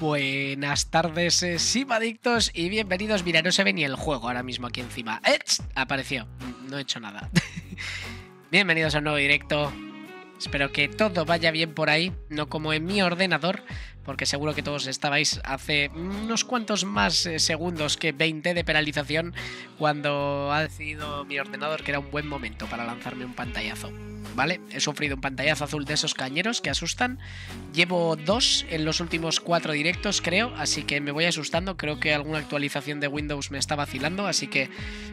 Buenas tardes, simadictos, y bienvenidos. Mira, no se ve ni el juego ahora mismo aquí encima. ¡Ech! Apareció. No he hecho nada. Bienvenidos a un nuevo directo. Espero que todo vaya bien por ahí, no como en mi ordenador, porque seguro que todos estabais hace unos cuantos más segundos que 20 de penalización cuando ha decidido mi ordenador que era un buen momento para lanzarme un pantallazo. ¿Vale? He sufrido un pantallazo azul de esos cañeros que asustan. Llevo 2 en los últimos 4 directos, creo, así que me voy asustando. Creo que alguna actualización de Windows me está vacilando, así que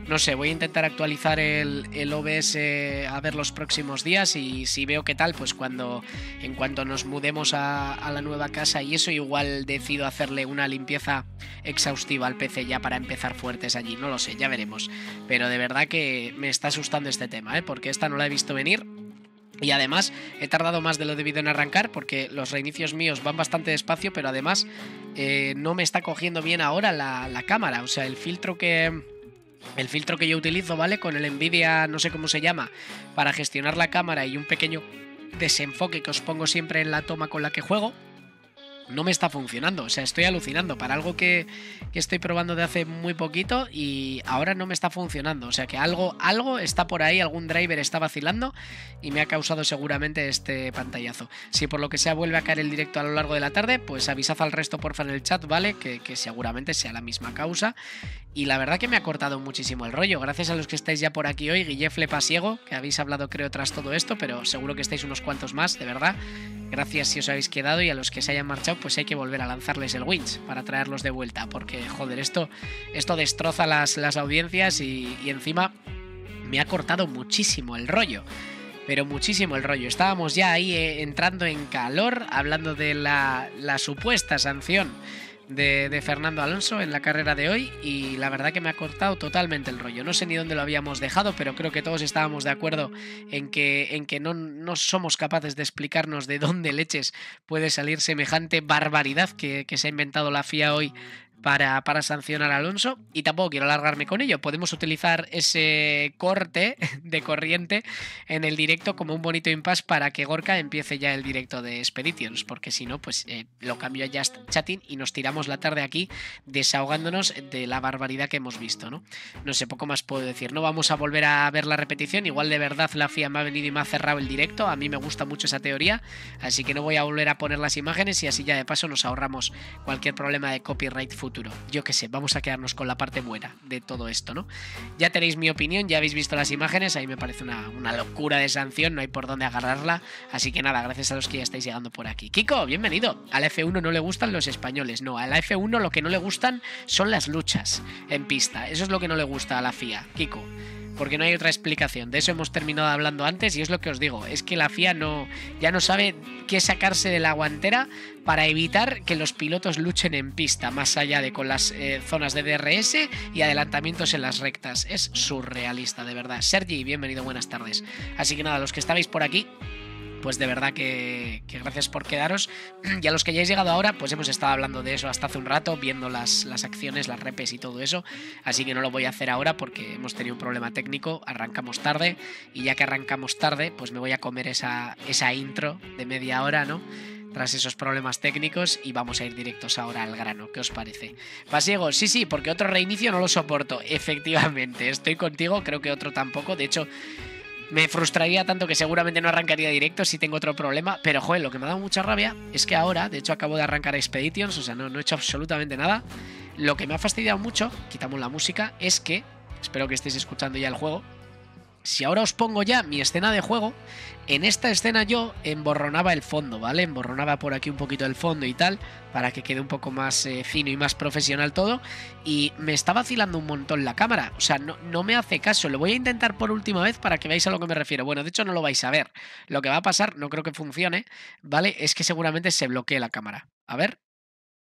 no sé, voy a intentar actualizar el OBS a ver los próximos días, y si veo qué tal, pues en cuanto nos mudemos a la nueva casa y eso, igual decido hacerle una limpieza exhaustiva al PC ya para empezar fuertes allí. No lo sé, ya veremos. Pero de verdad que me está asustando este tema, ¿eh? Porque esta no la he visto venir. Y además he tardado más de lo debido en arrancar porque los reinicios míos van bastante despacio, pero además no me está cogiendo bien ahora la cámara. O sea, el filtro que yo utilizo, ¿vale? Con el Nvidia, no sé cómo se llama, para gestionar la cámara y un pequeño desenfoque que os pongo siempre en la toma con la que juego, no me está funcionando. O sea, estoy alucinando para algo que estoy probando de hace muy poquito y ahora no me está funcionando. O sea, que algo está por ahí, algún driver está vacilando y me ha causado seguramente este pantallazo. Si por lo que sea vuelve a caer el directo a lo largo de la tarde, pues avisad al resto porfa en el chat, ¿vale? Que seguramente sea la misma causa. Y la verdad que me ha cortado muchísimo el rollo. Gracias a los que estáis ya por aquí hoy, Guillefle Pasiego, que habéis hablado creo tras todo esto, pero seguro que estáis unos cuantos más, de verdad. Gracias si os habéis quedado, y a los que se hayan marchado, pues hay que volver a lanzarles el winch para traerlos de vuelta, porque joder, esto destroza las audiencias y encima me ha cortado muchísimo el rollo. Pero muchísimo el rollo. Estábamos ya ahí entrando en calor, hablando de la supuesta sanción de Fernando Alonso en la carrera de hoy, y la verdad que me ha cortado totalmente el rollo. No sé ni dónde lo habíamos dejado, pero creo que todos estábamos de acuerdo en que no somos capaces de explicarnos de dónde leches puede salir semejante barbaridad que se ha inventado la FIA hoy para sancionar a Alonso, y tampoco quiero alargarme con ello. Podemos utilizar ese corte de corriente en el directo como un bonito impasse para que Gorka empiece ya el directo de Expeditions, porque si no, pues lo cambio ya hasta chatting y nos tiramos la tarde aquí desahogándonos de la barbaridad que hemos visto, ¿no? No sé, poco más puedo decir. No vamos a volver a ver la repetición. Igual de verdad la FIA me ha venido y me ha cerrado el directo. A mí me gusta mucho esa teoría, así que no voy a volver a poner las imágenes, y así ya de paso nos ahorramos cualquier problema de copyright futuro. Yo qué sé, vamos a quedarnos con la parte buena de todo esto, ¿no? Ya tenéis mi opinión, ya habéis visto las imágenes, ahí me parece una locura de sanción, no hay por dónde agarrarla, así que nada, gracias a los que ya estáis llegando por aquí. Kiko, bienvenido. A la F1 no le gustan los españoles, no, a la F1 lo que no le gustan son las luchas en pista, eso es lo que no le gusta a la FIA, Kiko. Porque no hay otra explicación. De eso hemos terminado hablando antes, y es lo que os digo. Es que la FIA ya no sabe qué sacarse de la guantera para evitar que los pilotos luchen en pista, más allá de con las zonas de DRS y adelantamientos en las rectas. Es surrealista, de verdad. Sergi, bienvenido, buenas tardes. Así que nada, los que estabais por aquí, pues de verdad que gracias por quedaros. Y a los que hayáis llegado ahora, pues hemos estado hablando de eso hasta hace un rato, viendo las acciones, las repes y todo eso. Así que no lo voy a hacer ahora porque hemos tenido un problema técnico, arrancamos tarde, y ya que arrancamos tarde, pues me voy a comer esa intro de media hora, ¿no? Tras esos problemas técnicos, y vamos a ir directos ahora al grano. ¿Qué os parece? Pasiego, sí, porque otro reinicio no lo soporto. Efectivamente, estoy contigo, creo que otro tampoco. De hecho, me frustraría tanto que seguramente no arrancaría directo si tengo otro problema. Pero, joder, lo que me ha dado mucha rabia es que ahora, de hecho, acabo de arrancar Expeditions, o sea, no he hecho absolutamente nada. Lo que me ha fastidiado mucho, quitamos la música, es que, espero que estéis escuchando ya el juego, si ahora os pongo ya mi escena de juego, en esta escena yo emborronaba el fondo, ¿vale? Emborronaba por aquí un poquito el fondo y tal, para que quede un poco más fino y más profesional todo, y me está vacilando un montón la cámara, o sea, no me hace caso. Lo voy a intentar por última vez para que veáis a lo que me refiero. Bueno, de hecho no lo vais a ver, lo que va a pasar, no creo que funcione, ¿vale? Es que seguramente se bloquee la cámara, a ver.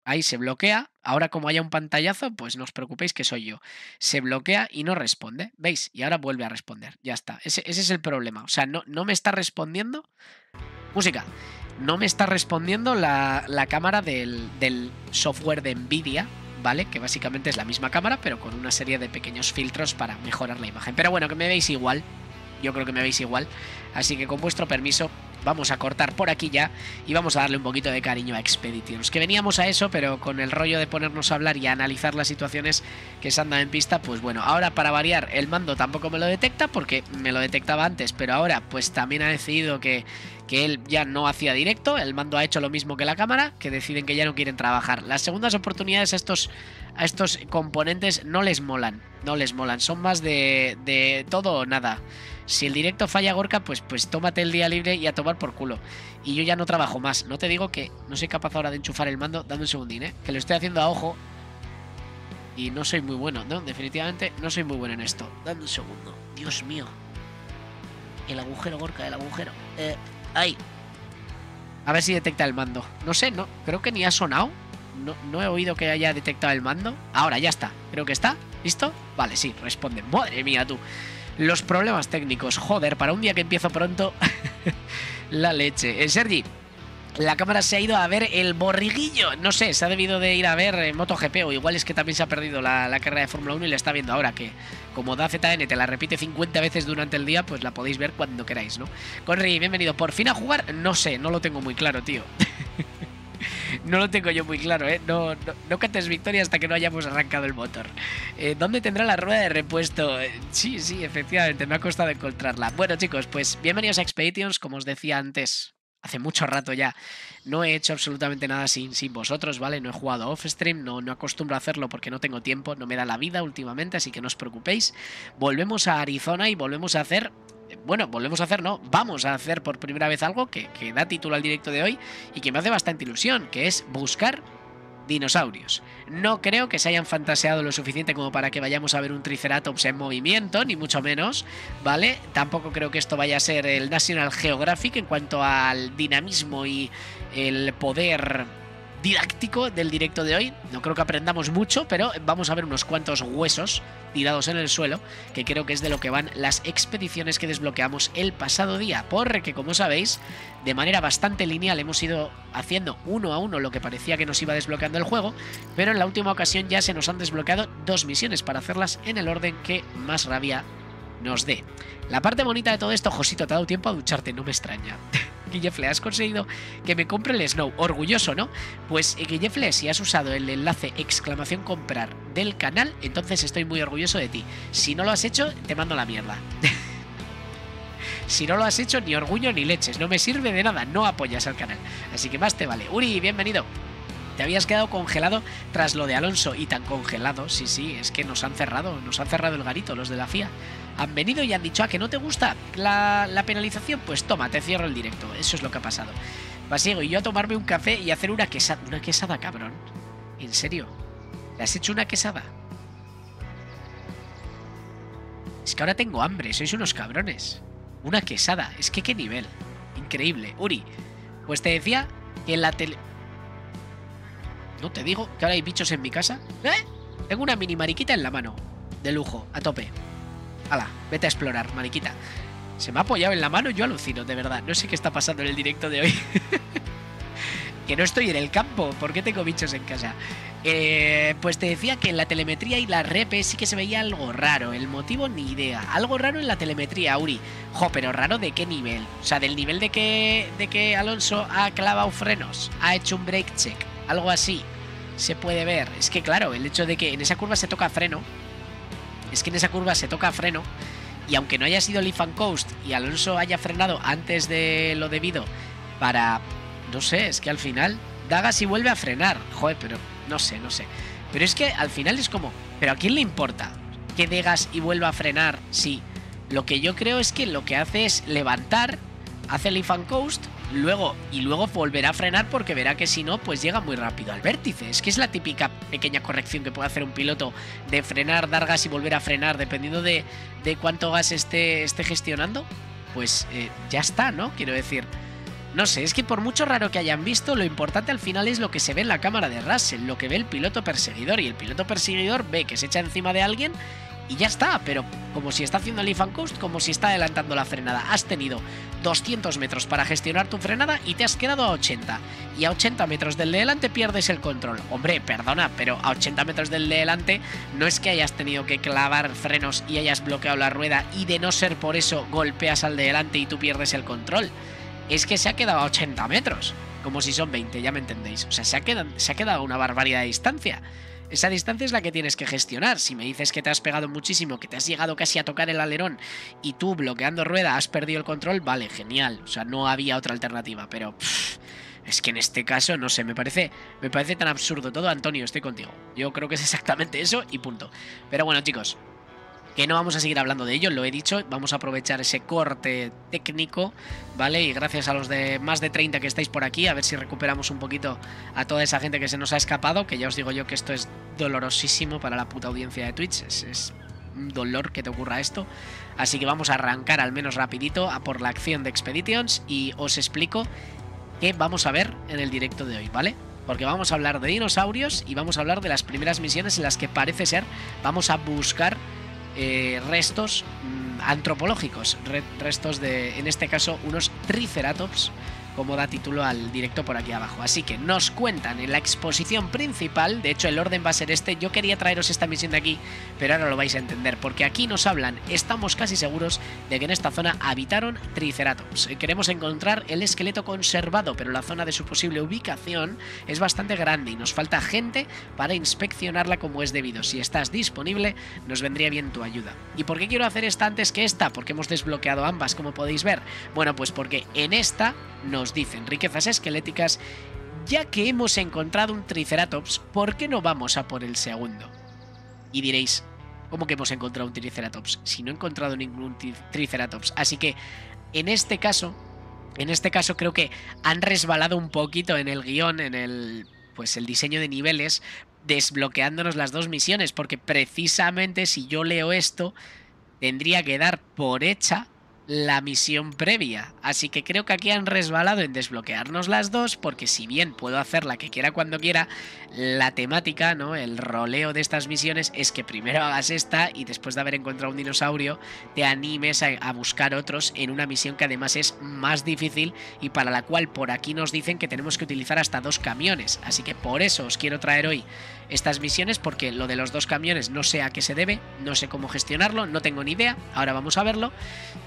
Ahí se bloquea. Ahora, como haya un pantallazo, pues no os preocupéis que soy yo. Se bloquea y no responde. ¿Veis? Y ahora vuelve a responder. Ya está. Ese es el problema. O sea, no me está respondiendo. Música. No me está respondiendo la cámara del software de Nvidia, ¿vale? Que básicamente es la misma cámara, pero con una serie de pequeños filtros para mejorar la imagen. Pero bueno, que me veis igual. Yo creo que me veis igual. Así que con vuestro permiso, vamos a cortar por aquí ya y vamos a darle un poquito de cariño a Expeditions, que veníamos a eso, pero con el rollo de ponernos a hablar y a analizar las situaciones que se andan en pista, pues bueno, ahora para variar el mando tampoco me lo detecta porque me lo detectaba antes, pero ahora pues también ha decidido que él ya no hacía directo, el mando ha hecho lo mismo que la cámara, que deciden que ya no quieren trabajar. Las segundas oportunidades a estos componentes no les molan, son más de todo o nada. Si el directo falla, Gorka, pues tómate el día libre y a tomar por culo. Y yo ya no trabajo más, no te digo que no soy capaz ahora de enchufar el mando, dame un segundín, que lo estoy haciendo a ojo y no soy muy bueno, ¿no? Definitivamente no soy muy bueno en esto, dame un segundo, Dios mío. El agujero, Gorka, el agujero. Ahí. A ver si detecta el mando. No sé, no, creo que ni ha sonado. No he oído que haya detectado el mando. Ahora ya está, creo que está. ¿Listo? Vale, sí, responde. Madre mía, tú. Los problemas técnicos, joder, para un día que empiezo pronto. La leche. Sergi, la cámara se ha ido a ver el borriguillo. No sé, se ha debido de ir a ver MotoGP, o igual es que también se ha perdido la carrera de Fórmula 1 y la está viendo ahora, que como DAZN te la repite 50 veces durante el día, pues la podéis ver cuando queráis, ¿no? Conry, bienvenido. ¿Por fin a jugar? No sé, no lo tengo muy claro, tío. No lo tengo yo muy claro, ¿eh? No cantes victoria hasta que no hayamos arrancado el motor. ¿Dónde tendrá la rueda de repuesto? Sí, efectivamente, me ha costado encontrarla. Bueno, chicos, pues bienvenidos a Expeditions, como os decía antes. Hace mucho rato ya no he hecho absolutamente nada sin vosotros, ¿vale? No he jugado off-stream, no acostumbro a hacerlo porque no tengo tiempo, no me da la vida últimamente, así que no os preocupéis. Volvemos a Arizona y vamos a hacer por primera vez algo que da título al directo de hoy y que me hace bastante ilusión, que es buscar dinosaurios. No creo que se hayan fantaseado lo suficiente como para que vayamos a ver un Triceratops en movimiento, ni mucho menos, ¿vale? Tampoco creo que esto vaya a ser el National Geographic en cuanto al dinamismo y el poder didáctico del directo de hoy. No creo que aprendamos mucho, pero vamos a ver unos cuantos huesos tirados en el suelo, que creo que es de lo que van las expediciones que desbloqueamos el pasado día, porque como sabéis, de manera bastante lineal hemos ido haciendo uno a uno lo que parecía que nos iba desbloqueando el juego, pero en la última ocasión ya se nos han desbloqueado 2 misiones para hacerlas en el orden que más rabia nos dé. La parte bonita de todo esto, Josito, te ha dado tiempo a ducharte, no me extraña. Guillefle, has conseguido que me compre el Snow. Orgulloso, ¿no? Pues Guillefle, si has usado el enlace !comprar del canal, entonces estoy muy orgulloso de ti. Si no lo has hecho, te mando la mierda. Si no lo has hecho, ni orgullo ni leches. No me sirve de nada, no apoyas al canal. Así que más te vale. Uri, bienvenido. Te habías quedado congelado tras lo de Alonso. Y tan congelado, sí, es que nos han cerrado el garito los de la FIA. Han venido y han dicho, que no te gusta la penalización, pues toma, te cierro el directo. Eso es lo que ha pasado. Pasiego y yo a tomarme un café y a hacer una quesada. ¿Una quesada, cabrón? ¿En serio? ¿Le has hecho una quesada? Es que ahora tengo hambre, sois unos cabrones. Una quesada, es que qué nivel. Increíble. Uri, pues te decía que en la tele... ¿No te digo que ahora hay bichos en mi casa? Tengo una mini mariquita en la mano. De lujo, a tope. Hala, vete a explorar, mariquita. Se me ha apoyado en la mano, yo alucino, de verdad. No sé qué está pasando en el directo de hoy. Que no estoy en el campo. ¿Por qué tengo bichos en casa? Pues te decía que en la telemetría y la repe sí que se veía algo raro. El motivo, ni idea. Algo raro en la telemetría, Uri. Jo, pero raro de qué nivel. O sea, del nivel de que Alonso ha clavado frenos, ha hecho un brake check, algo así. Se puede ver. Es que claro, el hecho de que en esa curva se toca freno. Y aunque no haya sido Leaf and Coast y Alonso haya frenado antes de lo debido para... No sé, es que al final... Dagas y vuelve a frenar. Joder, pero no sé. Pero es que al final es como... ¿Pero a quién le importa que Dagas y vuelva a frenar? Sí. Lo que yo creo es que lo que hace es levantar, hace Leaf and Coast... Y luego volverá a frenar porque verá que si no, pues llega muy rápido al vértice. Es que es la típica pequeña corrección que puede hacer un piloto de frenar, dar gas y volver a frenar, dependiendo de cuánto gas esté gestionando. Pues ya está, ¿no? Quiero decir... No sé, es que por mucho raro que hayan visto, lo importante al final es lo que se ve en la cámara de Russell, lo que ve el piloto perseguidor. Y el piloto perseguidor ve que se echa encima de alguien... Y ya está, pero como si está haciendo el Leaf and Coast, como si está adelantando la frenada. Has tenido 200 metros para gestionar tu frenada y te has quedado a 80. Y a 80 metros del de delante pierdes el control. Hombre, perdona, pero a 80 metros del de delante no es que hayas tenido que clavar frenos y hayas bloqueado la rueda y de no ser por eso golpeas al de delante y tú pierdes el control. es que se ha quedado a 80 metros. Como si son 20, ya me entendéis. O sea, se ha quedado una barbaridad de distancia. Esa distancia es la que tienes que gestionar. Si me dices que te has pegado muchísimo, que te has llegado casi a tocar el alerón y tú bloqueando rueda has perdido el control, vale, genial. O sea, no había otra alternativa, pero... es que en este caso, no sé, me parece tan absurdo todo. Antonio, estoy contigo. Yo creo que es exactamente eso y punto. Pero bueno, chicos, que no vamos a seguir hablando de ello, lo he dicho. Vamos a aprovechar ese corte técnico, ¿vale? Y gracias a los de más de 30 que estáis por aquí, a ver si recuperamos un poquito a toda esa gente que se nos ha escapado, que ya os digo yo que esto es dolorosísimo para la puta audiencia de Twitch. Es un dolor que te ocurra esto. Así que vamos a arrancar al menos rapidito a por la acción de Expeditions y os explico qué vamos a ver en el directo de hoy, ¿vale? Porque vamos a hablar de dinosaurios y vamos a hablar de las primeras misiones en las que parece ser vamos a buscar restos antropológicos, restos de, en este caso, unos Triceratops, como da título al directo por aquí abajo. Así que nos cuentan en la exposición principal, de hecho el orden va a ser este, yo quería traeros esta misión de aquí, pero ahora lo vais a entender, porque aquí nos hablan, estamos casi seguros de que en esta zona habitaron Triceratops. Queremos encontrar el esqueleto conservado, pero la zona de su posible ubicación es bastante grande y nos falta gente para inspeccionarla como es debido. Si estás disponible, nos vendría bien tu ayuda. ¿Y por qué quiero hacer esta antes que esta? Porque hemos desbloqueado ambas, como podéis ver. Bueno, pues porque en esta nos dicen riquezas esqueléticas, ya que hemos encontrado un Triceratops, ¿por qué no vamos a por el segundo? Y diréis, ¿cómo que hemos encontrado un Triceratops? Si no he encontrado ningún Triceratops. Así que, en este caso creo que han resbalado un poquito en el guión, en el, pues, el diseño de niveles, desbloqueándonos las dos misiones, porque precisamente si yo leo esto, tendría que dar por hecha la misión previa, así que creo que aquí han resbalado en desbloquearnos las dos, porque si bien puedo hacer la que quiera cuando quiera, la temática, ¿no?, el roleo de estas misiones es que primero hagas esta y después de haber encontrado un dinosaurio te animes a buscar otros en una misión que además es más difícil y para la cual por aquí nos dicen que tenemos que utilizar hasta dos camiones, así que por eso os quiero traer hoy estas misiones, porque lo de los dos camiones no sé a qué se debe, no sé cómo gestionarlo, no tengo ni idea, ahora vamos a verlo,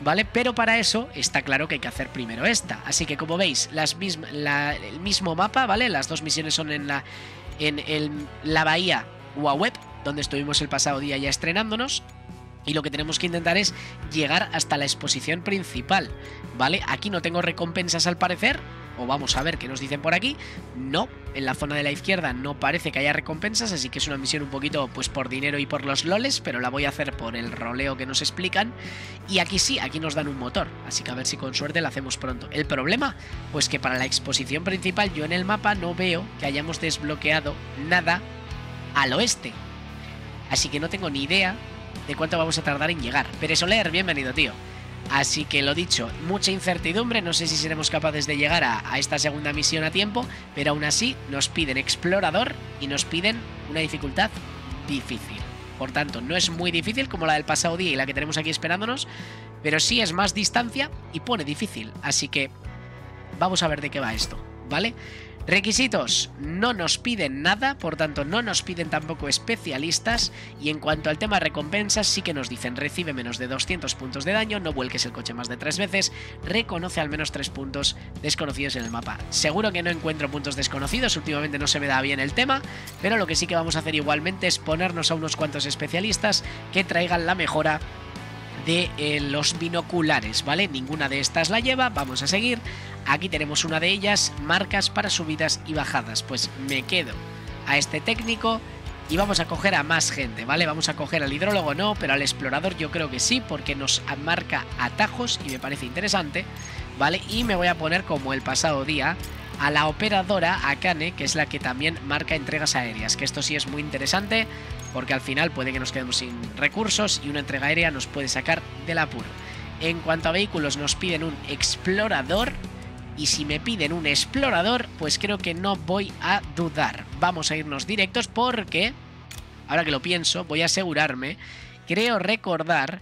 ¿vale? Pero para eso está claro que hay que hacer primero esta. Así que como veis, el mismo mapa, ¿vale? Las dos misiones son en la bahía Huaweb, donde estuvimos el pasado día ya estrenándonos. Y lo que tenemos que intentar es llegar hasta la exposición principal, ¿vale? Aquí no tengo recompensas al parecer, o vamos a ver qué nos dicen por aquí. No, en la zona de la izquierda no parece que haya recompensas, así que es una misión un poquito pues por dinero y por los loles, pero la voy a hacer por el roleo que nos explican. Y aquí sí, aquí nos dan un motor, así que a ver si con suerte la hacemos pronto. El problema, pues que para la exposición principal yo en el mapa no veo que hayamos desbloqueado nada al oeste, así que no tengo ni idea de cuánto vamos a tardar en llegar. Pero Soler, bienvenido, tío. Así que lo dicho, mucha incertidumbre, no sé si seremos capaces de llegar a esta segunda misión a tiempo, pero aún así nos piden explorador y nos piden una dificultad difícil. Por tanto, no es muy difícil como la del pasado día y la que tenemos aquí esperándonos, pero sí es más distancia y pone difícil. Así que vamos a ver de qué va esto, ¿vale? Requisitos, no nos piden nada, por tanto no nos piden tampoco especialistas. Y en cuanto al tema recompensas, sí que nos dicen: recibe menos de 200 puntos de daño, no vuelques el coche más de 3 veces, reconoce al menos 3 puntos desconocidos en el mapa. Seguro que no encuentro puntos desconocidos, últimamente no se me da bien el tema, pero lo que sí que vamos a hacer igualmente es ponernos a unos cuantos especialistas que traigan la mejora de los binoculares, ¿vale? Ninguna de estas la lleva, vamos a seguir. Aquí tenemos una de ellas, marcas para subidas y bajadas. Pues me quedo a este técnico y vamos a coger a más gente, ¿vale? Vamos a coger al hidrólogo no, pero al explorador yo creo que sí, porque nos marca atajos y me parece interesante, ¿vale? Y me voy a poner como el pasado día a la operadora Akane, que es la que también marca entregas aéreas, que esto sí es muy interesante, porque al final puede que nos quedemos sin recursos y una entrega aérea nos puede sacar del apuro. En cuanto a vehículos, nos piden un explorador, y si me piden un explorador, pues creo que no voy a dudar. Vamos a irnos directos porque, ahora que lo pienso, voy a asegurarme, creo recordar...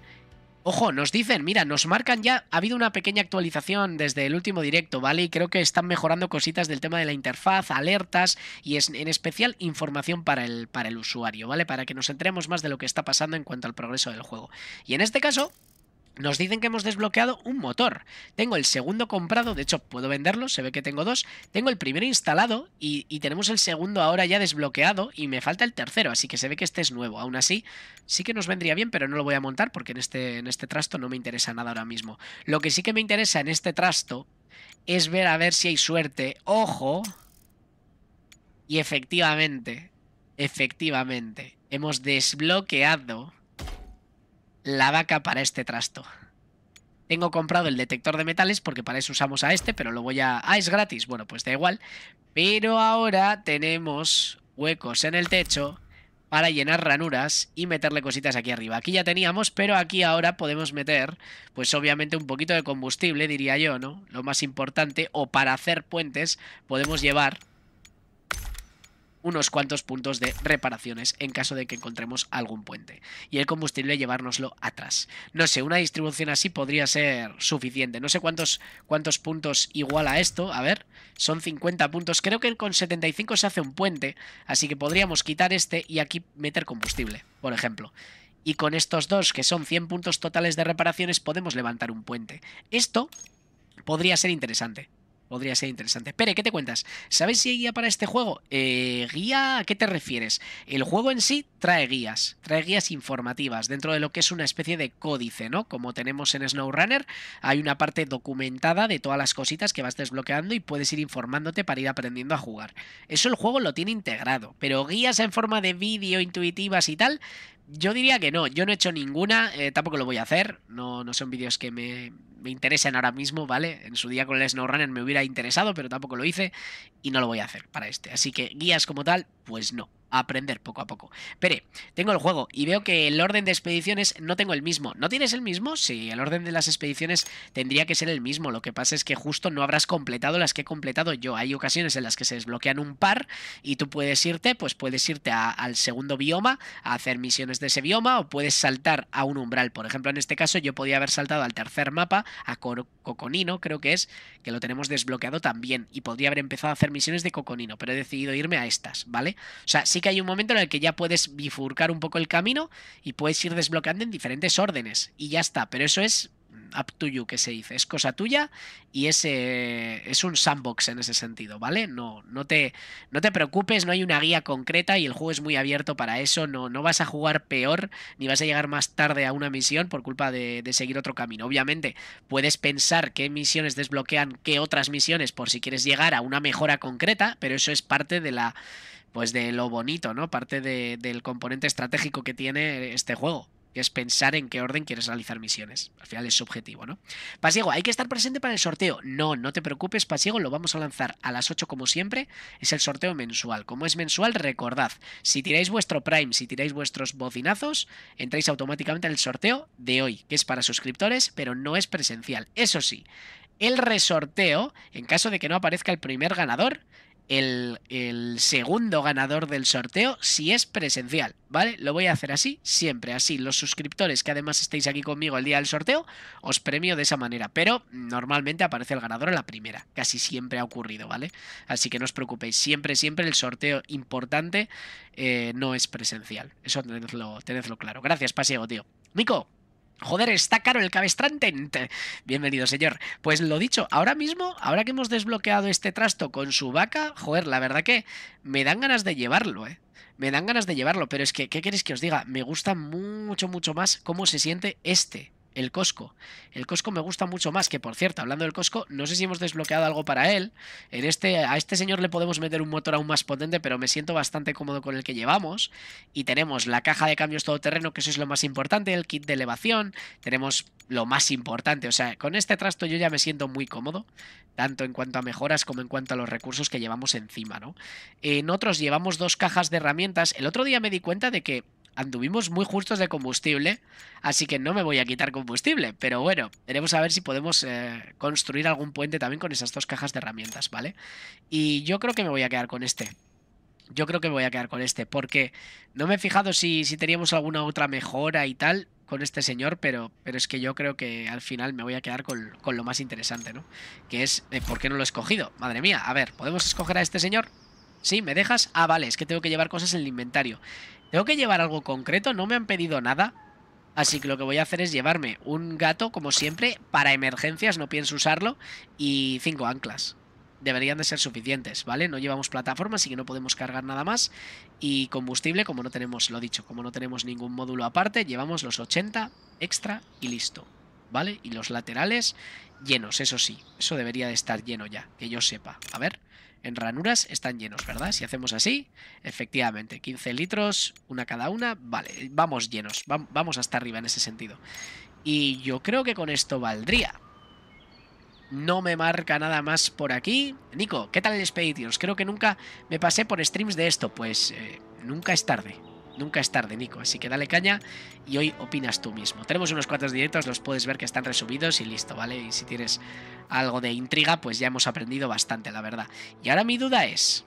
Ojo, nos dicen, mira, nos marcan ya, ha habido una pequeña actualización desde el último directo, ¿vale? Y creo que están mejorando cositas del tema de la interfaz, alertas y en especial información para el usuario, ¿vale? Para que nos enteremos más de lo que está pasando en cuanto al progreso del juego. Y en este caso, Nos dicen que hemos desbloqueado un motor. Tengo el segundo comprado, de hecho puedo venderlo, se ve que tengo dos. Tengo el primero instalado y tenemos el segundo ahora ya desbloqueado y me falta el tercero, así que se ve que este es nuevo. Aún así, sí que nos vendría bien, pero no lo voy a montar porque en este trasto no me interesa nada ahora mismo. Lo que sí que me interesa en este trasto es ver a ver si hay suerte. ¡Ojo! Y efectivamente, hemos desbloqueado la vaca para este trasto. Tengo comprado el detector de metales porque para eso usamos a este, pero lo voy a... Ah, es gratis. Bueno, pues da igual. Pero ahora tenemos huecos en el techo para llenar ranuras y meterle cositas aquí arriba. Aquí ya teníamos, pero aquí ahora podemos meter, pues obviamente un poquito de combustible, diría yo, ¿no? Lo más importante, o para hacer puentes podemos llevar unos cuantos puntos de reparaciones en caso de que encontremos algún puente. Y el combustible llevárnoslo atrás. No sé, una distribución así podría ser suficiente. No sé cuántos puntos iguala esto. A ver, son 50 puntos. Creo que con 75 se hace un puente. Así que podríamos quitar este y aquí meter combustible, por ejemplo. Y con estos dos, que son 100 puntos totales de reparaciones, podemos levantar un puente. Esto podría ser interesante. Podría ser interesante. Pere, ¿qué te cuentas? ¿Sabes si hay guía para este juego? ¿Guía? ¿A qué te refieres? El juego en sí trae guías informativas dentro de lo que es una especie de códice, ¿no? Como tenemos en SnowRunner, hay una parte documentada de todas las cositas que vas desbloqueando y puedes ir informándote para ir aprendiendo a jugar. Eso el juego lo tiene integrado, pero guías en forma de vídeo, intuitivas y tal... Yo diría que no, yo no he hecho ninguna, tampoco lo voy a hacer, no son vídeos que me interesen ahora mismo, ¿vale? En su día con el SnowRunner me hubiera interesado, pero tampoco lo hice y no lo voy a hacer para este. Así que guías como tal, pues no, a aprender poco a poco. Pere, tengo el juego y veo que el orden de expediciones no tengo el mismo. ¿No tienes el mismo? Sí, el orden de las expediciones tendría que ser el mismo, lo que pasa es que justo no habrás completado las que he completado yo. Hay ocasiones en las que se desbloquean un par y tú puedes irte, al segundo bioma a hacer misiones de ese bioma, o puedes saltar a un umbral. Por ejemplo, en este caso yo podía haber saltado al tercer mapa, a Coconino, creo que es, que lo tenemos desbloqueado también, y podría haber empezado a hacer misiones de Coconino, pero he decidido irme a estas, ¿vale? O sea, sí que hay un momento en el que ya puedes bifurcar un poco el camino y puedes ir desbloqueando en diferentes órdenes y ya está, pero eso es up to you, que se dice, es cosa tuya y es un sandbox en ese sentido, ¿vale? No te preocupes, no hay una guía concreta y el juego es muy abierto para eso, no vas a jugar peor ni vas a llegar más tarde a una misión por culpa de seguir otro camino. Obviamente puedes pensar qué misiones desbloquean qué otras misiones por si quieres llegar a una mejora concreta, pero eso es parte de la... Pues de lo bonito, ¿no? Parte del componente estratégico que tiene este juego, que es pensar en qué orden quieres realizar misiones. Al final es subjetivo, ¿no? Pasiego, ¿hay que estar presente para el sorteo? No, no te preocupes, Pasiego, lo vamos a lanzar a las 8 como siempre. Es el sorteo mensual. Como es mensual, recordad, si tiráis vuestro Prime, si tiráis vuestros bocinazos, entráis automáticamente en el sorteo de hoy, que es para suscriptores, pero no es presencial. Eso sí, el resorteo, en caso de que no aparezca el primer ganador... El segundo ganador del sorteo si es presencial, ¿vale? Lo voy a hacer así, siempre así. Los suscriptores que además estéis aquí conmigo el día del sorteo, os premio de esa manera. Pero normalmente aparece el ganador en la primera. Casi siempre ha ocurrido, ¿vale? Así que no os preocupéis. Siempre el sorteo importante no es presencial. Eso tenedlo claro. Gracias, Pasiego, tío. Nico. Joder, está caro el cabestrante. Bienvenido, señor. Pues lo dicho, ahora mismo, ahora que hemos desbloqueado este trasto con su vaca, joder, la verdad que me dan ganas de llevarlo, ¿eh? Me dan ganas de llevarlo, pero es que, ¿qué queréis que os diga? Me gusta mucho más cómo se siente este. El Cosco. El Cosco me gusta mucho más, que por cierto, hablando del Cosco, no sé si hemos desbloqueado algo para él. A este señor le podemos meter un motor aún más potente, pero me siento bastante cómodo con el que llevamos. Y tenemos la caja de cambios todoterreno, que eso es lo más importante, el kit de elevación, tenemos lo más importante. O sea, con este trasto yo ya me siento muy cómodo, tanto en cuanto a mejoras como en cuanto a los recursos que llevamos encima, ¿no? En otros llevamos dos cajas de herramientas. El otro día me di cuenta de que anduvimos muy justos de combustible, así que no me voy a quitar combustible, pero bueno, veremos a ver si podemos construir algún puente también con esas dos cajas de herramientas, ¿vale? Y yo creo que me voy a quedar con este. Yo creo que me voy a quedar con este, porque no me he fijado si teníamos alguna otra mejora y tal con este señor, pero es que yo creo que al final me voy a quedar con lo más interesante, ¿no? Que es, ¿por qué no lo he escogido? Madre mía, a ver, ¿podemos escoger a este señor? ¿Sí? ¿Me dejas? Ah, vale, es que tengo que llevar cosas en el inventario. ¿Tengo que llevar algo concreto? No me han pedido nada. Así que lo que voy a hacer es llevarme un gato, como siempre, para emergencias, no pienso usarlo, y 5 anclas. Deberían de ser suficientes, ¿vale? No llevamos plataforma, así que no podemos cargar nada más. Y combustible, como no tenemos, lo dicho, como no tenemos ningún módulo aparte, llevamos los 80 extra y listo, ¿vale? Y los laterales llenos, eso sí, eso debería de estar lleno ya, que yo sepa. A ver, en ranuras están llenos, ¿verdad? Si hacemos así, efectivamente, 15 litros, una cada una, vale, vamos llenos, vamos hasta arriba en ese sentido. Y yo creo que con esto valdría. No me marca nada más por aquí. Nico, ¿qué tal el Expeditions? Creo que nunca me pasé por streams de esto. Pues nunca es tarde. Nunca es tarde, Nico. Así que dale caña y hoy opinas tú mismo. Tenemos unos cuantos directos, los puedes ver que están resubidos y listo, ¿vale? Y si tienes algo de intriga, pues ya hemos aprendido bastante, la verdad. Y ahora mi duda es...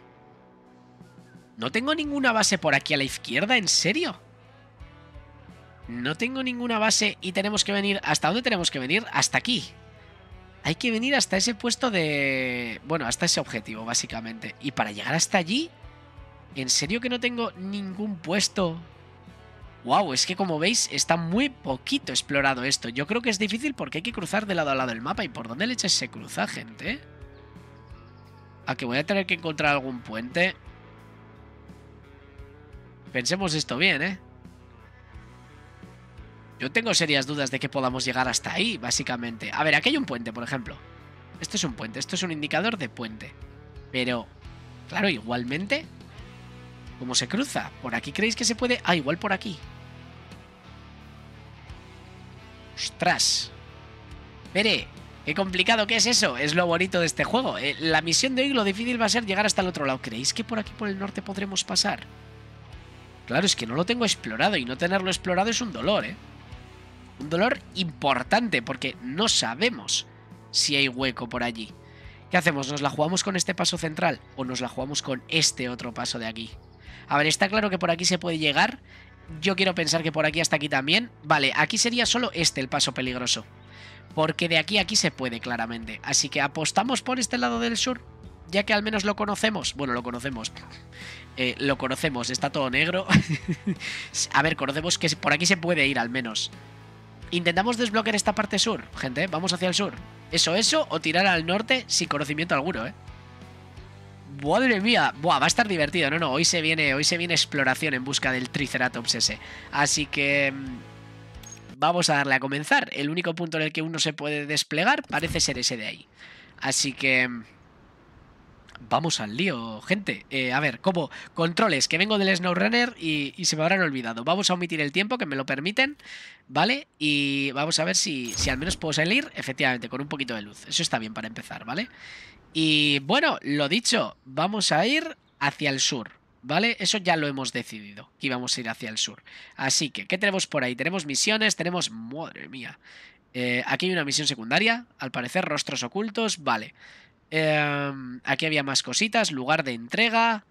¿No tengo ninguna base por aquí a la izquierda? ¿En serio? No tengo ninguna base y tenemos que venir... ¿Hasta dónde tenemos que venir? Hasta aquí. Hay que venir hasta ese puesto de... Bueno, hasta ese objetivo, básicamente. Y para llegar hasta allí... ¿En serio que no tengo ningún puesto? Wow, es que como veis, está muy poquito explorado esto. Yo creo que es difícil porque hay que cruzar de lado a lado el mapa. ¿Y por dónde leches se cruza, gente? ¿A que voy a tener que encontrar algún puente? Pensemos esto bien, ¿eh? Yo tengo serias dudas de que podamos llegar hasta ahí, básicamente. A ver, aquí hay un puente, por ejemplo. Esto es un puente, esto es un indicador de puente. Pero, claro, igualmente, ¿cómo se cruza? ¿Por aquí creéis que se puede? Ah, igual por aquí. ¡Ostras! Pere, qué complicado que es eso. Es lo bonito de este juego. La misión de hoy, lo difícil va a ser llegar hasta el otro lado. ¿Creéis que por aquí, por el norte, podremos pasar? Claro, es que no lo tengo explorado. Y no tenerlo explorado es un dolor, ¿eh? Un dolor importante, porque no sabemos si hay hueco por allí. ¿Qué hacemos? ¿Nos la jugamos con este paso central o nos la jugamos con este otro paso de aquí? A ver, está claro que por aquí se puede llegar. Yo quiero pensar que por aquí hasta aquí también. Vale, aquí sería solo este el paso peligroso, porque de aquí a aquí se puede claramente. Así que apostamos por este lado del sur, ya que al menos lo conocemos. Bueno, lo conocemos. Lo conocemos, está todo negro. A ver, conocemos que por aquí se puede ir al menos. Intentamos desbloquear esta parte sur, gente, vamos hacia el sur. Eso, o tirar al norte sin conocimiento alguno, ¿eh? ¡Madre mía! Buah, va a estar divertido. No, hoy se viene exploración en busca del Triceratops ese. Así que... vamos a darle a comenzar. El único punto en el que uno se puede desplegar parece ser ese de ahí. Así que... vamos al lío, gente. A ver, ¿cómo? Controles, que vengo del SnowRunner y se me habrán olvidado. Vamos a omitir el tiempo, que me lo permiten, ¿vale? Y vamos a ver si al menos puedo salir, efectivamente, con un poquito de luz. Eso está bien para empezar, ¿vale? Y bueno, lo dicho, vamos a ir hacia el sur, ¿vale? Eso ya lo hemos decidido, que íbamos a ir hacia el sur. Así que, ¿qué tenemos por ahí? Tenemos misiones, tenemos... ¡Madre mía! Aquí hay una misión secundaria, al parecer, rostros ocultos, vale. Aquí había más cositas. Lugar de entrega.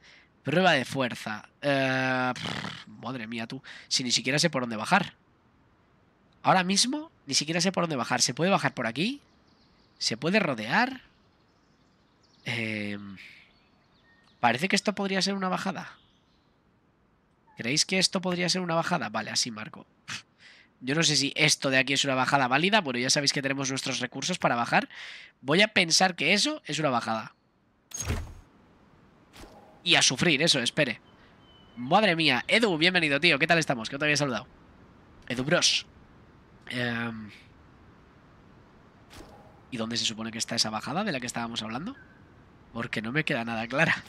Prueba de fuerza. Madre mía, tú. Si ni siquiera sé por dónde bajar. Ahora mismo, ni siquiera sé por dónde bajar. ¿Se puede bajar por aquí? ¿Se puede rodear? Parece que esto podría ser una bajada. ¿Creéis que esto podría ser una bajada? Vale, así marco. Yo no sé si esto de aquí es una bajada válida. Bueno, ya sabéis que tenemos nuestros recursos para bajar. Voy a pensar que eso es una bajada. Y a sufrir, eso, espere. Madre mía. Edu, bienvenido, tío. ¿Qué tal estamos? Que no te había saludado. Edu Bros. ¿Y dónde se supone que está esa bajada de la que estábamos hablando? Porque no me queda nada clara.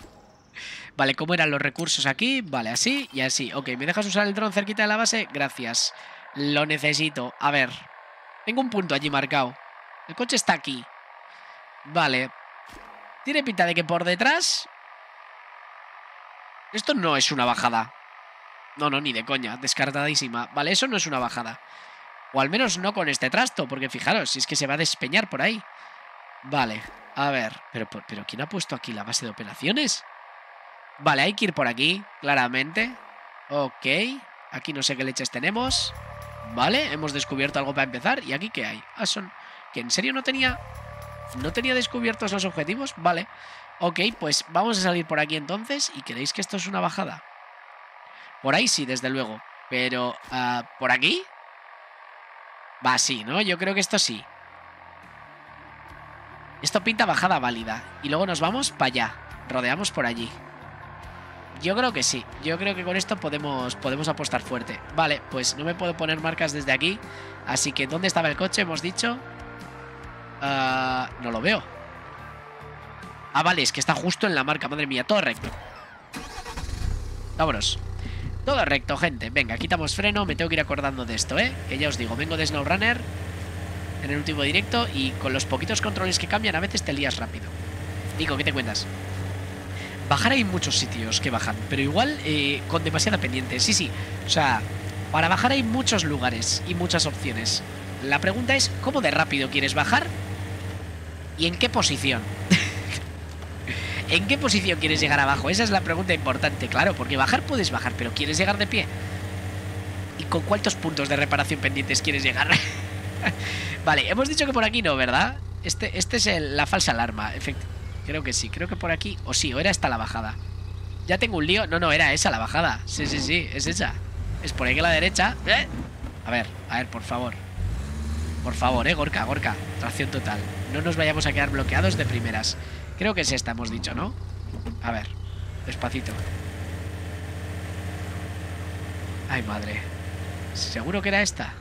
Vale, ¿cómo eran los recursos aquí? Vale, así y así. Ok, ¿me dejas usar el dron cerquita de la base? Gracias. Lo necesito. A ver. Tengo un punto allí marcado. El coche está aquí. Vale. Tiene pinta de que por detrás... Esto no es una bajada. No, no, ni de coña. Descartadísima. Vale, eso no es una bajada. O al menos no con este trasto. Porque fijaros, si es que se va a despeñar por ahí. Vale. A ver. Pero ¿quién ha puesto aquí la base de operaciones? Vale, hay que ir por aquí. Claramente. Ok. Aquí no sé qué leches tenemos. Vale, hemos descubierto algo para empezar. ¿Y aquí qué hay? Ah, son... ¿Que en serio no tenía descubiertos los objetivos? Vale. Ok, pues vamos a salir por aquí entonces. ¿Y creéis que esto es una bajada? Por ahí sí, desde luego. Pero, ¿por aquí? Va así, ¿no? Yo creo que esto sí. Esto pinta bajada válida. Y luego nos vamos para allá. Rodeamos por allí. Yo creo que sí. Yo creo que con esto podemos apostar fuerte. Vale, pues no me puedo poner marcas desde aquí. Así que, ¿dónde estaba el coche? Hemos dicho... no lo veo. Ah, vale, es que está justo en la marca. Madre mía, todo recto. Vámonos. Todo recto, gente. Venga, quitamos freno. Me tengo que ir acordando de esto, ¿eh? Que ya os digo, vengo de SnowRunner en el último directo y con los poquitos controles que cambian a veces te lías rápido. Nico, ¿qué te cuentas? Bajar hay muchos sitios que bajan, pero igual con demasiada pendiente. Sí, sí. O sea, para bajar hay muchos lugares y muchas opciones. La pregunta es, ¿cómo de rápido quieres bajar? ¿Y en qué posición? ¿En qué posición quieres llegar abajo? Esa es la pregunta importante, claro, porque bajar puedes bajar, pero ¿quieres llegar de pie? ¿Y con cuántos puntos de reparación pendientes quieres llegar? Vale, hemos dicho que por aquí no, ¿verdad? Este es la falsa alarma, efectivamente. Creo que sí, creo que por aquí... O sí, o era esta la bajada. Ya tengo un lío... No, no, era esa la bajada. Sí, sí, sí, es esa. Es por aquí a la derecha. ¿Eh? A ver, por favor. Por favor, Gorka, Gorka. Tracción total. No nos vayamos a quedar bloqueados de primeras. Creo que es esta, hemos dicho, ¿no? A ver, despacito. Ay, madre. ¿Seguro que era esta?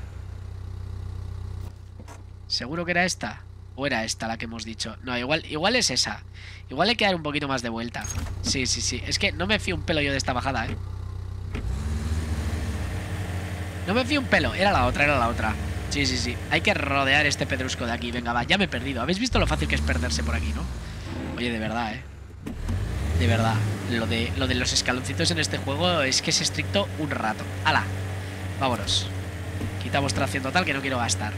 ¿Seguro que era esta? ¿O era esta la que hemos dicho? No, igual es esa. Igual hay que dar un poquito más de vuelta. Sí, sí, sí. Es que no me fío un pelo yo de esta bajada, ¿eh? No me fío un pelo. Era la otra, era la otra. Sí, sí, sí. Hay que rodear este pedrusco de aquí. Venga, va. Ya me he perdido. ¿Habéis visto lo fácil que es perderse por aquí, no? Oye, de verdad, ¿eh? De verdad. Lo de los escaloncitos en este juego es que es estricto un rato. ¡Hala! Vámonos. Quitamos tracción total que no quiero gastar.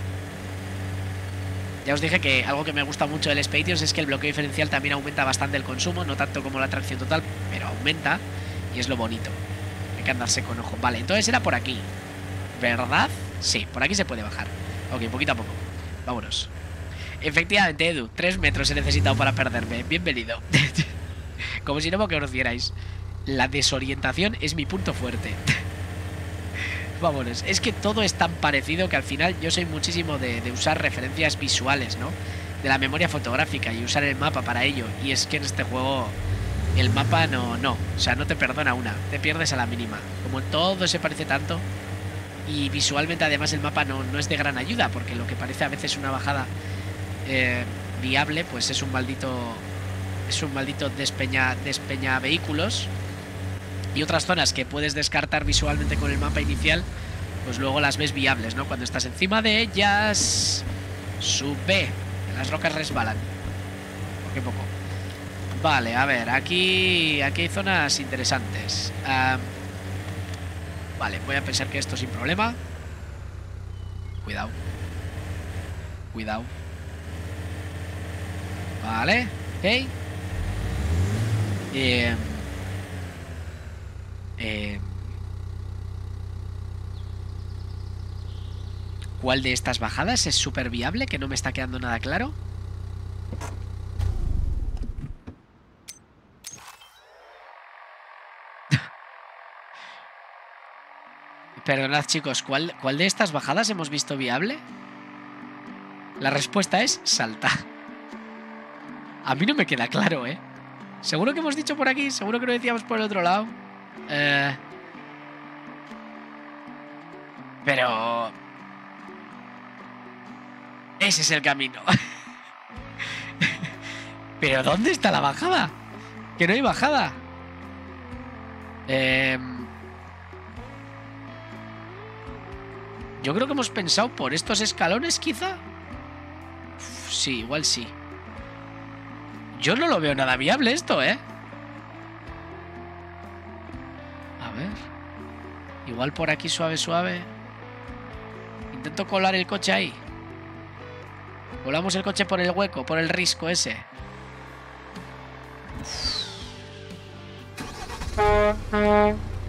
Ya os dije que algo que me gusta mucho del Expeditions es que el bloqueo diferencial también aumenta bastante el consumo, no tanto como la tracción total, pero aumenta y es lo bonito. Hay que andarse con ojo. Vale, entonces era por aquí, ¿verdad? Sí, por aquí se puede bajar. Ok, poquito a poco. Vámonos. Efectivamente, Edu, 3 metros he necesitado para perderme. Bienvenido. Como si no me conocierais. La desorientación es mi punto fuerte. Vámonos, es que todo es tan parecido que al final yo soy muchísimo de usar referencias visuales, ¿no? De la memoria fotográfica y usar el mapa para ello. Y es que en este juego el mapa no. O sea, no te perdona una, te pierdes a la mínima. Como todo se parece tanto y visualmente además el mapa no es de gran ayuda, porque lo que parece a veces una bajada viable, pues es un maldito despeña vehículos. Y otras zonas que puedes descartar visualmente con el mapa inicial, pues luego las ves viables, ¿no? Cuando estás encima de ellas... Sube. Las rocas resbalan. Poco a poco. Vale, a ver, aquí hay zonas interesantes. Vale, voy a pensar que esto sin problema. Cuidado. Cuidado. Vale, ok. ¿Cuál de estas bajadas es súper viable? Que no me está quedando nada claro. Perdonad, chicos, ¿cuál de estas bajadas hemos visto viable? La respuesta es salta. A mí no me queda claro, ¿eh? Seguro que hemos dicho por aquí, seguro que lo decíamos por el otro lado. Pero... ese es el camino. ¿Pero dónde está la bajada? Que no hay bajada. Yo creo que hemos pensado por estos escalones, quizá. Uf, sí, igual sí. Yo no lo veo nada viable esto, ¿eh? Igual por aquí suave, suave. Intento colar el coche ahí. Colamos el coche por el hueco, por el risco ese.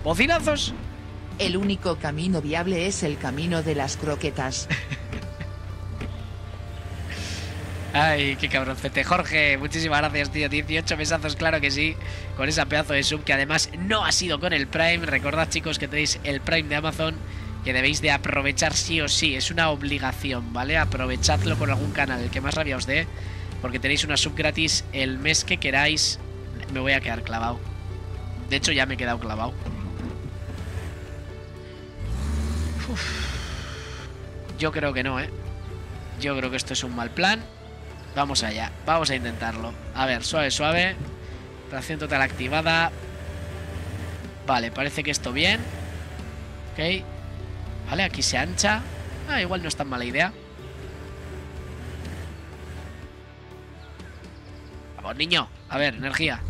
¡Bocinazos! El único camino viable es el camino de las croquetas. Ay, qué cabroncete. Jorge, muchísimas gracias, tío. 18 besazos, claro que sí. Con esa pedazo de sub que además no ha sido con el Prime. Recordad, chicos, que tenéis el Prime de Amazon que debéis de aprovechar sí o sí. Es una obligación, ¿vale? Aprovechadlo por algún canal, el que más rabia os dé, porque tenéis una sub gratis el mes que queráis. Me voy a quedar clavado. De hecho, ya me he quedado clavado. Uf. Yo creo que no, ¿eh? Yo creo que esto es un mal plan. Vamos allá, vamos a intentarlo. A ver, suave, suave. Tracción total activada. Vale, parece que esto bien. Ok. Vale, aquí se ancha. Ah, igual no es tan mala idea. Vamos, niño. A ver, energía.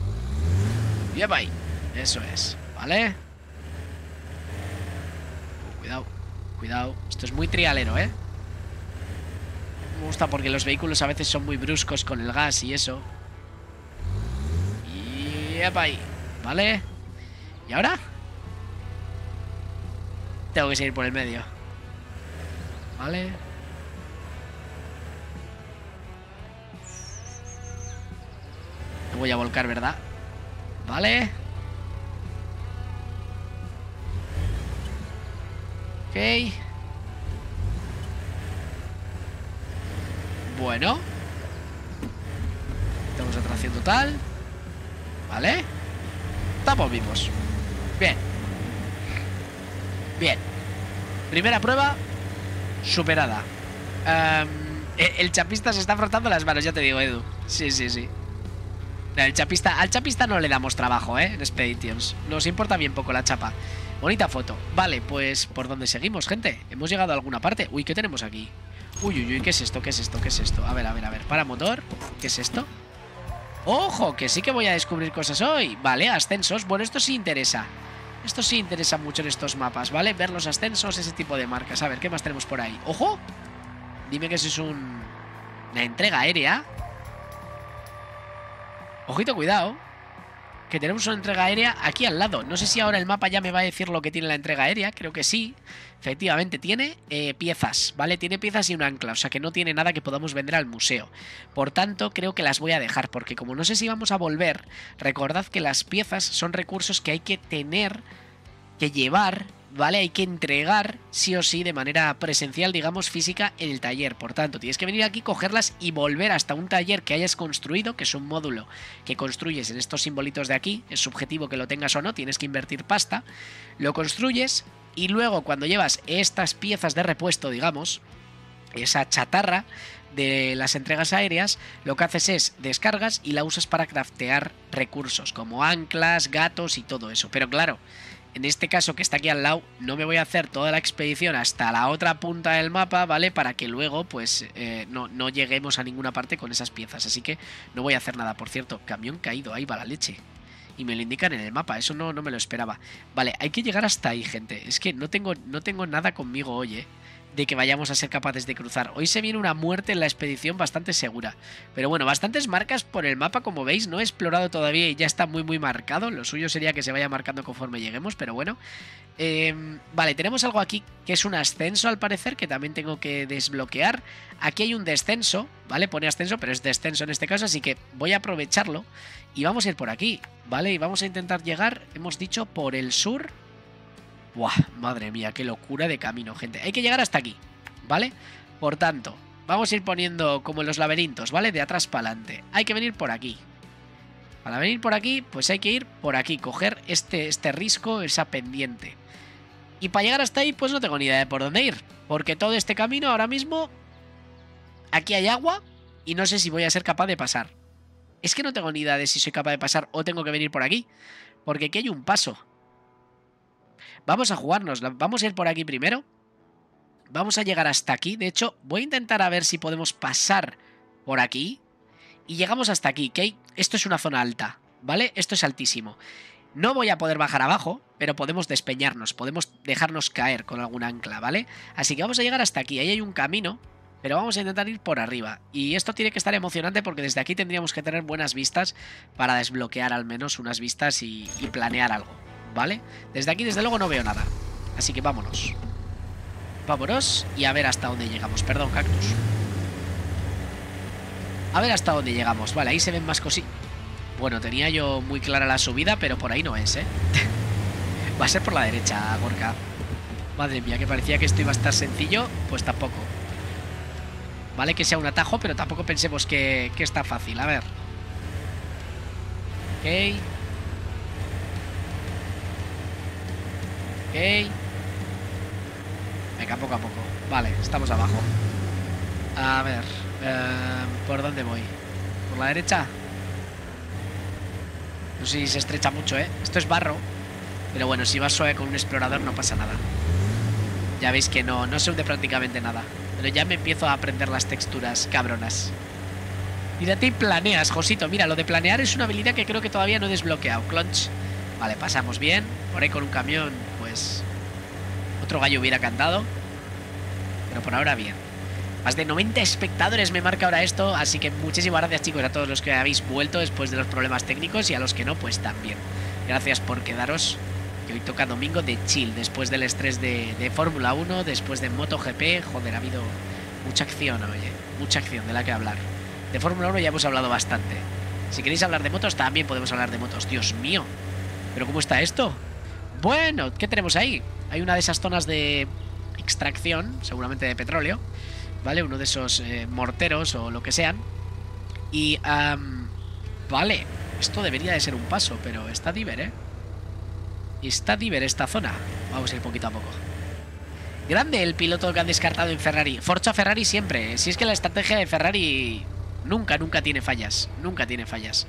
Bien, bye. Eso es, ¿vale? Cuidado, cuidado. Esto es muy trialero, ¿eh? Me gusta porque los vehículos a veces son muy bruscos con el gas y eso. Bien, bye. ¿Vale? ¿Y ahora? Tengo que seguir por el medio. Vale. Me voy a volcar, ¿verdad? Vale. Ok. Bueno. Tenemos atracción total. Vale. Estamos vivos. Bien. Bien. Primera prueba superada. El chapista se está frotando las manos, ya te digo, Edu. Sí, sí, sí. No, al chapista no le damos trabajo, ¿eh? En Expeditions. Nos importa bien poco la chapa. Bonita foto. Vale, pues ¿por dónde seguimos, gente? Hemos llegado a alguna parte. Uy, ¿qué tenemos aquí? Uy, uy, uy, ¿qué es esto? ¿Qué es esto? ¿Qué es esto? A ver, a ver, a ver. Para motor. ¿Qué es esto? ¡Ojo! Que sí que voy a descubrir cosas hoy. Vale, ascensos. Bueno, esto sí interesa. Esto sí interesa mucho en estos mapas, ¿vale? Ver los ascensos, ese tipo de marcas. A ver, ¿qué más tenemos por ahí? ¡Ojo! Dime que eso es un... una entrega aérea. Ojito, cuidado. Que tenemos una entrega aérea aquí al lado. No sé si ahora el mapa ya me va a decir lo que tiene la entrega aérea. Creo que sí. Efectivamente, tiene piezas, ¿vale? Tiene piezas y un ancla. O sea que no tiene nada que podamos vender al museo. Por tanto, creo que las voy a dejar. Porque como no sé si vamos a volver, recordad que las piezas son recursos que hay que tener, que llevar, ¿vale? Hay que entregar sí o sí de manera presencial, digamos, física en el taller. Por tanto, tienes que venir aquí, cogerlas y volver hasta un taller que hayas construido, que es un módulo que construyes en estos simbolitos de aquí. Es subjetivo que lo tengas o no, tienes que invertir pasta. Lo construyes y luego cuando llevas estas piezas de repuesto, digamos, esa chatarra de las entregas aéreas, lo que haces es descargas y la usas para craftear recursos como anclas, gatos y todo eso. Pero claro... en este caso, que está aquí al lado, no me voy a hacer toda la expedición hasta la otra punta del mapa, ¿vale? Para que luego, pues, no lleguemos a ninguna parte con esas piezas. Así que no voy a hacer nada. Por cierto, camión caído, ahí va la leche. Y me lo indican en el mapa, eso no me lo esperaba. Vale, hay que llegar hasta ahí, gente. Es que no tengo nada conmigo hoy, ¿eh? De que vayamos a ser capaces de cruzar. Hoy se viene una muerte en la expedición bastante segura. Pero bueno, bastantes marcas por el mapa, como veis. No he explorado todavía y ya está muy, muy marcado. Lo suyo sería que se vaya marcando conforme lleguemos, pero bueno. Vale, tenemos algo aquí que es un ascenso, al parecer, que también tengo que desbloquear. Aquí hay un descenso, ¿vale? Pone ascenso, pero es descenso en este caso, así que voy a aprovecharlo. Y vamos a ir por aquí, ¿vale? Y vamos a intentar llegar, hemos dicho, por el sur... ¡Buah! Madre mía, qué locura de camino, gente. Hay que llegar hasta aquí, ¿vale? Por tanto, vamos a ir poniendo como en los laberintos, ¿vale? De atrás para adelante. Hay que venir por aquí. Para venir por aquí, pues hay que ir por aquí. Coger este risco, esa pendiente. Y para llegar hasta ahí, pues no tengo ni idea de por dónde ir. Porque todo este camino ahora mismo... aquí hay agua y no sé si voy a ser capaz de pasar. Es que no tengo ni idea de si soy capaz de pasar o tengo que venir por aquí. Porque aquí hay un paso. Vamos a jugarnos, vamos a ir por aquí primero. Vamos a llegar hasta aquí. De hecho, voy a intentar a ver si podemos pasar por aquí. Y llegamos hasta aquí, ¿ok? Esto es una zona alta, ¿vale? Esto es altísimo. No voy a poder bajar abajo, pero podemos despeñarnos. Podemos dejarnos caer con algún ancla, ¿vale? Así que vamos a llegar hasta aquí. Ahí hay un camino, pero vamos a intentar ir por arriba. Y esto tiene que estar emocionante porque desde aquí tendríamos que tener buenas vistas para desbloquear al menos unas vistas y planear algo. ¿Vale? Desde aquí, desde luego, no veo nada. Así que vámonos. Vámonos y a ver hasta dónde llegamos. Perdón, cactus. A ver hasta dónde llegamos. Vale, ahí se ven más cositas. Bueno, tenía yo muy clara la subida, pero por ahí no es, ¿eh? Va a ser por la derecha, Gorka. Madre mía, que parecía que esto iba a estar sencillo. Pues tampoco. Vale que sea un atajo, pero tampoco pensemos que está fácil. A ver. Ok. Ok. Venga, poco a poco. Vale, estamos abajo. A ver. ¿Por dónde voy? ¿Por la derecha? No sé si se estrecha mucho, ¿eh? Esto es barro. Pero bueno, si vas suave con un explorador no pasa nada. Ya veis que no se hunde prácticamente nada. Pero ya me empiezo a aprender las texturas cabronas. Mírate y planeas, Josito. Mira, lo de planear es una habilidad que creo que todavía no he desbloqueado. Clutch. Vale, pasamos bien. Por ahí con un camión, pues... otro gallo hubiera cantado. Pero por ahora bien. Más de 90 espectadores me marca ahora esto. Así que muchísimas gracias, chicos, a todos los que habéis vuelto después de los problemas técnicos. Y a los que no, pues también. Gracias por quedaros. Que hoy toca domingo de chill. Después del estrés de Fórmula 1. Después de MotoGP. Joder, ha habido mucha acción, oye. Mucha acción de la que hablar. De Fórmula 1 ya hemos hablado bastante. Si queréis hablar de motos, también podemos hablar de motos. Dios mío. ¿Pero cómo está esto? Bueno, ¿qué tenemos ahí? Hay una de esas zonas de extracción, seguramente de petróleo, ¿vale? Uno de esos morteros o lo que sean. Y, vale, esto debería de ser un paso, pero está diver, ¿eh? Está diver esta zona. Vamos a ir poquito a poco. Grande el piloto que han descartado en Ferrari. Forza Ferrari siempre. Si es que la estrategia de Ferrari nunca tiene fallas. Nunca tiene fallas.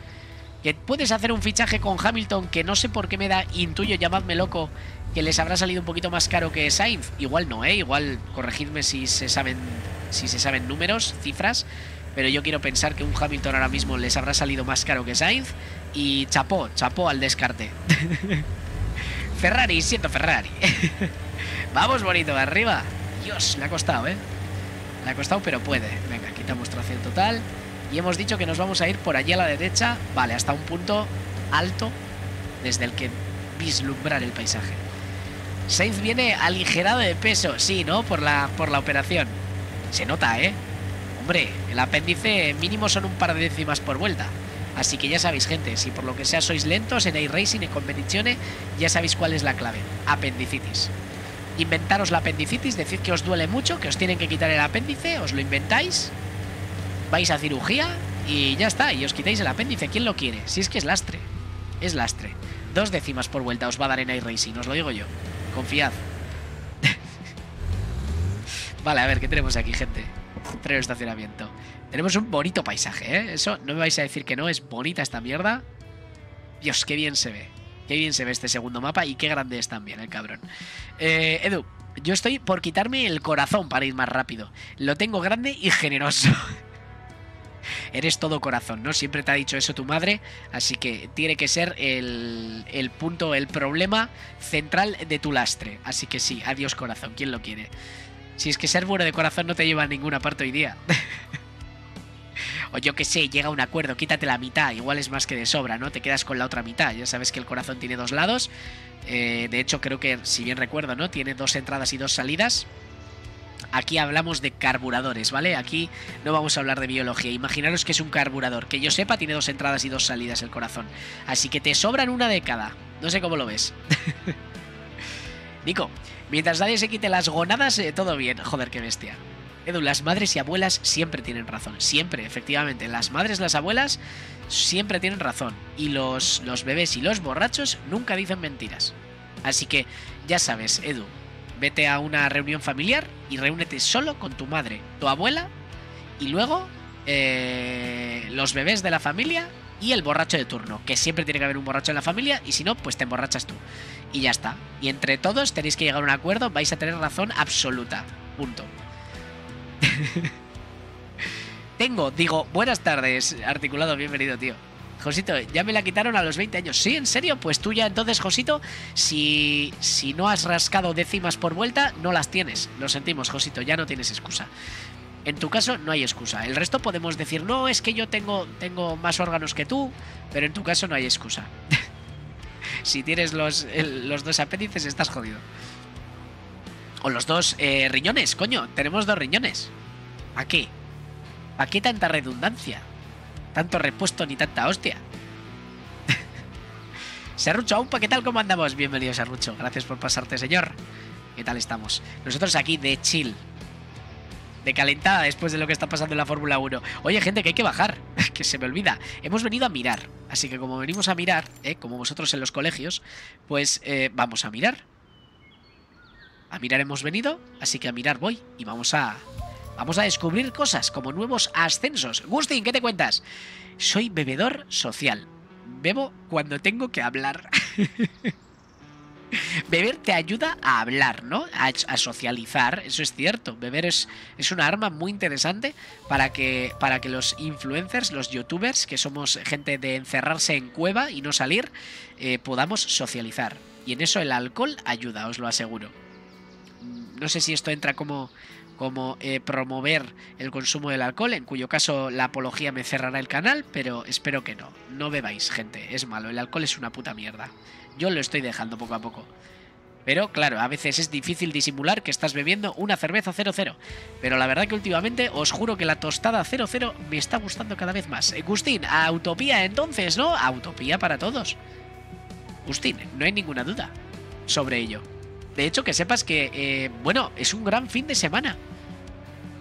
Que puedes hacer un fichaje con Hamilton que no sé por qué me da, intuyo, llamadme loco, que les habrá salido un poquito más caro que Sainz. Igual no, ¿eh? Igual corregidme si se saben números, cifras. Pero yo quiero pensar que un Hamilton ahora mismo les habrá salido más caro que Sainz. Y chapó al descarte. Ferrari, siento Ferrari. Vamos bonito, arriba. Dios, le ha costado, ¿eh? Le ha costado, pero puede. Venga, quitamos tracción total. Y hemos dicho que nos vamos a ir por allí a la derecha. Vale, hasta un punto alto desde el que vislumbrar el paisaje. Sainz viene aligerado de peso. Sí, ¿no? Por la operación. Se nota, ¿eh? Hombre, el apéndice mínimo son un par de décimas por vuelta. Así que ya sabéis, gente, si por lo que sea sois lentos en iRacing, en competiciones, ya sabéis cuál es la clave. Apendicitis. Inventaros la apendicitis, decid que os duele mucho, que os tienen que quitar el apéndice, os lo inventáis... vais a cirugía y ya está. Y os quitáis el apéndice. ¿Quién lo quiere? Si es que es lastre. Es lastre. 2 décimas por vuelta os va a dar en iRacing. Os lo digo yo. Confiad. Vale, a ver, ¿qué tenemos aquí, gente? Treno estacionamiento. Tenemos un bonito paisaje, ¿eh? Eso no me vais a decir que no. Es bonita esta mierda. Dios, qué bien se ve. Qué bien se ve este segundo mapa. Y qué grande es también el cabrón. Edu, yo estoy por quitarme el corazón para ir más rápido. Lo tengo grande y generoso. Eres todo corazón, ¿no? Siempre te ha dicho eso tu madre, así que tiene que ser el punto, el problema central de tu lastre. Así que sí, adiós corazón, ¿quién lo quiere? Si es que ser bueno de corazón no te lleva a ninguna parte hoy día. O yo que sé, llega a un acuerdo, quítate la mitad, igual es más que de sobra, ¿no? Te quedas con la otra mitad, ya sabes que el corazón tiene 2 lados. De hecho, creo que, si bien recuerdo, ¿no? Tiene 2 entradas y 2 salidas. Aquí hablamos de carburadores, ¿vale? Aquí no vamos a hablar de biología. Imaginaros que es un carburador. Que yo sepa, tiene 2 entradas y 2 salidas el corazón. Así que te sobran 1 de cada. No sé cómo lo ves. Nico, mientras nadie se quite las gonadas, todo bien. Joder, qué bestia. Edu, las madres y abuelas siempre tienen razón. Siempre, efectivamente. Las madres, las abuelas siempre tienen razón. Y los bebés y los borrachos nunca dicen mentiras. Así que, ya sabes, Edu. Vete a una reunión familiar y reúnete solo con tu madre, tu abuela y luego los bebés de la familia y el borracho de turno. Que siempre tiene que haber un borracho en la familia y si no, pues te emborrachas tú. Y ya está. Y entre todos tenéis que llegar a un acuerdo, vais a tener razón absoluta. Punto. Digo, buenas tardes, articulado, bienvenido, tío. Josito, ya me la quitaron a los 20 años. ¿Sí? ¿En serio? Pues tú ya entonces, Josito, si no has rascado décimas por vuelta, no las tienes. Lo sentimos, Josito, ya no tienes excusa. En tu caso no hay excusa. El resto podemos decir, no, es que yo tengo más órganos que tú, pero en tu caso no hay excusa. Si tienes los 2 apéndices, estás jodido. O los 2 riñones, coño, tenemos 2 riñones. ¿A qué? ¿A qué tanta redundancia? Tanto repuesto ni tanta hostia. Serrucho, aún pa' ¿qué tal? ¿Cómo andamos? Bienvenido, Serrucho. Gracias por pasarte, señor. ¿Qué tal estamos? Nosotros aquí de chill, de calentada después de lo que está pasando en la Fórmula 1. Oye, gente, que hay que bajar, que se me olvida. Hemos venido a mirar, así que como venimos a mirar, como vosotros en los colegios, pues vamos a mirar. A mirar hemos venido, así que a mirar voy y vamos a... Vamos a descubrir cosas como nuevos ascensos. Gustin, ¿qué te cuentas? Soy bebedor social. Bebo cuando tengo que hablar. Beber te ayuda a hablar, ¿no? A socializar, eso es cierto. Beber es una arma muy interesante para que los influencers, los youtubers, que somos gente de encerrarse en cueva y no salir, podamos socializar. Y en eso el alcohol ayuda, os lo aseguro. No sé si esto entra como promover el consumo del alcohol, en cuyo caso la apología me cerrará el canal, pero espero que no. No bebáis, gente, es malo, el alcohol es una puta mierda. Yo lo estoy dejando poco a poco. Pero claro, a veces es difícil disimular que estás bebiendo una cerveza 00. Pero la verdad que últimamente os juro que la tostada 00 me está gustando cada vez más. Agustín, a Autopía entonces, ¿no? Autopía para todos. Agustín, no hay ninguna duda sobre ello. De hecho, que sepas que, bueno, es un gran fin de semana.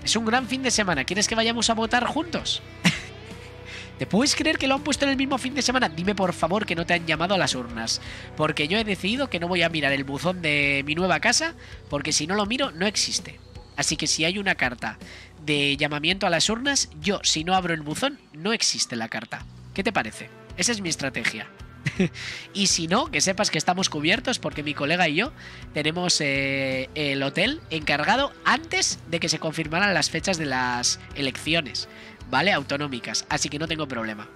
Es un gran fin de semana. ¿Quieres que vayamos a votar juntos? ¿Te puedes creer que lo han puesto en el mismo fin de semana? Dime, por favor, que no te han llamado a las urnas. Porque yo he decidido que no voy a mirar el buzón de mi nueva casa, porque si no lo miro, no existe. Así que si hay una carta de llamamiento a las urnas, yo, si no abro el buzón, no existe la carta. ¿Qué te parece? Esa es mi estrategia. Y si no, que sepas que estamos cubiertos porque mi colega y yo tenemos el hotel encargado antes de que se confirmaran las fechas de las elecciones, ¿vale? Autonómicas, así que no tengo problema.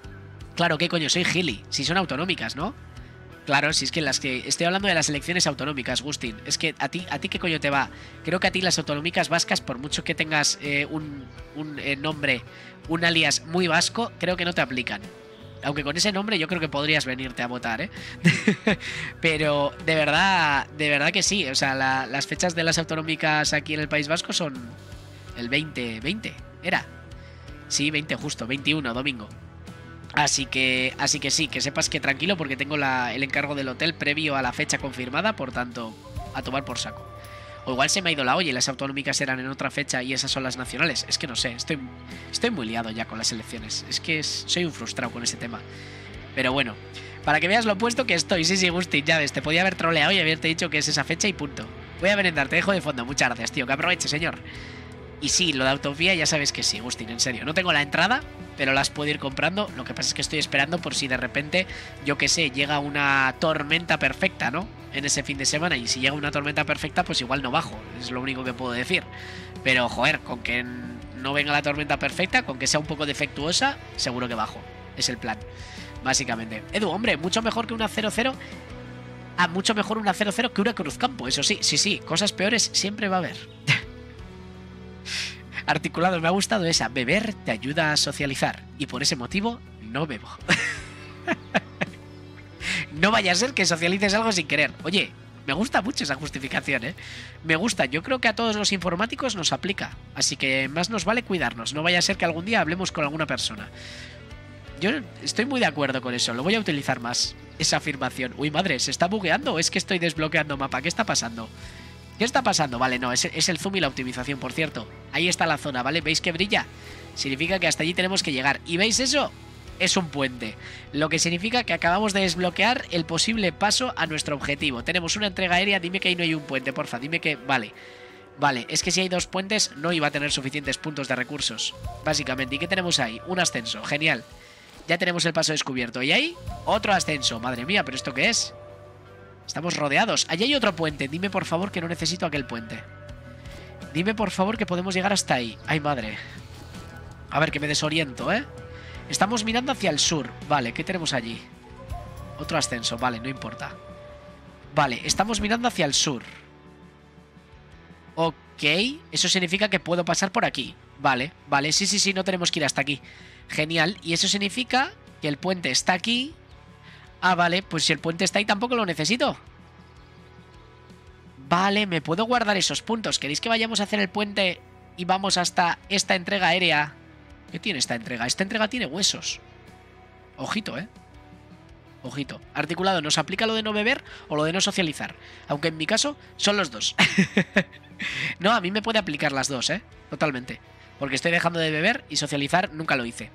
Claro, ¿qué coño? Soy gili, si son autonómicas, ¿no? Claro, si es que las que... Estoy hablando de las elecciones autonómicas, Agustín. Es que a ti ¿qué coño te va? Creo que a ti las autonómicas vascas, por mucho que tengas nombre, un alias muy vasco, creo que no te aplican. Aunque con ese nombre yo creo que podrías venirte a votar, ¿eh? Pero de verdad que sí. O sea, las fechas de las autonómicas aquí en el País Vasco son el 20, ¿era? Sí, 20 justo, 21, domingo. Así que sí, que sepas que tranquilo porque tengo el encargo del hotel previo a la fecha confirmada, por tanto, a tomar por saco. O igual se me ha ido la olla y las autonómicas eran en otra fecha y esas son las nacionales. Es que no sé, estoy muy liado ya con las elecciones. Es que soy un frustrado con ese tema. Pero bueno, para que veas lo opuesto que estoy. Sí, Gusti, ya ves, te podía haber troleado y haberte dicho que es esa fecha y punto. Voy a merendar, te dejo de fondo. Muchas gracias, tío, que aproveche, señor. Y sí, lo de Autopía ya sabes que sí, Gusti, en serio. No tengo la entrada, pero las puedo ir comprando. Lo que pasa es que estoy esperando por si de repente, yo qué sé, llega una tormenta perfecta, ¿no? En ese fin de semana, y si llega una tormenta perfecta, pues igual no bajo, es lo único que puedo decir. Pero, joder, con que no venga la tormenta perfecta, con que sea un poco defectuosa, seguro que bajo. Es el plan, básicamente. Edu, hombre, mucho mejor que una 0-0. Ah, mucho mejor una 0-0 que una Cruzcampo, eso sí, sí, sí, cosas peores siempre va a haber. Articulado, me ha gustado esa. Beber te ayuda a socializar, y por ese motivo no bebo. No vaya a ser que socialices algo sin querer. Oye, me gusta mucho esa justificación, ¿eh? Me gusta, yo creo que a todos los informáticos nos aplica. Así que más nos vale cuidarnos. No vaya a ser que algún día hablemos con alguna persona. Yo estoy muy de acuerdo con eso. Lo voy a utilizar más, esa afirmación. Uy, madre, ¿se está bugueando o es que estoy desbloqueando mapa? ¿Qué está pasando? ¿Qué está pasando? Vale, no, es el zoom y la optimización, por cierto. Ahí está la zona, ¿vale? ¿Veis que brilla? Significa que hasta allí tenemos que llegar. ¿Y veis eso? Es un puente, lo que significa que acabamos de desbloquear el posible paso a nuestro objetivo. Tenemos una entrega aérea, dime que ahí no hay un puente, porfa, dime que... Vale, vale, es que si hay dos puentes no iba a tener suficientes puntos de recursos, básicamente. ¿Y qué tenemos ahí? Un ascenso, genial. Ya tenemos el paso descubierto. Y ahí, otro ascenso, madre mía, ¿pero esto qué es? Estamos rodeados. Allí hay otro puente, dime por favor que no necesito aquel puente. Dime por favor que podemos llegar hasta ahí. Ay, madre. A ver, que me desoriento, ¿eh? Estamos mirando hacia el sur. Vale, ¿qué tenemos allí? Otro ascenso, vale, no importa. Vale, estamos mirando hacia el sur. Ok, eso significa que puedo pasar por aquí. Vale, vale, sí, sí, sí, no tenemos que ir hasta aquí. Genial, y eso significa que el puente está aquí. Ah, vale, pues si el puente está ahí tampoco lo necesito. Vale, me puedo guardar esos puntos. ¿Queréis que vayamos a hacer el puente y vamos hasta esta entrega aérea? ¿Qué tiene esta entrega? Esta entrega tiene huesos. Ojito, ¿eh? Ojito. Articulado, ¿nos aplica lo de no beber o lo de no socializar? Aunque en mi caso son los dos. No, a mí me puede aplicar las dos, ¿eh? Totalmente. Porque estoy dejando de beber y socializar nunca lo hice.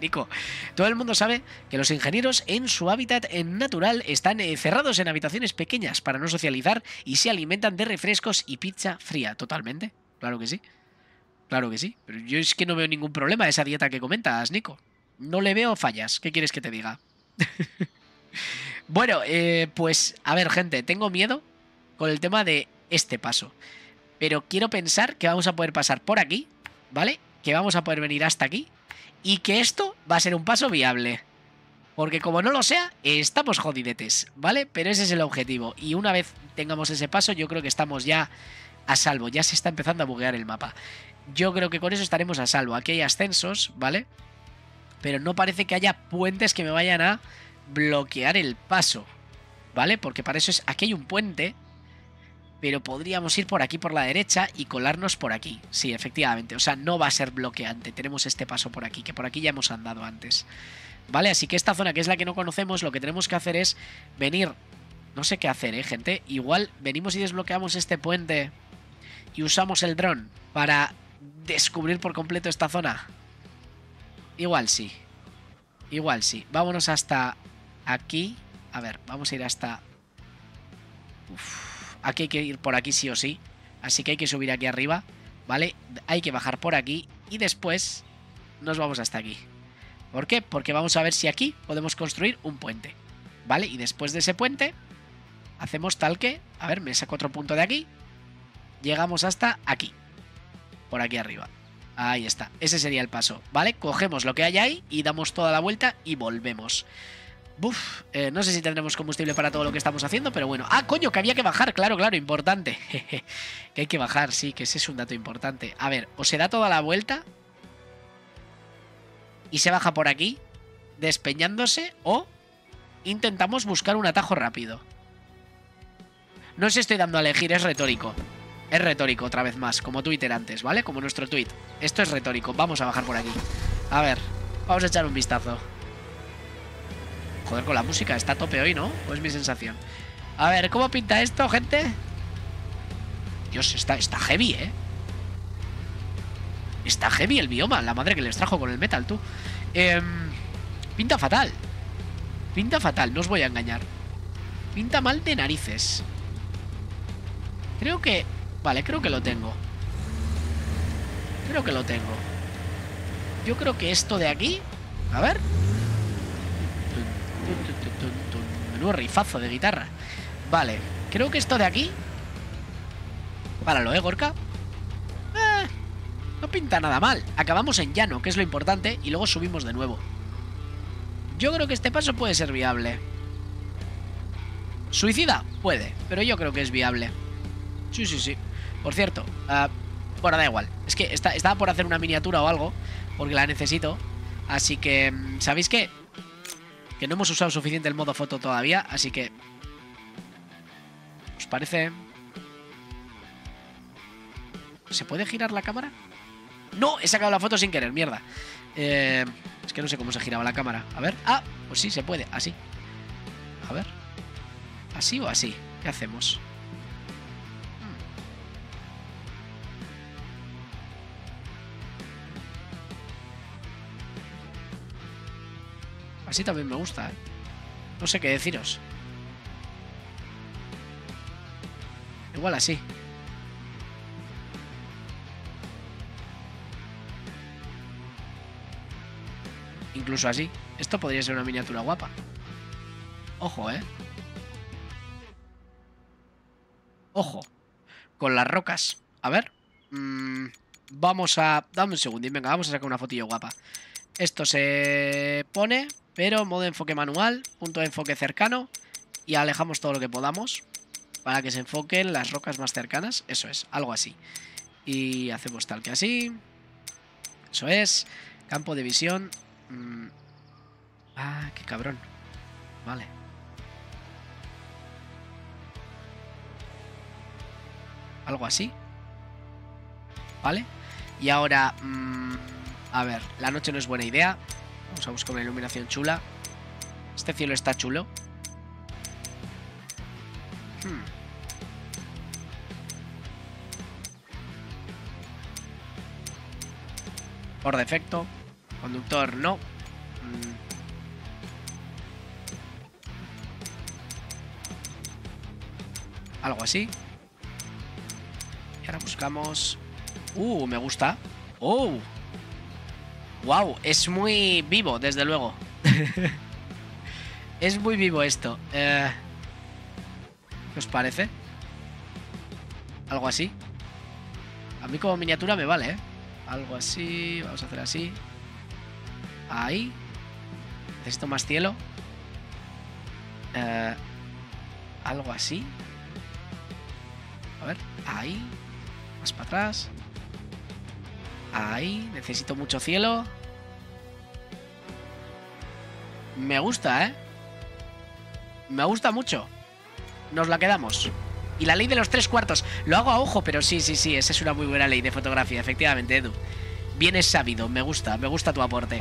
Nico, todo el mundo sabe que los ingenieros en su hábitat natural están cerrados en habitaciones pequeñas para no socializar y se alimentan de refrescos y pizza fría. Totalmente. Claro que sí. Claro que sí. Pero yo es que no veo ningún problema a esa dieta que comentas, Nico. No le veo fallas. ¿Qué quieres que te diga? Bueno, pues a ver, gente, tengo miedo con el tema de este paso. Pero quiero pensar que vamos a poder pasar por aquí, ¿vale? Que vamos a poder venir hasta aquí y que esto va a ser un paso viable. Porque como no lo sea, estamos jodidetes, ¿vale? Pero ese es el objetivo. Y una vez tengamos ese paso, yo creo que estamos ya a salvo. Ya se está empezando a buguear el mapa. Yo creo que con eso estaremos a salvo. Aquí hay ascensos, ¿vale? Pero no parece que haya puentes que me vayan a bloquear el paso, ¿vale? Porque para eso es... Aquí hay un puente, pero podríamos ir por aquí por la derecha y colarnos por aquí. Sí, efectivamente. O sea, no va a ser bloqueante. Tenemos este paso por aquí, que por aquí ya hemos andado antes, ¿vale? Así que esta zona, que es la que no conocemos, lo que tenemos que hacer es venir... No sé qué hacer, gente. Igual venimos y desbloqueamos este puente y usamos el dron para descubrir por completo esta zona. Igual sí. Igual sí. Vámonos hasta aquí. A ver, vamos a ir hasta... Uf. Aquí hay que ir por aquí sí o sí. Así que hay que subir aquí arriba, ¿vale? Hay que bajar por aquí y después nos vamos hasta aquí. ¿Por qué? Porque vamos a ver si aquí podemos construir un puente, ¿vale? Y después de ese puente hacemos tal que... A ver, me saco otro punto de aquí. Llegamos hasta aquí. Por aquí arriba. Ahí está, ese sería el paso, ¿vale? Cogemos lo que hay ahí y damos toda la vuelta y volvemos. Buf, no sé si tendremos combustible para todo lo que estamos haciendo, pero bueno. ¡Ah, coño, que había que bajar! Claro, claro, importante. Que hay que bajar, sí, que ese es un dato importante. A ver, o se da toda la vuelta y se baja por aquí, despeñándose, o intentamos buscar un atajo rápido. No sé, estoy dando a elegir, es retórico. Es retórico otra vez más, como Twitter antes, ¿vale? Como nuestro tweet. Esto es retórico. Vamos a bajar por aquí. A ver, vamos a echar un vistazo. Joder, con la música está a tope hoy, ¿no? Pues mi sensación. A ver, ¿cómo pinta esto, gente? Dios, está heavy, ¿eh? Está heavy el bioma. La madre que les trajo con el metal, tú. Pinta fatal. Pinta fatal, no os voy a engañar. Pinta mal de narices. Creo que... Vale, creo que lo tengo. Creo que lo tengo. Yo creo que esto de aquí... A ver... Menudo rifazo de guitarra. Vale, creo que esto de aquí... Páralo, Gorka. No pinta nada mal. Acabamos en llano, que es lo importante, y luego subimos de nuevo. Yo creo que este paso puede ser viable. ¿Suicida? Puede, pero yo creo que es viable. Sí, sí, sí. Por cierto, bueno, da igual. Es que estaba por hacer una miniatura o algo, porque la necesito. Así que, ¿sabéis qué? Que no hemos usado suficiente el modo foto todavía, así que... ¿Os parece? ¿Se puede girar la cámara? ¡No! He sacado la foto sin querer, mierda. Es que no sé cómo se giraba la cámara. A ver. Ah, pues sí, se puede. Así. A ver. ¿Así o así? ¿Qué hacemos? Así también me gusta, ¿eh? No sé qué deciros. Igual así. Incluso así. Esto podría ser una miniatura guapa. Ojo, ¿eh? Ojo. Con las rocas. A ver. Vamos a... Dame un segundo. Venga, vamos a sacar una fotillo guapa. Esto se pone... Pero modo de enfoque manual, punto de enfoque cercano y alejamos todo lo que podamos para que se enfoquen las rocas más cercanas. Eso es, algo así. Y hacemos tal que así. Eso es. Campo de visión. Ah, qué cabrón. Vale. Algo así. Vale. Y ahora... a ver, la noche no es buena idea. Vamos a buscar una iluminación chula. Este cielo está chulo. Por defecto. Conductor no. Algo así. Y ahora buscamos... me gusta. ¡Oh! ¡Wow! Es muy vivo, desde luego. Es muy vivo esto. ¿Qué os parece? Algo así. A mí como miniatura me vale, ¿eh? Algo así. Vamos a hacer así. Ahí. Necesito más cielo. Algo así. A ver. Ahí. Más para atrás. Ahí. Necesito mucho cielo. Me gusta, ¿eh? Me gusta mucho. Nos la quedamos. Y la ley de los 3/4. Lo hago a ojo, pero sí, sí, sí. Esa es una muy buena ley de fotografía, efectivamente, Edu. Bien es sabido. Me gusta tu aporte.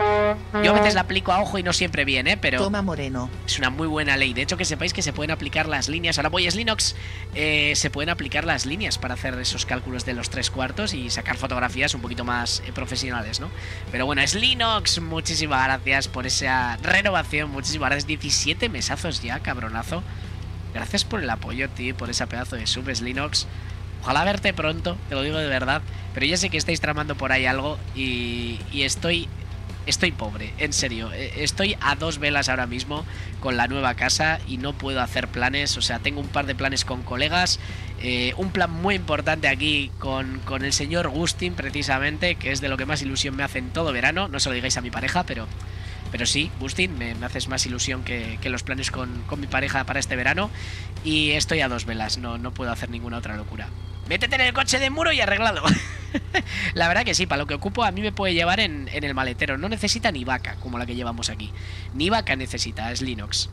Yo a veces la aplico a ojo y no siempre bien, ¿eh? Pero toma, Moreno. Es una muy buena ley. De hecho, que sepáis que se pueden aplicar las líneas. Ahora voy a Slinox. Se pueden aplicar las líneas para hacer esos cálculos de los 3/4 y sacar fotografías un poquito más profesionales, ¿no? Pero bueno, Slinox, muchísimas gracias por esa renovación. Muchísimas gracias. 17 mesazos ya, cabronazo. Gracias por el apoyo, tío, por esa pedazo de sub, Slinox. Ojalá verte pronto, te lo digo de verdad. Pero ya sé que estáis tramando por ahí algo y estoy pobre, en serio. Estoy a 2 velas ahora mismo con la nueva casa y no puedo hacer planes. O sea, tengo un par de planes con colegas. Un plan muy importante aquí con el señor Gustin, precisamente, que es de lo que más ilusión me hace en todo verano. No se lo digáis a mi pareja, pero... Pero sí, Bustin, me haces más ilusión que los planes con mi pareja para este verano. Y estoy a 2 velas, no puedo hacer ninguna otra locura. Métete en el coche de muro y arreglado. La verdad que sí, para lo que ocupo a mí me puede llevar en el maletero. No necesita ni vaca, como la que llevamos aquí. Ni vaca necesita, es Linux.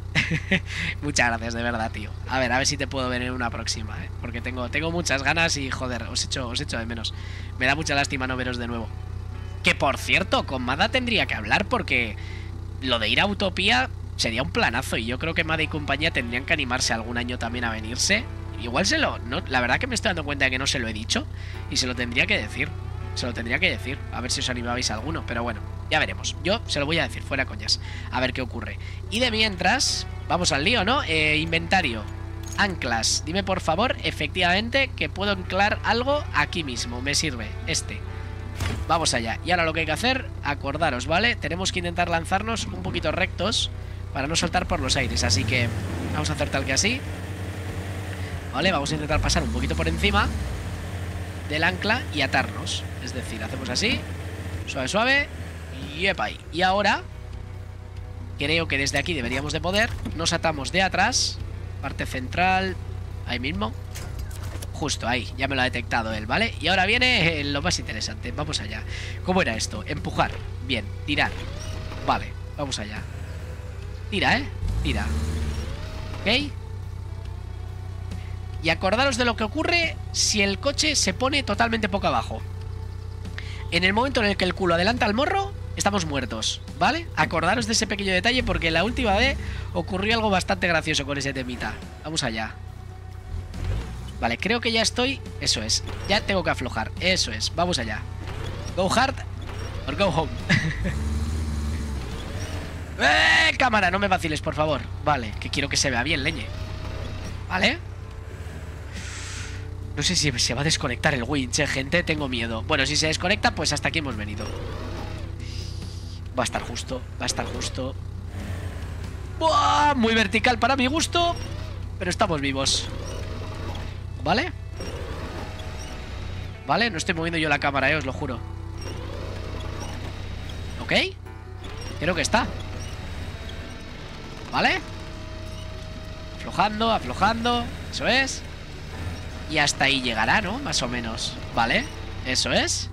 Muchas gracias, de verdad, tío. A ver si te puedo ver en una próxima, ¿eh? Porque tengo muchas ganas y, joder, os echo de menos. Me da mucha lástima no veros de nuevo. Que, por cierto, con Mada tendría que hablar porque... Lo de ir a Autopía sería un planazo y yo creo que Mada y compañía tendrían que animarse algún año también a venirse. Igual se lo... No, la verdad que me estoy dando cuenta de que no se lo he dicho y se lo tendría que decir. Se lo tendría que decir. A ver si os animabais a alguno, pero bueno, ya veremos. Yo se lo voy a decir, fuera coñas. A ver qué ocurre. Y de mientras, vamos al lío, ¿no? Inventario. Anclas. Dime por favor, efectivamente, que puedo anclar algo aquí mismo. Me sirve este. Vamos allá. Y ahora lo que hay que hacer, acordaros, ¿vale? Tenemos que intentar lanzarnos un poquito rectos para no saltar por los aires. Así que vamos a hacer tal que así. Vale, vamos a intentar pasar un poquito por encima del ancla y atarnos. Es decir, hacemos así. Suave, suave. Y epa. Y ahora, creo que desde aquí deberíamos de poder. Nos atamos de atrás. Parte central. Ahí mismo. Justo ahí, ya me lo ha detectado él, ¿vale? Y ahora viene lo más interesante, vamos allá. ¿Cómo era esto? Empujar, bien, tirar. Vale, vamos allá. Tira, ¿eh? Tira. ¿Ok? Y acordaros de lo que ocurre si el coche se pone totalmente boca abajo. En el momento en el que el culo adelanta al morro, estamos muertos, ¿vale? Acordaros de ese pequeño detalle porque la última vez ocurrió algo bastante gracioso con ese temita. Vamos allá. Vale, creo que ya estoy... Eso es, ya tengo que aflojar. Eso es, vamos allá. Go hard or go home. Cámara, no me vaciles, por favor. Vale, que quiero que se vea bien, leñe. Vale. No sé si se va a desconectar el winch, gente. Tengo miedo. Bueno, si se desconecta, pues hasta aquí hemos venido. Va a estar justo, va a estar justo. ¡Buah! Muy vertical para mi gusto. Pero estamos vivos. ¿Vale? ¿Vale? No estoy moviendo yo la cámara, os lo juro. ¿Ok? Creo que está. ¿Vale? Aflojando, aflojando. Eso es. Y hasta ahí llegará, ¿no? Más o menos. ¿Vale? Eso es.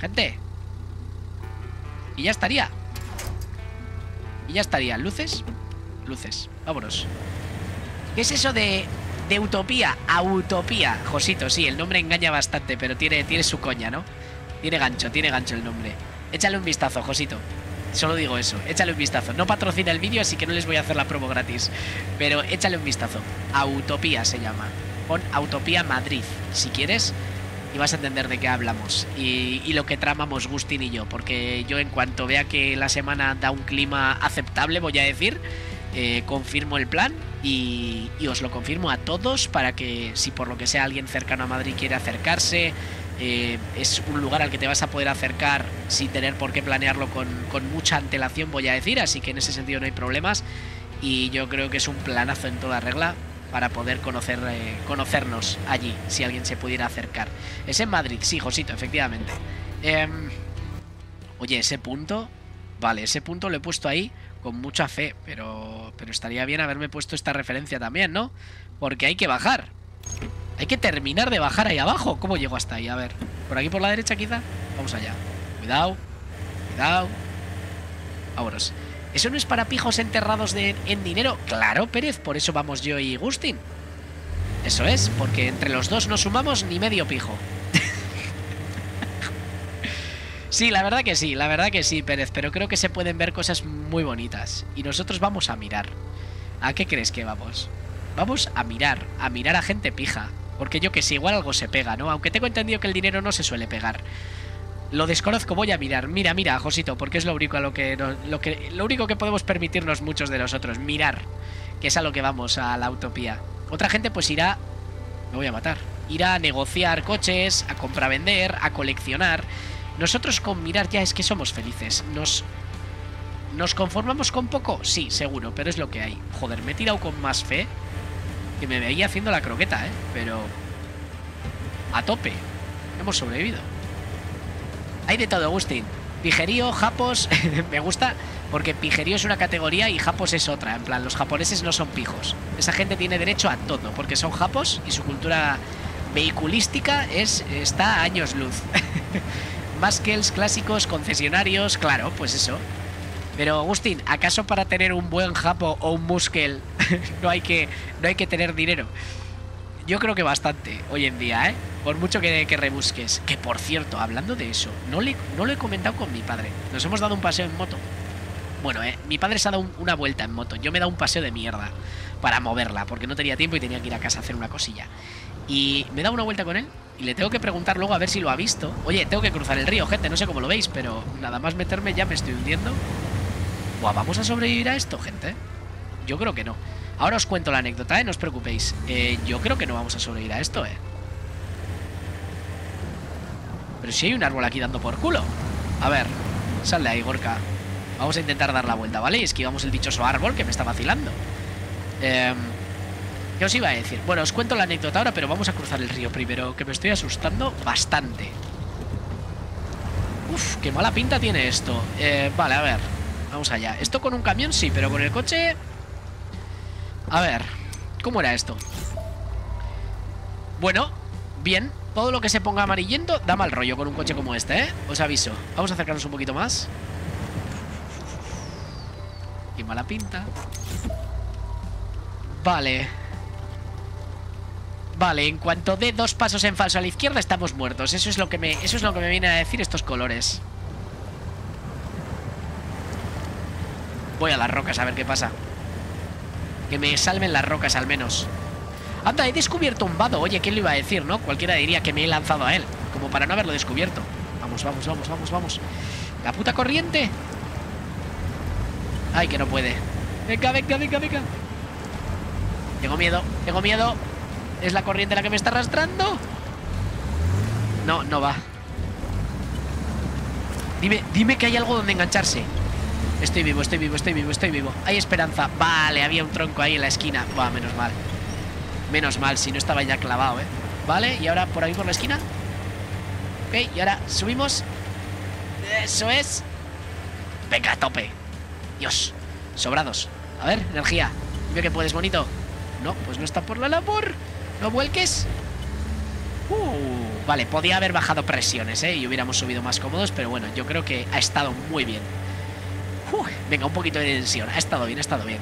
Gente. Y ya estaría. Y ya estaría. ¿Luces? Luces. Vámonos. ¿Qué es eso de...? De Utopía a Utopía. Josito, sí, el nombre engaña bastante, pero tiene su coña, ¿no? Tiene gancho el nombre. Échale un vistazo, Josito. Solo digo eso, échale un vistazo. No patrocina el vídeo, así que no les voy a hacer la promo gratis, pero échale un vistazo. Autopía se llama. Pon Autopía Madrid, si quieres, y vas a entender de qué hablamos y lo que tramamos Gustin y yo. Porque yo, en cuanto vea que la semana da un clima aceptable, voy a decir, confirmo el plan y os lo confirmo a todos, para que si por lo que sea alguien cercano a Madrid quiere acercarse, es un lugar al que te vas a poder acercar sin tener por qué planearlo con mucha antelación, voy a decir. Así que en ese sentido no hay problemas, y yo creo que es un planazo en toda regla para poder conocernos allí, si alguien se pudiera acercar. Es en Madrid, sí, Josito, efectivamente. Oye, ese punto... Vale, ese punto lo he puesto ahí con mucha fe, pero estaría bien haberme puesto esta referencia también, ¿no? Porque hay que bajar. Hay que terminar de bajar ahí abajo. ¿Cómo llego hasta ahí? A ver, ¿por aquí por la derecha quizá? Vamos allá. Cuidado, cuidado. Vámonos. ¿Eso no es para pijos enterrados en dinero? Claro, Pérez, por eso vamos yo y Gustin. Eso es, porque entre los dos no sumamos ni medio pijo. Sí, la verdad que sí, Pérez, pero creo que se pueden ver cosas muy bonitas. Y nosotros vamos a mirar. ¿A qué crees que vamos? Vamos a mirar a gente pija. Porque yo que sé, igual algo se pega, ¿no? Aunque tengo entendido que el dinero no se suele pegar. Lo desconozco, voy a mirar. Mira, mira, Josito, porque es lo único a lo único que podemos permitirnos muchos de nosotros. Mirar, que es a lo que vamos, a la utopía. Otra gente pues irá... Me voy a matar. Irá a negociar coches, a compravender, a coleccionar. Nosotros con mirar ya es que somos felices. ¿Nos conformamos con poco? Sí, seguro, pero es lo que hay. Joder, me he tirado con más fe que me veía haciendo la croqueta, ¿eh? Pero... a tope. Hemos sobrevivido. Hay de todo, Agustín. Pijerío, japos... Me gusta porque pijerío es una categoría y japos es otra. En plan, los japoneses no son pijos. Esa gente tiene derecho a todo porque son japos y su cultura vehiculística está a años luz. Más que los clásicos, concesionarios... Claro, pues eso. Pero, Agustín, ¿acaso para tener un buen japo o un muskel no hay que tener dinero? Yo creo que bastante hoy en día, ¿eh? Por mucho que rebusques. Que, por cierto, hablando de eso, no lo he comentado con mi padre. Nos hemos dado un paseo en moto. Bueno, mi padre se ha dado una vuelta en moto. Yo me he dado un paseo de mierda para moverla, porque no tenía tiempo y tenía que ir a casa a hacer una cosilla. Y me he dado una vuelta con él y le tengo que preguntar luego a ver si lo ha visto. Oye, tengo que cruzar el río, gente. No sé cómo lo veis, pero nada más meterme ya me estoy hundiendo. Buah, ¿vamos a sobrevivir a esto, gente? Yo creo que no. Ahora os cuento la anécdota, ¿eh? No os preocupéis. Yo creo que no vamos a sobrevivir a esto, ¿eh? Pero si hay un árbol aquí dando por culo. A ver, sal de ahí, Gorka. Vamos a intentar dar la vuelta, ¿vale? Y esquivamos el dichoso árbol que me está vacilando. ¿Qué os iba a decir? Bueno, os cuento la anécdota ahora, pero vamos a cruzar el río primero, que me estoy asustando bastante. Uf, qué mala pinta tiene esto. Vale, a ver. Vamos allá. Esto con un camión sí, pero con el coche... A ver, ¿cómo era esto? Bueno, bien. Todo lo que se ponga amarillento da mal rollo con un coche como este, ¿eh? Os aviso. Vamos a acercarnos un poquito más. Qué mala pinta. Vale. Vale, en cuanto dé dos pasos en falso a la izquierda estamos muertos. Eso es lo que me vienen a decir estos colores. Voy a las rocas a ver qué pasa. Que me salven las rocas al menos. Anda, he descubierto un vado. Oye, ¿quién lo iba a decir, no? Cualquiera diría que me he lanzado a él, como para no haberlo descubierto. Vamos, vamos, vamos, vamos, vamos. La puta corriente. Ay, que no puede. Venga, venga, venga, venga. Tengo miedo, tengo miedo. Es la corriente la que me está arrastrando. No, no va. Dime que hay algo donde engancharse. Estoy vivo, estoy vivo, estoy vivo, estoy vivo. Hay esperanza. Vale, había un tronco ahí en la esquina. Buah, menos mal. Menos mal, si no estaba ya clavado, ¿eh? Vale, y ahora por ahí por la esquina. Ok, y ahora subimos. Eso es. Venga, a tope. Dios, sobrados. A ver, energía. Veo que puedes, bonito. No, pues no está por la labor. No vuelques. Vale, podía haber bajado presiones, ¿eh? Y hubiéramos subido más cómodos, pero bueno, yo creo que ha estado muy bien. Venga, un poquito de tensión. Ha estado bien, ha estado bien.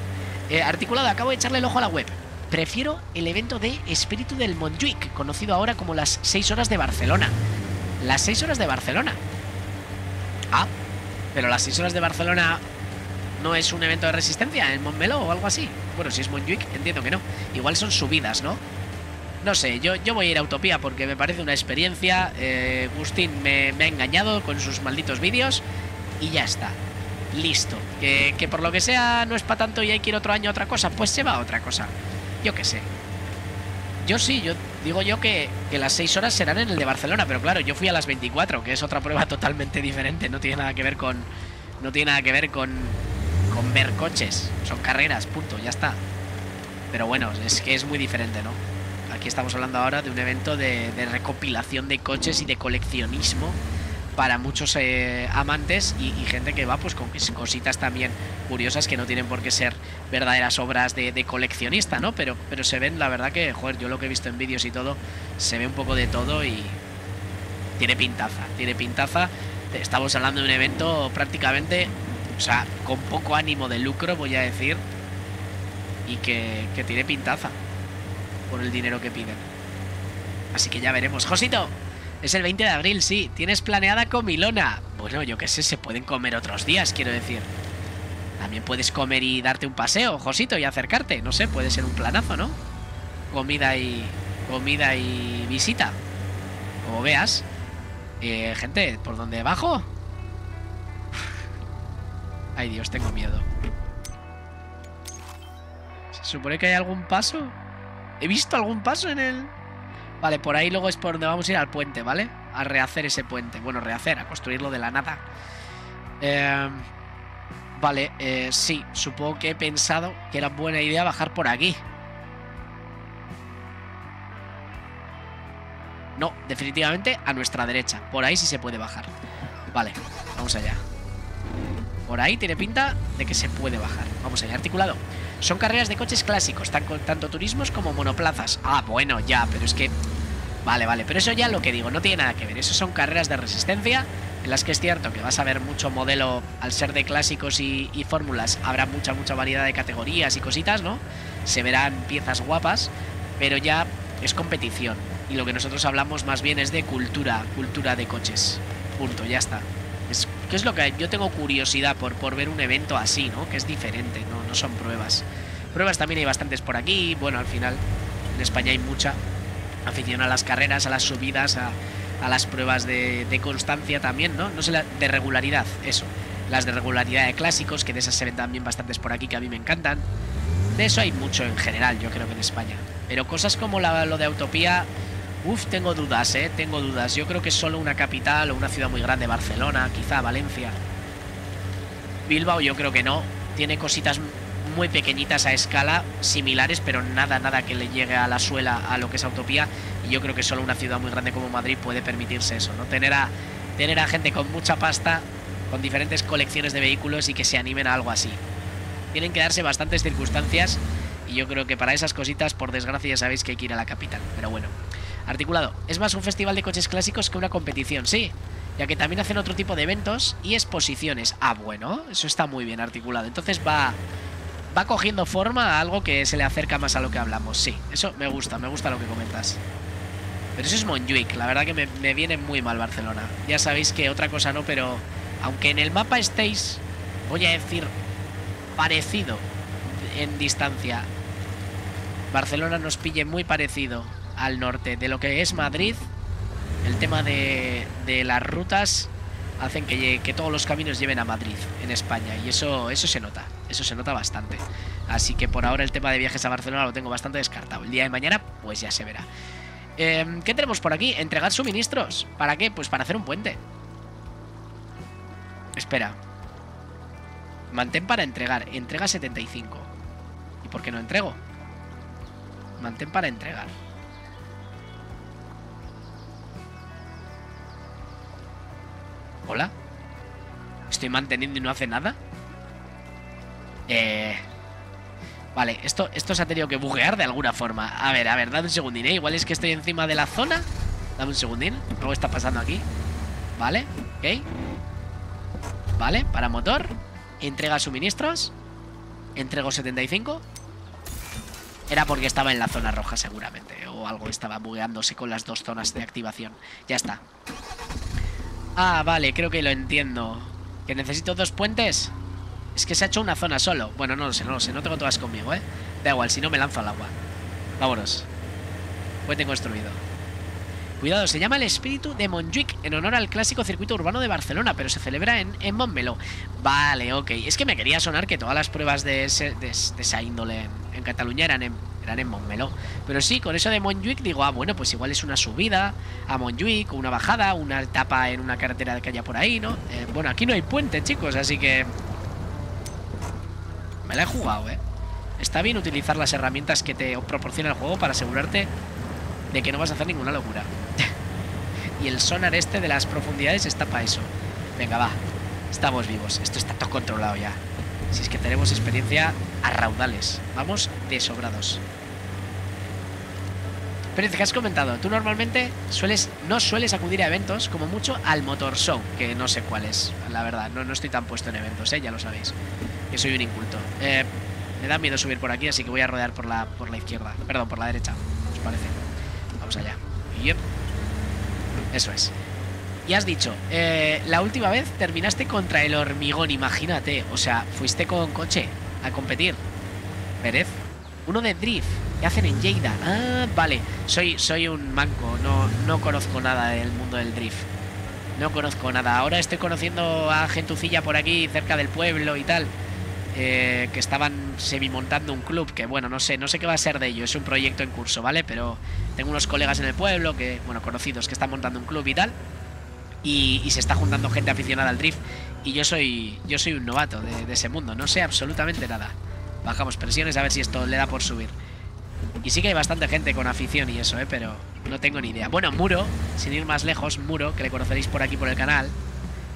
Articulado, acabo de echarle el ojo a la web. Prefiero el evento de Espíritu del Montjuïc, conocido ahora como las 6 horas de Barcelona. Las 6 horas de Barcelona. Ah, Pero las 6 horas de Barcelona no es un evento de resistencia en Montmeló o algo así. Bueno, si es Montjuïc, entiendo que no. Igual son subidas, ¿no? No sé, yo voy a ir a Autopía porque me parece una experiencia. Agustín me ha engañado con sus malditos vídeos y ya está. Listo. Que por lo que sea no es para tanto y hay que ir otro año a otra cosa, pues se va a otra cosa. Yo qué sé. Yo digo que las 6 horas serán en el de Barcelona, pero claro, yo fui a las 24, que es otra prueba totalmente diferente, no tiene nada que ver con... No tiene nada que ver con ver coches, son carreras, punto, ya está. Pero bueno, es que es muy diferente, ¿no? Aquí estamos hablando ahora de un evento de recopilación de coches y de coleccionismo para muchos amantes y gente que va pues con cositas también curiosas que no tienen por qué ser verdaderas obras de coleccionista, ¿no? Pero se ven, la verdad que, joder, yo lo que he visto en vídeos y todo, se ve un poco de todo y tiene pintaza, tiene pintaza. Estamos hablando de un evento prácticamente, o sea, con poco ánimo de lucro, voy a decir, y que tiene pintaza por el dinero que piden. Así que ya veremos. Josito, es el 20 de abril, sí. ¿Tienes planeada comilona? Bueno, yo qué sé, se pueden comer otros días, quiero decir. También puedes comer y darte un paseo, Josito, y acercarte. No sé, puede ser un planazo, ¿no? Comida y visita. Como veas. Gente, ¿por dónde bajo? Ay, Dios, tengo miedo. ¿Se supone que hay algún paso? ¿He visto algún paso en el...? Vale, por ahí luego es por donde vamos a ir al puente, ¿vale? A rehacer ese puente. Bueno, a construirlo de la nada. Vale, sí. Supongo que he pensado que era buena idea bajar por aquí. No, definitivamente a nuestra derecha. Por ahí sí se puede bajar. Vale, vamos allá. Por ahí tiene pinta de que se puede bajar. Vamos allá, articulado. Son carreras de coches clásicos, tanto turismos como monoplazas. Ah, bueno, ya, pero es que... Vale, pero eso ya lo que digo, no tiene nada que ver. Eso son carreras de resistencia, en las que es cierto que vas a ver mucho modelo. Al ser de clásicos y fórmulas, habrá mucha variedad de categorías y cositas, ¿no? Se verán piezas guapas, pero ya es competición. Y lo que nosotros hablamos más bien es de cultura de coches. Punto, ya está. ¿Qué es lo que yo tengo curiosidad por ver un evento así, ¿no? Que es diferente, no son pruebas. Pruebas también hay bastantes por aquí. Bueno, al final en España hay mucha afición a las carreras, a las subidas, a las pruebas de constancia también, ¿no? No sé, de regularidad, eso. Las de regularidad de clásicos, que de esas se ven también bastantes por aquí, que a mí me encantan. De eso hay mucho en general, yo creo que en España. Pero cosas como lo de Autopía... Uf, tengo dudas, tengo dudas. Yo creo que es solo una capital o una ciudad muy grande. Barcelona, quizá, Valencia. Bilbao yo creo que no. Tiene cositas muy pequeñitas a escala, similares, pero nada que le llegue a la suela a lo que es Autopía. Y yo creo que solo una ciudad muy grande como Madrid puede permitirse eso, ¿no? Tener a gente con mucha pasta, con diferentes colecciones de vehículos y que se animen a algo así. Tienen que darse bastantes circunstancias y yo creo que para esas cositas, por desgracia, ya sabéis que hay que ir a la capital. Pero bueno... Articulado. Es más un festival de coches clásicos que una competición, sí, ya que también hacen otro tipo de eventos y exposiciones. Ah, bueno, eso está muy bien articulado. Entonces va cogiendo forma a algo que se le acerca más a lo que hablamos, sí. Eso me gusta lo que comentas. Pero eso es Montjuïc, la verdad que me viene muy mal Barcelona. Ya sabéis que otra cosa no, pero aunque en el mapa estéis, voy a decir, parecido en distancia. Barcelona nos pille muy parecido al norte de lo que es Madrid. El tema de las rutas hacen que todos los caminos lleven a Madrid en España, y eso se nota, bastante. Así que por ahora el tema de viajes a Barcelona lo tengo bastante descartado. El día de mañana pues ya se verá. ¿Qué tenemos por aquí? Entregar suministros. ¿Para qué? Pues para hacer un puente. Espera, mantén para entregar. Entrega 75. ¿Y por qué no entrego? Mantén para entregar. ¿Hola? ¿Estoy manteniendo y no hace nada? Vale, esto se ha tenido que buguear de alguna forma. A ver, dame un segundín, Igual es que estoy encima de la zona. Dame un segundín. Algo está pasando aquí. Vale, ok. Vale, para motor. Entrega suministros. Entrego 75. Era porque estaba en la zona roja seguramente. O algo estaba bugueándose con las dos zonas de activación. Ya está. Ah, vale, creo que lo entiendo. Que necesito dos puentes. Es que se ha hecho una zona solo. Bueno, no lo sé, no lo sé. No tengo todas conmigo, ¿eh? Da igual, si no me lanzo al agua. Vámonos. Puente construido. Cuidado, se llama el espíritu de Montjuïc en honor al clásico circuito urbano de Barcelona, pero se celebra en Montmeló. Vale, ok. Es que me quería sonar que todas las pruebas de esa índole en Cataluña eran en Montmeló. Pero sí, con eso de Montjuïc digo, ah, bueno, pues igual es una subida a Montjuïc, una bajada, una etapa en una carretera que haya por ahí, ¿no? Bueno, aquí no hay puente, chicos, así que... me la he jugado, ¿eh? Está bien utilizar las herramientas que te proporciona el juego para asegurarte de que no vas a hacer ninguna locura. Y el sonar este de las profundidades está para eso. Venga, va. Estamos vivos. Esto está todo controlado ya. Si es que tenemos experiencia a raudales. Vamos de sobrados. Pérez, ¿qué has comentado? Tú normalmente no sueles acudir a eventos, como mucho al Motor Show, que no sé cuál es. La verdad, no estoy tan puesto en eventos, ya lo sabéis. Que soy un inculto. Me da miedo subir por aquí, así que voy a rodear por la izquierda. Perdón, por la derecha, ¿os parece? Vamos allá. Yep. Eso es. Y has dicho, la última vez terminaste contra el hormigón, imagínate. O sea, fuiste con coche a competir. Pérez. Uno de Drift, que hacen en Lleida. Ah, vale. Soy un manco, no conozco nada del mundo del Drift. No conozco nada. Ahora estoy conociendo a gentucilla por aquí, cerca del pueblo y tal. Que estaban semimontando un club, que bueno, no sé qué va a ser de ello, es un proyecto en curso, ¿vale? Pero tengo unos colegas en el pueblo, que bueno, conocidos, que están montando un club y tal, y se está juntando gente aficionada al drift, y yo soy un novato de ese mundo, no sé absolutamente nada. Bajamos presiones a ver si esto le da por subir. Y sí que hay bastante gente con afición y eso, pero no tengo ni idea. Bueno, Muro, sin ir más lejos, Muro, que le conoceréis por aquí por el canal,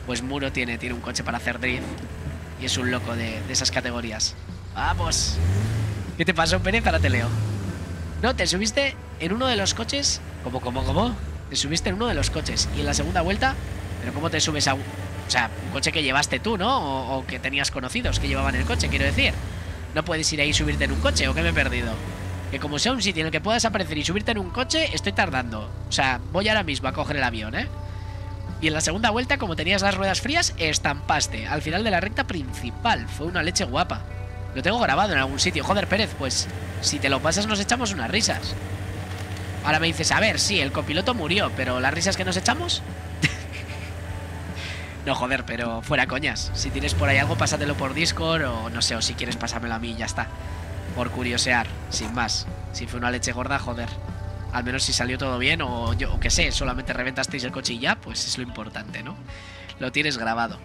pues Muro tiene un coche para hacer drift. Y es un loco de esas categorías. ¡Vamos! ¿Qué te pasó, Pérez? Ahora te leo. No, te subiste en uno de los coches. ¿Cómo? Te subiste en uno de los coches. Y en la segunda vuelta. ¿Pero cómo te subes a un... o sea, un coche que llevaste tú, ¿no? O que tenías conocidos que llevaban el coche, quiero decir. No puedes ir ahí y subirte en un coche. ¿O qué me he perdido? Que como sea un sitio en el que puedas aparecer y subirte en un coche, estoy tardando. O sea, voy ahora mismo a coger el avión, ¿eh? Y en la segunda vuelta, como tenías las ruedas frías, estampaste al final de la recta principal. Fue una leche guapa. Lo tengo grabado en algún sitio. Joder, Pérez, pues si te lo pasas nos echamos unas risas. Ahora me dices, a ver, sí, el copiloto murió, pero las risas que nos echamos... No, joder, pero fuera coñas. Si tienes por ahí algo, pásatelo por Discord o no sé, o si quieres pasármelo a mí, ya está. Por curiosear, sin más. Si fue una leche gorda, joder. Al menos si salió todo bien o yo que sé, solamente reventasteis el coche y ya, pues es lo importante, ¿no? Lo tienes grabado.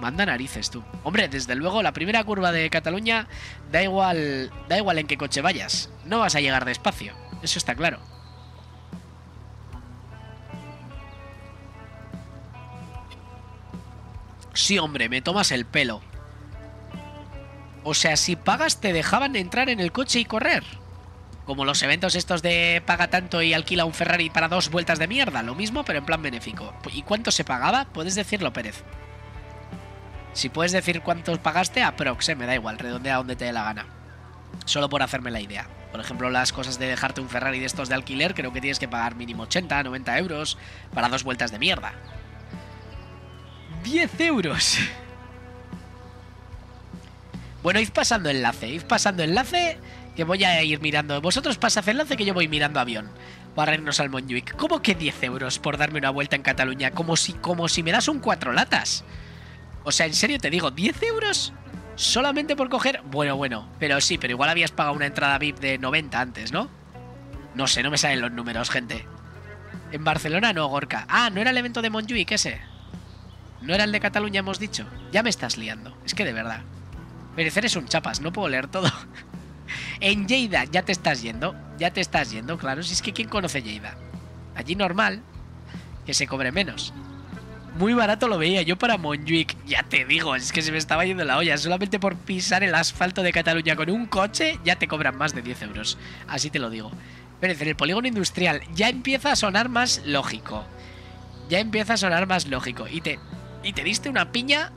Manda narices tú. Hombre, desde luego, la primera curva de Cataluña da igual en qué coche vayas. No vas a llegar despacio, eso está claro. Sí, hombre, me tomas el pelo. O sea, si pagas te dejaban entrar en el coche y correr. Como los eventos estos de paga tanto y alquila un Ferrari para 2 vueltas de mierda. Lo mismo, pero en plan benéfico. ¿Y cuánto se pagaba? Puedes decirlo, Pérez. Si puedes decir cuántos pagaste, aprox, me da igual. Redondea donde te dé la gana. Solo por hacerme la idea. Por ejemplo, las cosas de dejarte un Ferrari de estos de alquiler, creo que tienes que pagar mínimo 80, 90 euros para 2 vueltas de mierda. 10 euros. Bueno, id pasando enlace... Que voy a ir mirando. Vosotros pasad enlace que yo voy mirando avión. Para irnos al Montjuïc. ¿Cómo que 10 euros por darme una vuelta en Cataluña? Como si me das un 4 latas. O sea, en serio te digo, ¿10 euros? Solamente por coger... Bueno. Pero sí, pero igual habías pagado una entrada VIP de 90 antes, ¿no? No sé, no me salen los números, gente. En Barcelona no, Gorka. Ah, ¿no era el evento de Montjuïc ese? ¿No era el de Cataluña, hemos dicho? Ya me estás liando. Es que de verdad. Merecer es un chapas, no puedo leer todo. En Lleida, ya te estás yendo, claro, si es que ¿quién conoce Lleida? Allí normal, que se cobre menos. Muy barato lo veía yo para Montjuïc, ya te digo, es que se me estaba yendo la olla. Solamente por pisar el asfalto de Cataluña con un coche, ya te cobran más de 10 euros, así te lo digo. Pero en el polígono industrial ya empieza a sonar más lógico. ¿Y te diste una piña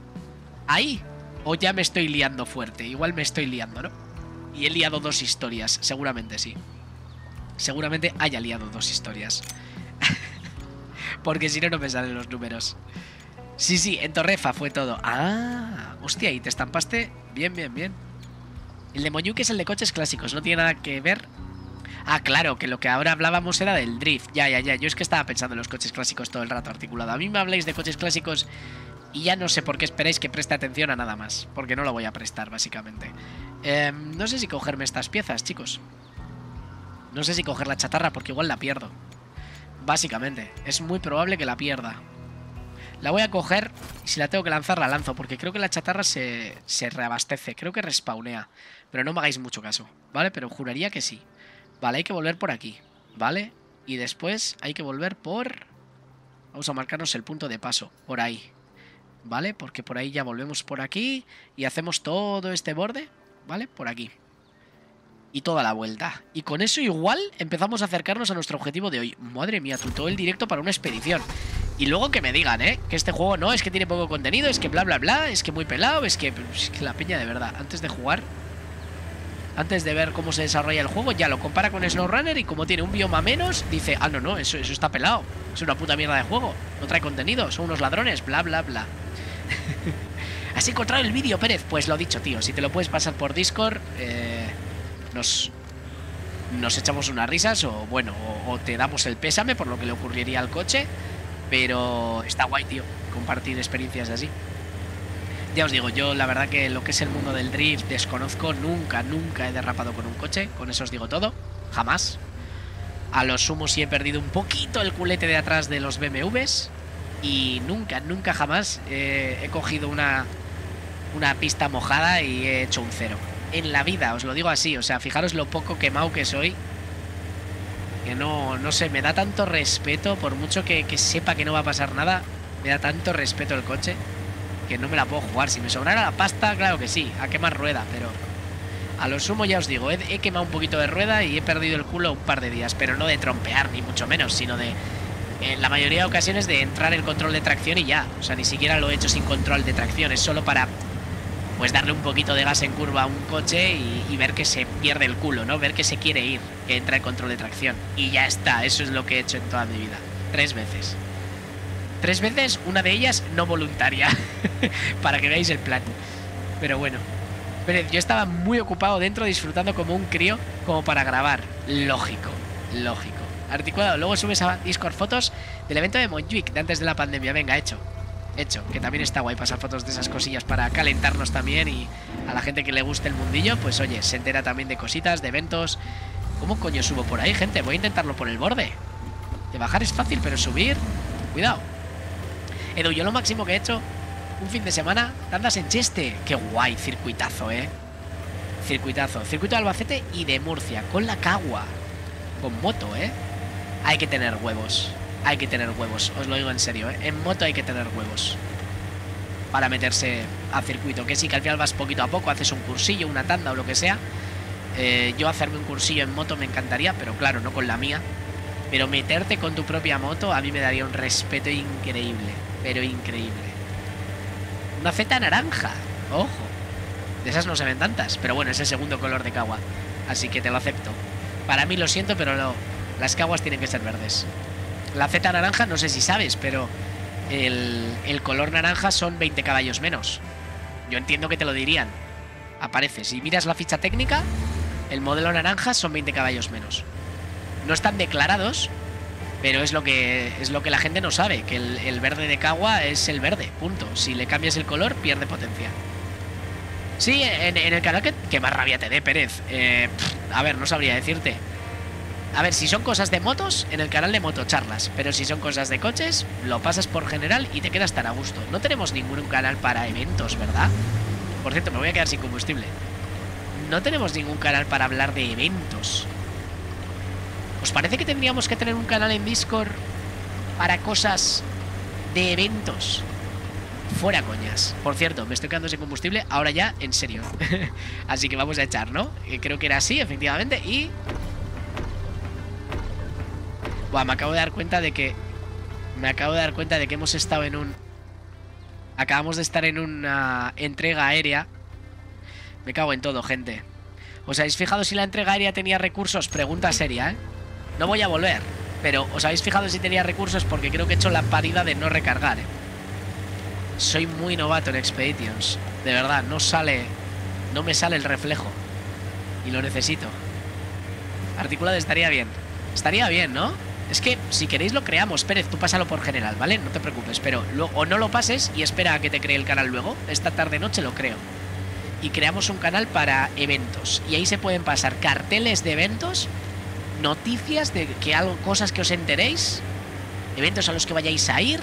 ahí? ¿O ya me estoy liando fuerte? Igual me estoy liando, ¿no? Y he liado 2 historias, seguramente sí. Seguramente haya liado 2 historias. Porque si no, no me salen los números. Sí, sí, en Torrefa fue todo. Ah, hostia, y te estampaste. Bien, bien, bien. El de Montjuïc es el de coches clásicos, no tiene nada que ver. Ah, claro, que lo que ahora hablábamos era del drift. Ya, ya, ya, yo es que estaba pensando en los coches clásicos todo el rato articulado. A mí me habláis de coches clásicos y ya no sé por qué esperáis que preste atención a nada más, porque no lo voy a prestar, básicamente. No sé si cogerme estas piezas, chicos. No sé si coger la chatarra, porque igual la pierdo. Básicamente, es muy probable que la pierda. La voy a coger y si la tengo que lanzar, la lanzo. Porque creo que la chatarra se reabastece. Creo que respawnea. Pero no me hagáis mucho caso, ¿vale? Pero juraría que sí. Vale, hay que volver por aquí, ¿vale? Y después hay que volver por... Vamos a marcarnos el punto de paso. Por ahí, ¿vale? Porque por ahí ya volvemos por aquí. Y hacemos todo este borde, ¿vale? Por aquí. Y toda la vuelta. Y con eso igual empezamos a acercarnos a nuestro objetivo de hoy. Madre mía, tutó el directo para una expedición. Y luego que me digan, ¿eh? Que este juego no, es que tiene poco contenido, es que bla, bla, bla, es que muy pelado, es que la peña de verdad. Antes de jugar, antes de ver cómo se desarrolla el juego, ya lo compara con SnowRunner y como tiene un bioma menos, dice, ah, no, no, eso está pelado. Es una puta mierda de juego, no trae contenido, son unos ladrones, bla, bla, bla. ¿Has encontrado el vídeo, Pérez? Pues lo dicho, tío, si te lo puedes pasar por Discord, nos echamos unas risas o, bueno, o te damos el pésame por lo que le ocurriría al coche. Pero está guay, tío, compartir experiencias así. Ya os digo, yo la verdad que lo que es el mundo del drift desconozco. Nunca, nunca he derrapado con un coche. Con eso os digo todo. Jamás. A lo sumo sí he perdido un poquito el culete de atrás de los BMWs. Y nunca, nunca jamás he cogido una pista mojada y he hecho un cero. En la vida, os lo digo así. O sea, fijaros lo poco quemado que soy. Que no, no sé, me da tanto respeto. Por mucho que sepa que no va a pasar nada, me da tanto respeto el coche que no me la puedo jugar. Si me sobrara la pasta, claro que sí, a quemar rueda. Pero a lo sumo ya os digo, he quemado un poquito de rueda y he perdido el culo un par de días. Pero no de trompear, ni mucho menos, sino de, en la mayoría de ocasiones, de entrar el control de tracción y ya. O sea, ni siquiera lo he hecho sin control de tracción. Es solo para, pues, darle un poquito de gas en curva a un coche y ver que se pierde el culo, ¿no? Ver que se quiere ir, que entra el control de tracción. Y ya está, eso es lo que he hecho en toda mi vida. 3 veces. 3 veces, una de ellas no voluntaria. Para que veáis el plan. Pero bueno. Pero yo estaba muy ocupado dentro disfrutando como un crío, como para grabar. Lógico, lógico. Articulado, luego subes a Discord fotos del evento de Montjuïc, de antes de la pandemia. Venga, hecho. Hecho, que también está guay pasar fotos de esas cosillas para calentarnos también. Y a la gente que le guste el mundillo, pues oye, se entera también de cositas, de eventos. ¿Cómo coño subo por ahí, gente? Voy a intentarlo por el borde. De bajar es fácil, pero subir, cuidado. Edu, yo lo máximo que he hecho un fin de semana, tandas en Cheste. Qué guay, circuitazo, circuitazo, circuito de Albacete y de Murcia, con la cagua. Con moto, hay que tener huevos. Hay que tener huevos, os lo digo en serio, En moto hay que tener huevos para meterse a circuito. Que sí, que al final vas poquito a poco, haces un cursillo, una tanda o lo que sea. Yo hacerme un cursillo en moto me encantaría, pero claro, no con la mía. Pero meterte con tu propia moto a mí me daría un respeto increíble. Pero increíble. Una Z naranja, ojo. De esas no se ven tantas, pero bueno, es el segundo color de cagua, así que te lo acepto. Para mí, lo siento, pero no, las caguas tienen que ser verdes. La Z naranja, no sé si sabes, pero el color naranja son 20 caballos menos. Yo entiendo que te lo dirían. Aparece, si miras la ficha técnica, el modelo naranja son 20 caballos menos. No están declarados, pero es lo que la gente no sabe, que el verde de cagua es el verde, punto. Si le cambias el color, pierde potencia. Sí, en el canal que más rabia te dé, Pérez. A ver, no sabría decirte. A ver, si son cosas de motos, en el canal de motocharlas. Pero si son cosas de coches, lo pasas por general y te quedas tan a gusto. No tenemos ningún canal para eventos, ¿verdad? Por cierto, me voy a quedar sin combustible. No tenemos ningún canal para hablar de eventos. ¿Os parece que tendríamos que tener un canal en Discord para cosas de eventos? Fuera coñas. Por cierto, me estoy quedando sin combustible ahora ya, en serio. Así que vamos a echar, ¿no? Creo que era así, efectivamente, y... Buah, me acabo de dar cuenta de que hemos estado en un... Acabamos de estar en una entrega aérea. Me cago en todo, gente. ¿Os habéis fijado si la entrega aérea tenía recursos? Pregunta seria, No voy a volver. Pero, ¿os habéis fijado si tenía recursos? Porque creo que he hecho la parida de no recargar, Soy muy novato en Expeditions. De verdad, no sale... No me sale el reflejo. Y lo necesito. Articulado estaría bien. Estaría bien, ¿no? Es que si queréis lo creamos. Pérez, tú pásalo por general, ¿vale? No te preocupes, pero... O no lo pases y espera a que te cree el canal luego. Esta tarde-noche lo creo. Y creamos un canal para eventos. Y ahí se pueden pasar carteles de eventos, noticias de que algo, cosas que os enteréis, eventos a los que vayáis a ir.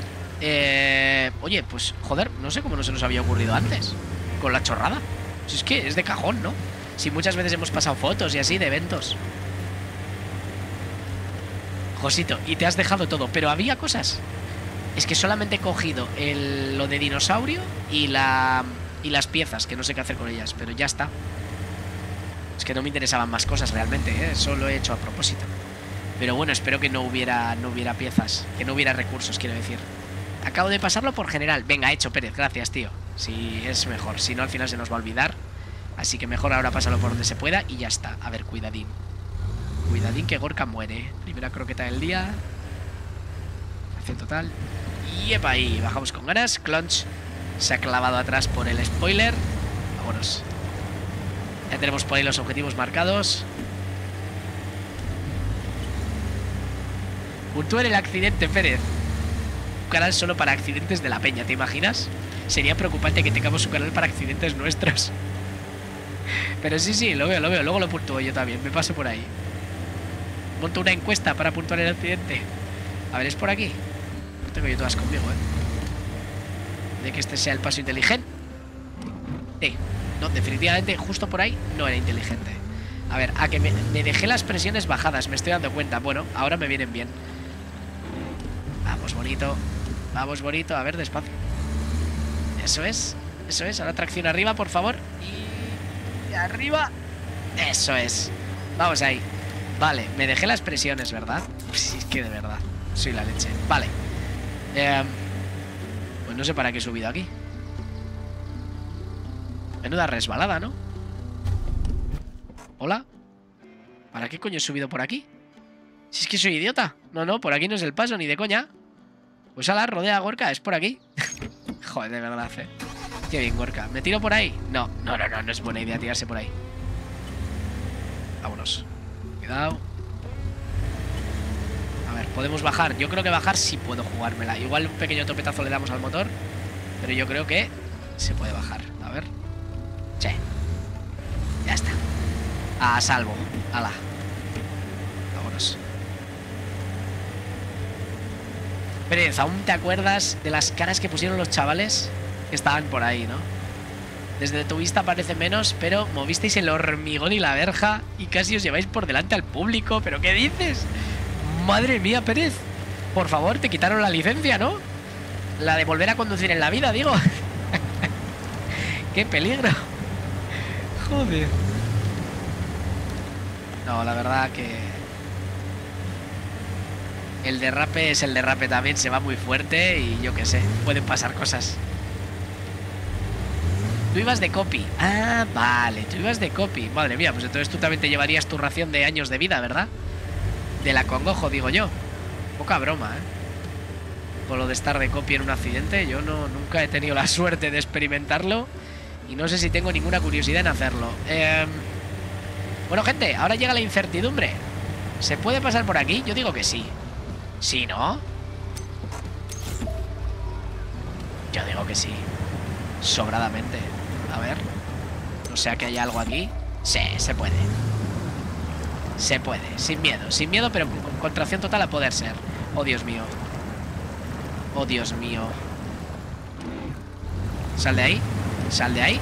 Oye, pues joder, no sé cómo no se nos había ocurrido antes con la chorrada. Si es que es de cajón, ¿no? Si muchas veces hemos pasado fotos y así de eventos. Josito, y te has dejado todo, pero había cosas. Es que solamente he cogido lo de dinosaurio y las piezas, que no sé qué hacer con ellas, pero ya está. Es que no me interesaban más cosas realmente, ¿eh? Eso lo he hecho a propósito. Pero bueno, espero que no hubiera piezas, que no hubiera recursos, quiero decir. Acabo de pasarlo por general. Venga, hecho, Pérez, gracias, tío. Si es mejor, si no al final se nos va a olvidar. Así que mejor ahora pásalo por donde se pueda y ya está. A ver, cuidadín. Cuidadín que Gorka muere. Primera croqueta del día. Acción total. Y epa, ahí bajamos con ganas. Clunch se ha clavado atrás por el spoiler. Vámonos. Ya tenemos por ahí los objetivos marcados. Puntúa en el accidente, Pérez. Un canal solo para accidentes de la peña, ¿te imaginas? Sería preocupante que tengamos un canal para accidentes nuestros. Pero sí, lo veo. Luego lo puntúo yo también, me paso por ahí. Monto una encuesta para puntuar el accidente. A ver, es por aquí. No tengo yo todas conmigo, ¿eh? De que este sea el paso inteligente. Sí. No, definitivamente justo por ahí no era inteligente. A ver, a que me dejé las presiones bajadas, me estoy dando cuenta. Bueno, ahora me vienen bien. Vamos bonito. Vamos bonito, a ver, despacio. Eso es, ahora tracción arriba, por favor. Y... arriba. Eso es, vamos ahí. Vale, me dejé las presiones, ¿verdad? Pues es que de verdad, soy la leche. Vale, pues no sé para qué he subido aquí. Menuda resbalada, ¿no? ¿Hola? ¿Para qué coño he subido por aquí? Si es que soy idiota. No, por aquí no es el paso, ni de coña. Pues ala, rodea, Gorka, es por aquí. Joder, de verdad, ¿eh? Qué bien, Gorka. ¿Me tiro por ahí? No es buena idea tirarse por ahí. Vámonos. Cuidado. A ver, podemos bajar. Yo creo que bajar sí puedo jugármela. Igual un pequeño topetazo le damos al motor, pero yo creo que se puede bajar. A ver. Che. Ya está. A salvo. Ala. Vámonos. Pérez, ¿aún te acuerdas de las caras que pusieron los chavales? Que estaban por ahí, ¿no? Desde tu vista parece menos, pero movisteis el hormigón y la verja y casi os lleváis por delante al público. ¿Pero qué dices? Madre mía, Pérez. Por favor, te quitaron la licencia, ¿no? La de volver a conducir en la vida, digo. ¡Qué peligro! Joder. No, la verdad que... el derrape es el derrape también. Se va muy fuerte y yo qué sé. Pueden pasar cosas. Tú ibas de copy. Ah, vale. Tú ibas de copy. Madre mía, pues entonces tú también te llevarías tu ración de años de vida, ¿verdad? Del acongojo, digo yo. Poca broma, ¿eh? Por lo de estar de copy en un accidente. Yo nunca he tenido la suerte de experimentarlo. Y no sé si tengo ninguna curiosidad en hacerlo. Bueno, gente, ahora llega la incertidumbre. ¿Se puede pasar por aquí? Yo digo que sí. ¿Sí, no? Yo digo que sí. Sobradamente. A ver. O sea que hay algo aquí. Sí, se puede. Se puede. Sin miedo, pero con tracción total a poder ser. Oh, Dios mío. Oh, Dios mío. Sal de ahí. Sal de ahí.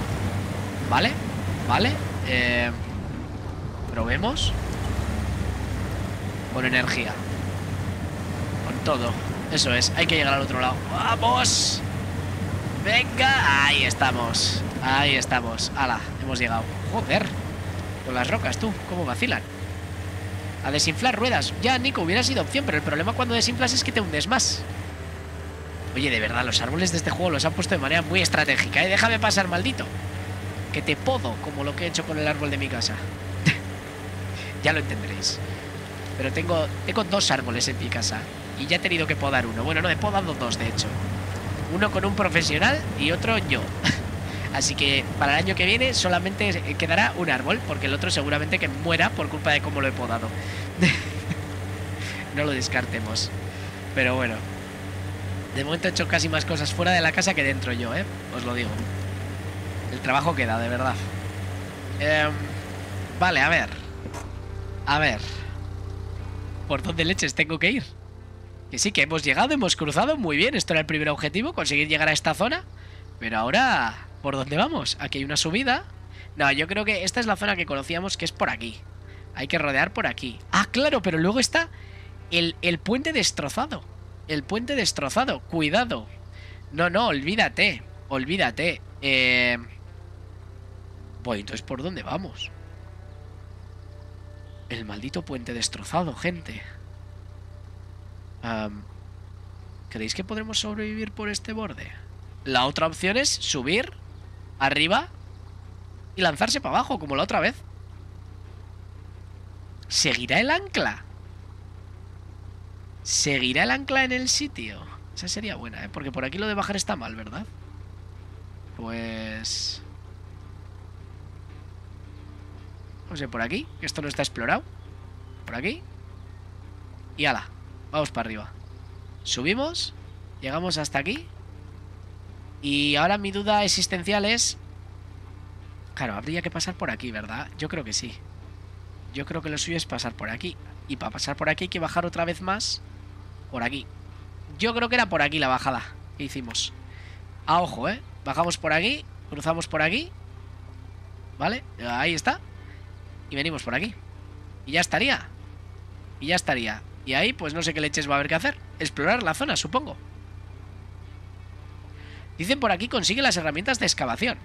Vale. Vale. Probemos. Con energía. Con todo. Eso es. Hay que llegar al otro lado. ¡Vamos! ¡Venga! Ahí estamos. Ahí estamos. ¡Hala! Hemos llegado. ¡Joder! Con las rocas, tú. ¿Cómo vacilan? A desinflar ruedas. Ya, Nico, hubiera sido opción, pero el problema cuando desinflas es que te hundes más. Oye, de verdad, los árboles de este juego los han puesto de manera muy estratégica, ¿eh? Déjame pasar, maldito. Que te podo, como lo que he hecho con el árbol de mi casa. Ya lo entenderéis. Pero tengo dos árboles en mi casa y ya he tenido que podar uno. Bueno, no, he podado dos, de hecho. uno con un profesional y otro yo. Así que para el año que viene solamente quedará un árbol, porque el otro seguramente que muera por culpa de cómo lo he podado. No lo descartemos. Pero bueno, de momento he hecho casi más cosas fuera de la casa que dentro yo, ¿eh? Os lo digo. El trabajo queda, de verdad. Vale, a ver. A ver. ¿Por dónde leches tengo que ir? Que sí, que hemos llegado, hemos cruzado. Muy bien, esto era el primer objetivo, conseguir llegar a esta zona. Pero ahora... ¿Por dónde vamos? Aquí hay una subida. No, yo creo que esta es la zona que conocíamos, que es por aquí. Hay que rodear por aquí. Ah, claro, pero luego está el puente destrozado. El puente destrozado. Cuidado. No, no, olvídate. Olvídate. Bueno, entonces, ¿por dónde vamos? El maldito puente destrozado, gente. ¿Creéis que podremos sobrevivir por este borde? La otra opción es subir... arriba y lanzarse para abajo, como la otra vez. ¿Seguirá el ancla? ¿Seguirá el ancla en el sitio? Esa sería buena, ¿eh? Porque por aquí lo de bajar está mal, ¿verdad? Pues... vamos a ir por aquí, que esto no está explorado. Por aquí. Y ala, vamos para arriba. Subimos, llegamos hasta aquí. Y ahora mi duda existencial es... claro, habría que pasar por aquí, ¿verdad? Yo creo que sí. Yo creo que lo suyo es pasar por aquí. Y para pasar por aquí hay que bajar otra vez más. Por aquí. Yo creo que era por aquí la bajada que hicimos. A ojo, ¿eh? Bajamos por aquí, cruzamos por aquí. ¿Vale? Ahí está. Y venimos por aquí. Y ya estaría. Y ya estaría. Y ahí, pues no sé qué leches va a haber que hacer. Explorar la zona, supongo. Dicen por aquí consigue las herramientas de excavación.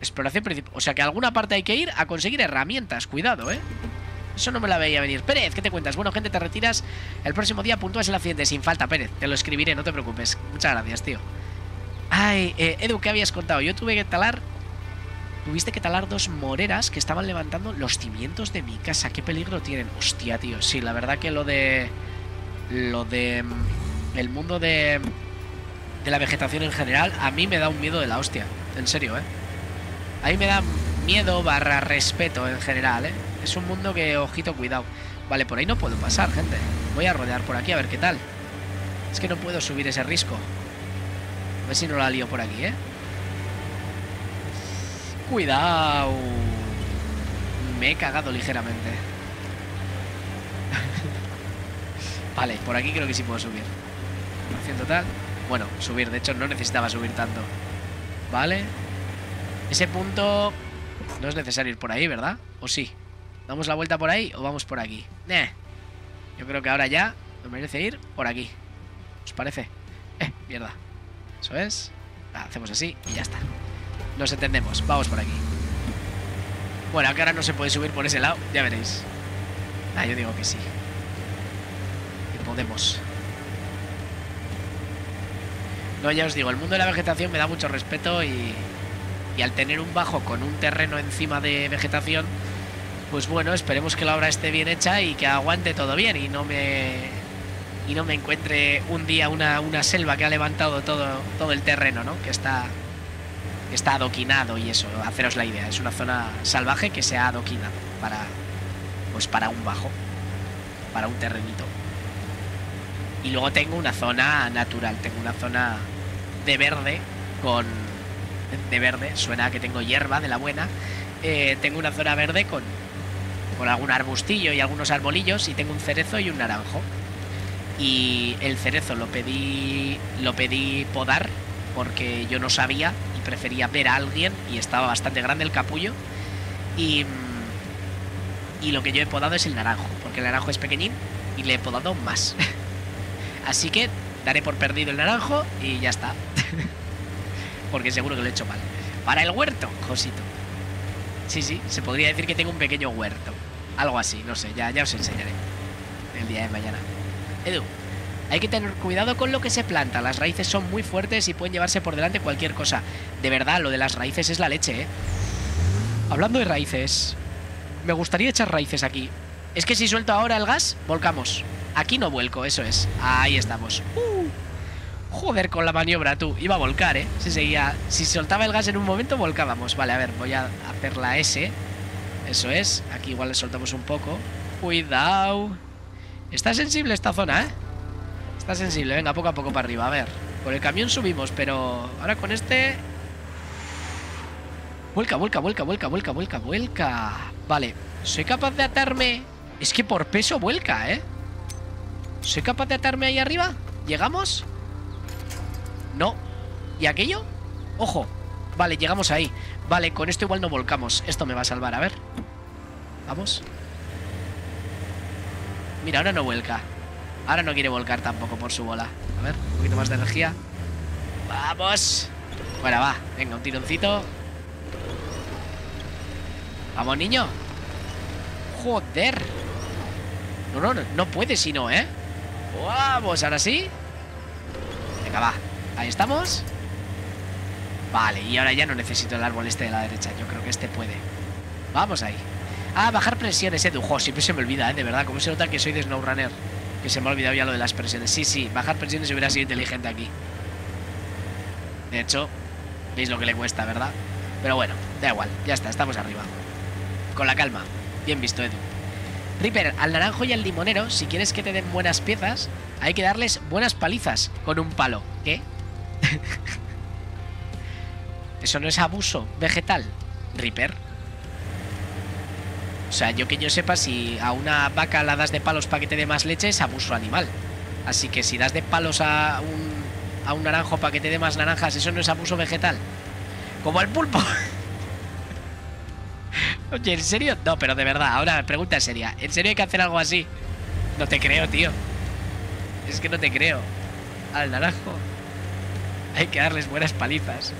Exploración principal. O sea que a alguna parte hay que ir a conseguir herramientas. Cuidado, ¿eh? Eso no me la veía venir. Pérez, ¿qué te cuentas? Bueno, gente, te retiras. El próximo día puntúas el accidente sin falta, Pérez. Te lo escribiré, no te preocupes. Muchas gracias, tío. Ay, Edu, ¿qué habías contado? Yo tuve que talar... tuviste que talar dos moreras que estaban levantando los cimientos de mi casa. ¿Qué peligro tienen? Hostia, tío. Sí, la verdad que lo de... lo de... el mundo de... de la vegetación en general, a mí me da un miedo de la hostia. En serio, ¿eh? A mí me da miedo barra respeto en general, ¿eh? Es un mundo que, ojito, cuidado. Vale, por ahí no puedo pasar, gente. Voy a rodear por aquí a ver qué tal. Es que no puedo subir ese risco. A ver si no la lío por aquí, ¿eh? Cuidado. Me he cagado ligeramente. Vale, por aquí creo que sí puedo subir. Haciendo tal... bueno, subir, de hecho no necesitaba subir tanto. Vale. Ese punto... no es necesario ir por ahí, ¿verdad? ¿O sí? ¿Damos la vuelta por ahí o vamos por aquí? Yo creo que ahora ya me merece ir por aquí. ¿Os parece? Mierda. Eso es. Nada, hacemos así y ya está. Nos entendemos. Vamos por aquí. Bueno, aunque ahora no se puede subir por ese lado. Ya veréis. Ah, yo digo que sí. Que podemos... no, ya os digo, el mundo de la vegetación me da mucho respeto y al tener un bajo con un terreno encima de vegetación, pues bueno, esperemos que la obra esté bien hecha y que aguante todo bien y no me encuentre un día una selva que ha levantado todo el terreno, ¿no? Que está adoquinado y eso, haceros la idea, es una zona salvaje que se ha adoquinado para un bajo, para un terrenito. Y luego tengo una zona natural, tengo una zona de verde con... de verde, suena a que tengo hierba de la buena. Tengo una zona verde con algún arbustillo y algunos arbolillos y tengo un cerezo y un naranjo. Y el cerezo lo pedí podar porque yo no sabía y prefería ver a alguien y estaba bastante grande el capullo. Y lo que yo he podado es el naranjo, porque el naranjo es pequeñín y le he podado más. Así que daré por perdido el naranjo y ya está. Porque seguro que lo he hecho mal. Para el huerto, Josito. Sí, se podría decir que tengo un pequeño huerto. Algo así, no sé, ya os enseñaré el día de mañana. Edu, hay que tener cuidado con lo que se planta. Las raíces son muy fuertes y pueden llevarse por delante cualquier cosa. De verdad, lo de las raíces es la leche, ¿eh? Hablando de raíces, me gustaría echar raíces aquí. Es que si suelto ahora el gas, volcamos. Aquí no vuelco, eso es. Ahí estamos. Joder con la maniobra, tú. Iba a volcar, ¿eh? Si seguía... Si soltaba el gas en un momento, volcábamos. Vale, a ver, voy a hacer la S. Eso es. Aquí igual le soltamos un poco. Cuidado. Está sensible esta zona, ¿eh? Está sensible. Venga, poco a poco para arriba. A ver. Por el camión subimos, pero... Ahora con este... Vuelca, vuelca, vuelca, vuelca, vuelca, vuelca, vuelca. Vale. Soy capaz de atarme... Es que por peso vuelca, ¿eh? ¿Soy capaz de atarme ahí arriba? ¿Llegamos? No. ¿Y aquello? ¡Ojo! Vale, llegamos ahí. Vale, con esto igual no volcamos. Esto me va a salvar, a ver. Vamos. Mira, ahora no vuelca. Ahora no quiere volcar tampoco por su bola. A ver, un poquito más de energía. ¡Vamos! Bueno, va. Venga, un tironcito. ¡Vamos, niño! ¡Joder! No, no, no, no puede si no, ¿eh? ¡Vamos! Ahora sí. Venga, va. Ahí estamos. Vale, y ahora ya no necesito el árbol este de la derecha. Yo creo que este puede. Vamos ahí. Ah, bajar presiones, Edu. Jo, siempre se me olvida, de verdad. Como se nota que soy de SnowRunner. Que se me ha olvidado ya lo de las presiones. Sí, sí, bajar presiones hubiera sido inteligente aquí. De hecho, veis lo que le cuesta, ¿verdad? Pero bueno, da igual, ya está, estamos arriba. Con la calma. Bien visto, Edu. Reaper, al naranjo y al limonero, si quieres que te den buenas piezas, hay que darles buenas palizas con un palo. ¿Qué? Eso no es abuso vegetal, Reaper. O sea, yo que yo sepa, si a una vaca la das de palos para que te dé más leche, es abuso animal. Así que si das de palos a un naranjo para que te dé más naranjas, eso no es abuso vegetal. Como el pulpo. Oye, ¿en serio? No, pero de verdad, ahora la pregunta es seria. ¿En serio hay que hacer algo así? No te creo, tío. Es que no te creo. Al naranjo hay que darles buenas palizas.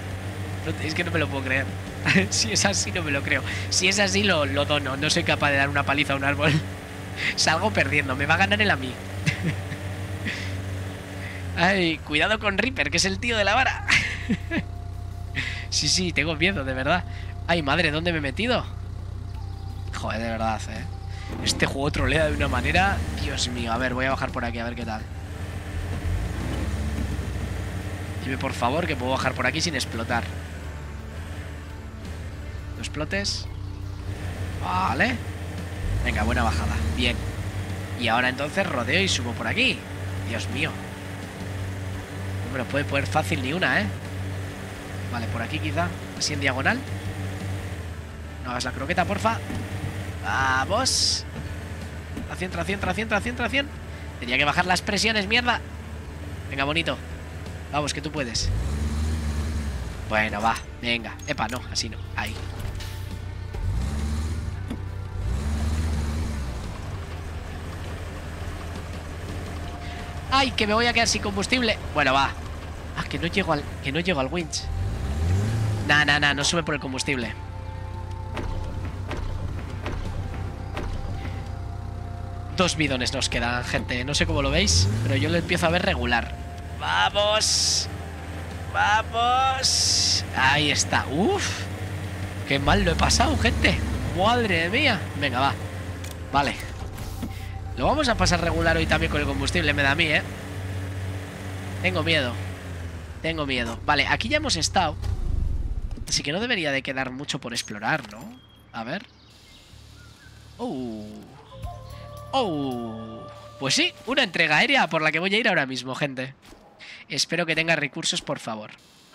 No, es que no me lo puedo creer. Si es así, no me lo creo. Si es así, lo dono. No soy capaz de dar una paliza a un árbol. Salgo perdiendo. Me va a ganar él a mí. Ay, cuidado con Reaper, que es el tío de la vara. Sí, sí, tengo miedo, de verdad. Ay, madre, ¿dónde me he metido? Joder, de verdad, ¿eh? Este juego trolea de una manera... Dios mío, a ver, voy a bajar por aquí, a ver qué tal. Dime, por favor, que puedo bajar por aquí sin explotar. No explotes. Vale. Venga, buena bajada. Bien. Y ahora entonces rodeo y subo por aquí. Dios mío. No me lo puede poner fácil ni una, ¿eh? Vale, por aquí quizá. Así en diagonal. No hagas la croqueta, porfa. Vamos. A 100, a 100, a 100, a 100, a 100. Tenía que bajar las presiones, mierda. Venga, bonito. Vamos, que tú puedes. Bueno, va, venga. Epa, no, así no, ahí. Ay, que me voy a quedar sin combustible. Bueno, va. Ah, que no llego al winch. Nah, nah, nah, no sube por el combustible. Dos bidones nos quedan, gente. No sé cómo lo veis, pero yo lo empiezo a ver regular. ¡Vamos! ¡Vamos! Ahí está. ¡Uf! ¡Qué mal lo he pasado, gente! ¡Madre mía! Venga, va. Vale. Lo vamos a pasar regular hoy también con el combustible. Me da a mí, ¿eh? Tengo miedo. Tengo miedo. Vale, aquí ya hemos estado. Así que no debería de quedar mucho por explorar, ¿no? A ver. ¡Uh! ¡Oh! Pues sí, una entrega aérea por la que voy a ir ahora mismo, gente. Espero que tenga recursos, por favor.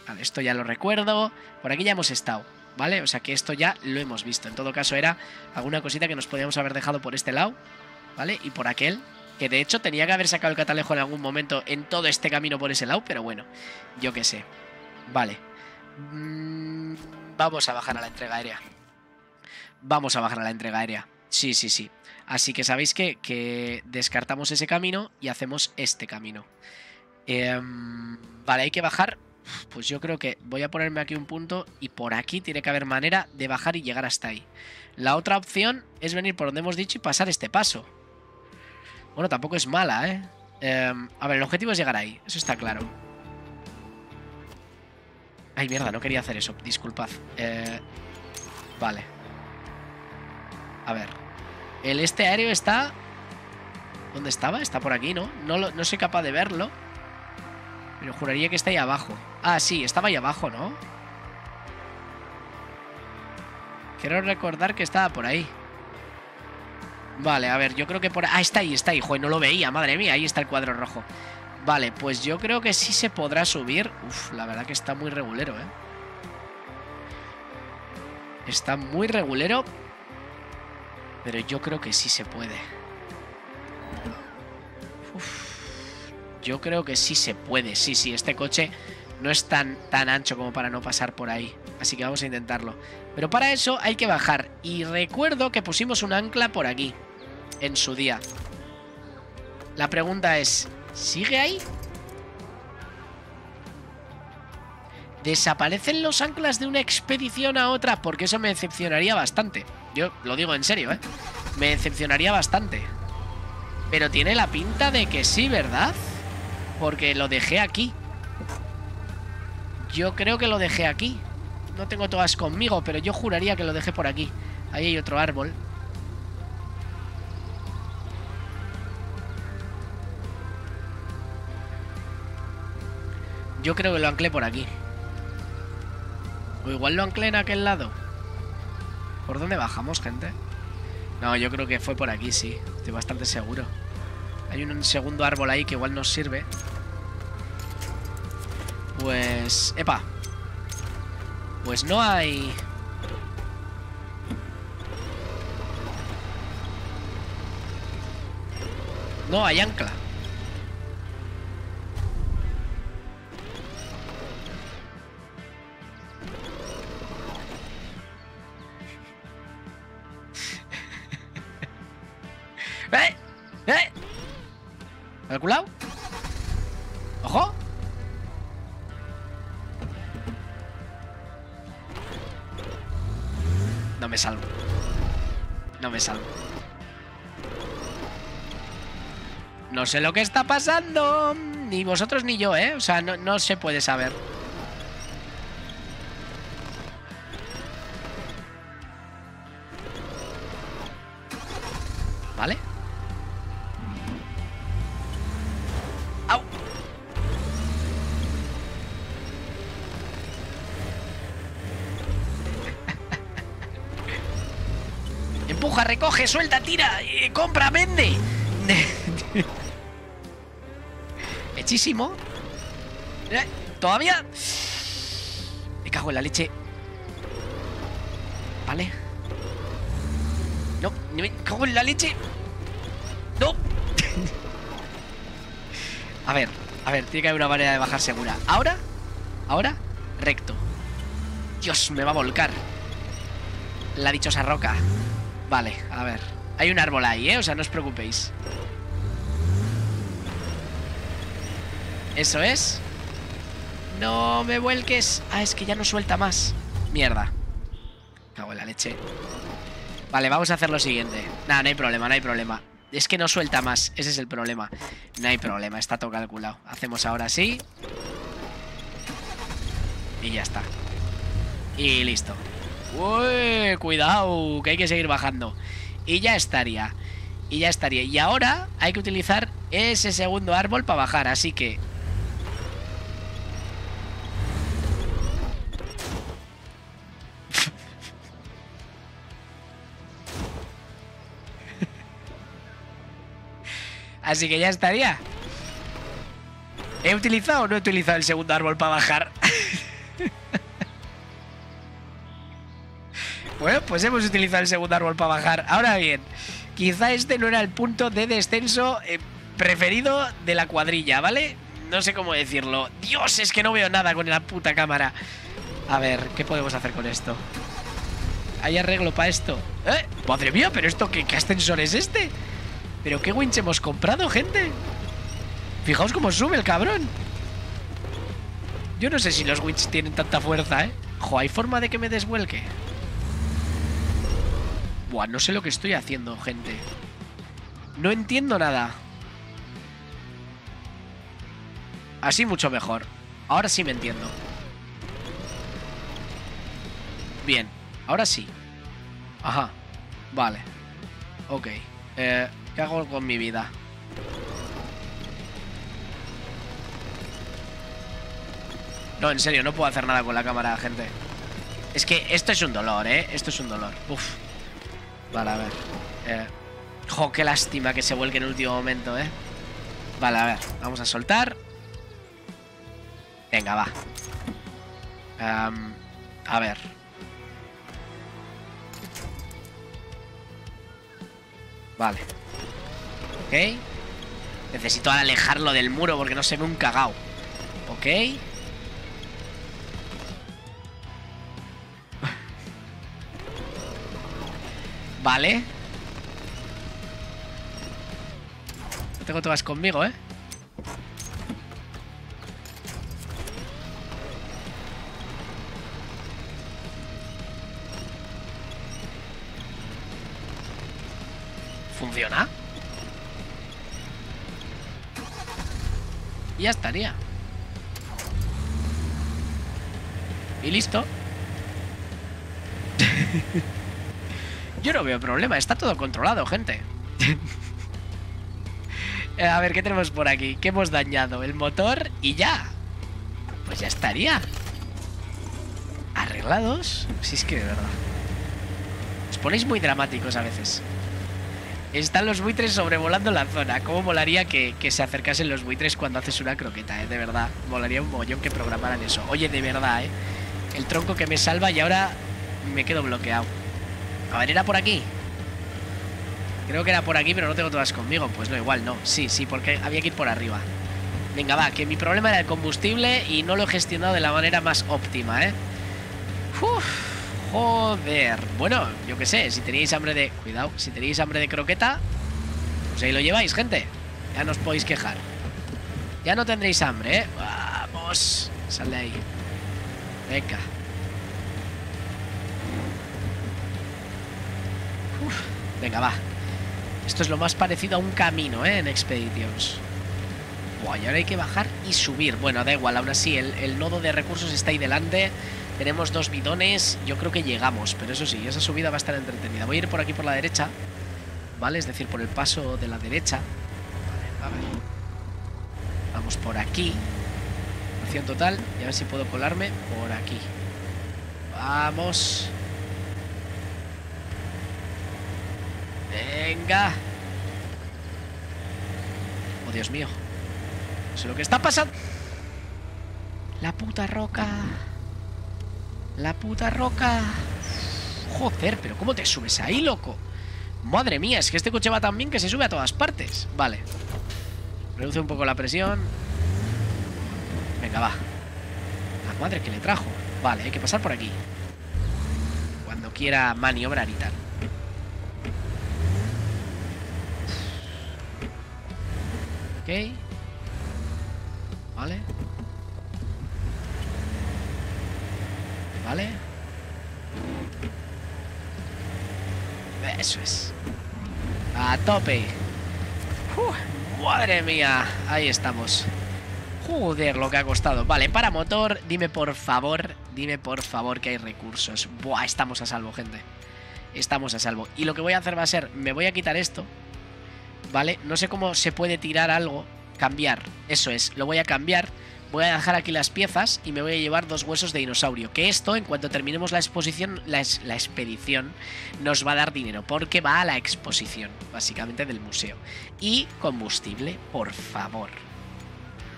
Vale, esto ya lo recuerdo. Por aquí ya hemos estado, ¿vale? O sea que esto ya lo hemos visto. En todo caso era alguna cosita que nos podíamos haber dejado por este lado, ¿vale? Y por aquel, que de hecho tenía que haber sacado el catalejo en algún momento en todo este camino por ese lado, pero bueno, yo qué sé. Vale. Vamos a bajar a la entrega aérea. Vamos a bajar a la entrega aérea. Sí, sí, sí. Así que sabéis que descartamos ese camino y hacemos este camino. Vale, hay que bajar. Pues yo creo que voy a ponerme aquí un punto y por aquí tiene que haber manera de bajar y llegar hasta ahí. La otra opción es venir por donde hemos dicho y pasar este paso. Bueno, tampoco es mala, ¿eh? A ver, el objetivo es llegar ahí, eso está claro. Ay, mierda, no quería hacer eso, disculpad. Vale. A ver. El este aéreo está... ¿Dónde estaba? Está por aquí, ¿no? No soy capaz de verlo. Pero juraría que está ahí abajo. Ah, sí, estaba ahí abajo, ¿no? Quiero recordar que estaba por ahí. Vale, a ver, yo creo que por... Ah, está ahí, joder, no lo veía, madre mía, ahí está el cuadro rojo. Vale, pues yo creo que sí se podrá subir. Uf, la verdad que está muy regulero, ¿eh? Está muy regulero. Pero yo creo que sí se puede. Uf, yo creo que sí se puede, sí, este coche no es tan ancho como para no pasar por ahí. Así que vamos a intentarlo. Pero para eso hay que bajar. Y recuerdo que pusimos un ancla por aquí en su día. La pregunta es, ¿sigue ahí? ¿Desaparecen los anclas de una expedición a otra? Porque eso me decepcionaría bastante. Yo lo digo en serio, ¿eh? Me decepcionaría bastante. Pero tiene la pinta de que sí, ¿verdad? Porque lo dejé aquí. Yo creo que lo dejé aquí. No tengo todas conmigo, pero yo juraría que lo dejé por aquí. Ahí hay otro árbol. Yo creo que lo anclé por aquí. O igual lo anclé en aquel lado. ¿Por dónde bajamos, gente? No, yo creo que fue por aquí, sí. Estoy bastante seguro. Hay un segundo árbol ahí que igual nos sirve. Pues... ¡Epa! Pues no hay... No hay ancla. ¿Calculado? ¡Ojo! No me salvo. No me salvo. No sé lo que está pasando. Ni vosotros ni yo, ¿eh? O sea, no se puede saber. ¿Vale? ¡Au! Empuja, recoge, suelta, tira, compra, vende. Hechísimo. Todavía. Me cago en la leche. Vale. No, me cago en la leche. No. A ver, tiene que haber una manera de bajar segura. Ahora, recto. Dios, me va a volcar. La dichosa roca. Vale, a ver. Hay un árbol ahí, ¿eh? O sea, no os preocupéis. Eso es. No me vuelques. Ah, es que ya no suelta más. Mierda. Me cago en la leche. Vale, vamos a hacer lo siguiente. Nada, no hay problema, no hay problema. Es que no suelta más, ese es el problema. No hay problema, está todo calculado. Hacemos ahora así. Y ya está. Y listo. Uy, cuidado, que hay que seguir bajando. Y ya estaría. Y ya estaría. Y ahora hay que utilizar ese segundo árbol para bajar, así que... Así que ya estaría. ¿He utilizado o no he utilizado el segundo árbol para bajar? Bueno, pues hemos utilizado el segundo árbol para bajar. Ahora bien, quizá este no era el punto de descenso preferido de la cuadrilla, ¿vale? No sé cómo decirlo. Dios, es que no veo nada con la puta cámara. A ver, ¿qué podemos hacer con esto? ¿Hay arreglo para esto? ¿Eh? Madre mía, pero esto, ¿qué ascensor es este? ¿Pero qué winch hemos comprado, gente? Fijaos cómo sube el cabrón. Yo no sé si los winch tienen tanta fuerza, ¿eh? Jo, ¿hay forma de que me desvuelque? Buah, no sé lo que estoy haciendo, gente. No entiendo nada. Así mucho mejor. Ahora sí me entiendo. Bien, ahora sí. Ajá, vale. Ok. ¿Qué hago con mi vida? No, en serio, no puedo hacer nada con la cámara, gente. Es que esto es un dolor, ¿eh? Esto es un dolor. Uf. Vale, a ver. Jo, qué lástima que se vuelque en el último momento, ¿eh? Vale, a ver. Vamos a soltar. Venga, va. A ver. Vale. Ok. Necesito alejarlo del muro porque no se ve un cagao. Ok. Vale. No tengo todas conmigo, ¿eh? ¿Funciona? Y ya estaría. Y listo. Yo no veo problema, está todo controlado, gente. A ver, ¿qué tenemos por aquí? ¿Qué hemos dañado? El motor y ya. Pues ya estaría. ¿Arreglados? Si es que de verdad. Os ponéis muy dramáticos a veces. Están los buitres sobrevolando la zona. ¿Cómo molaría que se acercasen los buitres cuando haces una croqueta, eh? De verdad. Molaría un mogollón que programaran eso. Oye, de verdad, eh. El tronco que me salva y ahora me quedo bloqueado. A ver, ¿era por aquí? Creo que era por aquí, pero no tengo todas conmigo. Pues no, igual no. Sí, sí, porque había que ir por arriba. Venga, va, que mi problema era el combustible y no lo he gestionado de la manera más óptima, eh. Uff. Joder, bueno, yo qué sé, si teníais hambre de... Cuidado, si teníais hambre de croqueta, pues ahí lo lleváis, gente. Ya no os podéis quejar. Ya no tendréis hambre, ¿eh? Vamos, sal de ahí. Venga. Uf, venga, va. Esto es lo más parecido a un camino, ¿eh? En Expeditions. Buah, y ahora hay que bajar y subir. Bueno, da igual, aún así, el nodo de recursos está ahí delante. Tenemos 2 bidones, yo creo que llegamos, pero eso sí, esa subida va a estar entretenida. Voy a ir por aquí por la derecha, ¿vale? Es decir, por el paso de la derecha. Vale, a ver. Vamos por aquí. Acción total, y a ver si puedo colarme por aquí. Vamos. Venga. Oh, Dios mío. No sé lo que está pasando. La puta roca. La puta roca. Joder, pero ¿cómo te subes ahí, loco? Madre mía, es que este coche va tan bien que se sube a todas partes. Vale. Reduce un poco la presión. Venga, va. La madre que le trajo. Vale, hay que pasar por aquí. Cuando quiera maniobrar y tal. Ok. Vale. ¿Vale? Eso es. A tope. Madre mía. Ahí estamos. Joder, lo que ha costado. Vale, para motor, dime por favor que hay recursos. Buah, estamos a salvo, gente. Estamos a salvo. Y lo que voy a hacer va a ser, me voy a quitar esto. ¿Vale? No sé cómo se puede tirar algo. Cambiar. Eso es, lo voy a cambiar. Voy a dejar aquí las piezas y me voy a llevar 2 huesos de dinosaurio. Que esto, en cuanto terminemos la exposición, la expedición, nos va a dar dinero. Porque va a la exposición, básicamente, del museo. Y combustible, por favor.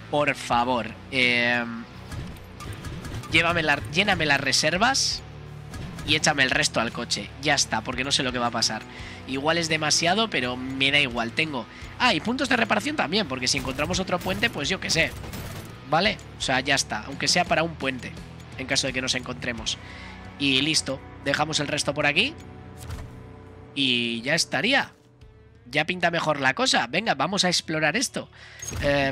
Por favor. Lléname las reservas y échame el resto al coche. Ya está, porque no sé lo que va a pasar. Igual es demasiado, pero me da igual. Tengo... Ah, y puntos de reparación también, porque si encontramos otro puente, pues yo qué sé. ¿Vale? O sea, ya está. Aunque sea para un puente, en caso de que nos encontremos. Y listo. Dejamos el resto por aquí. Y ya estaría. Ya pinta mejor la cosa. Venga, vamos a explorar esto.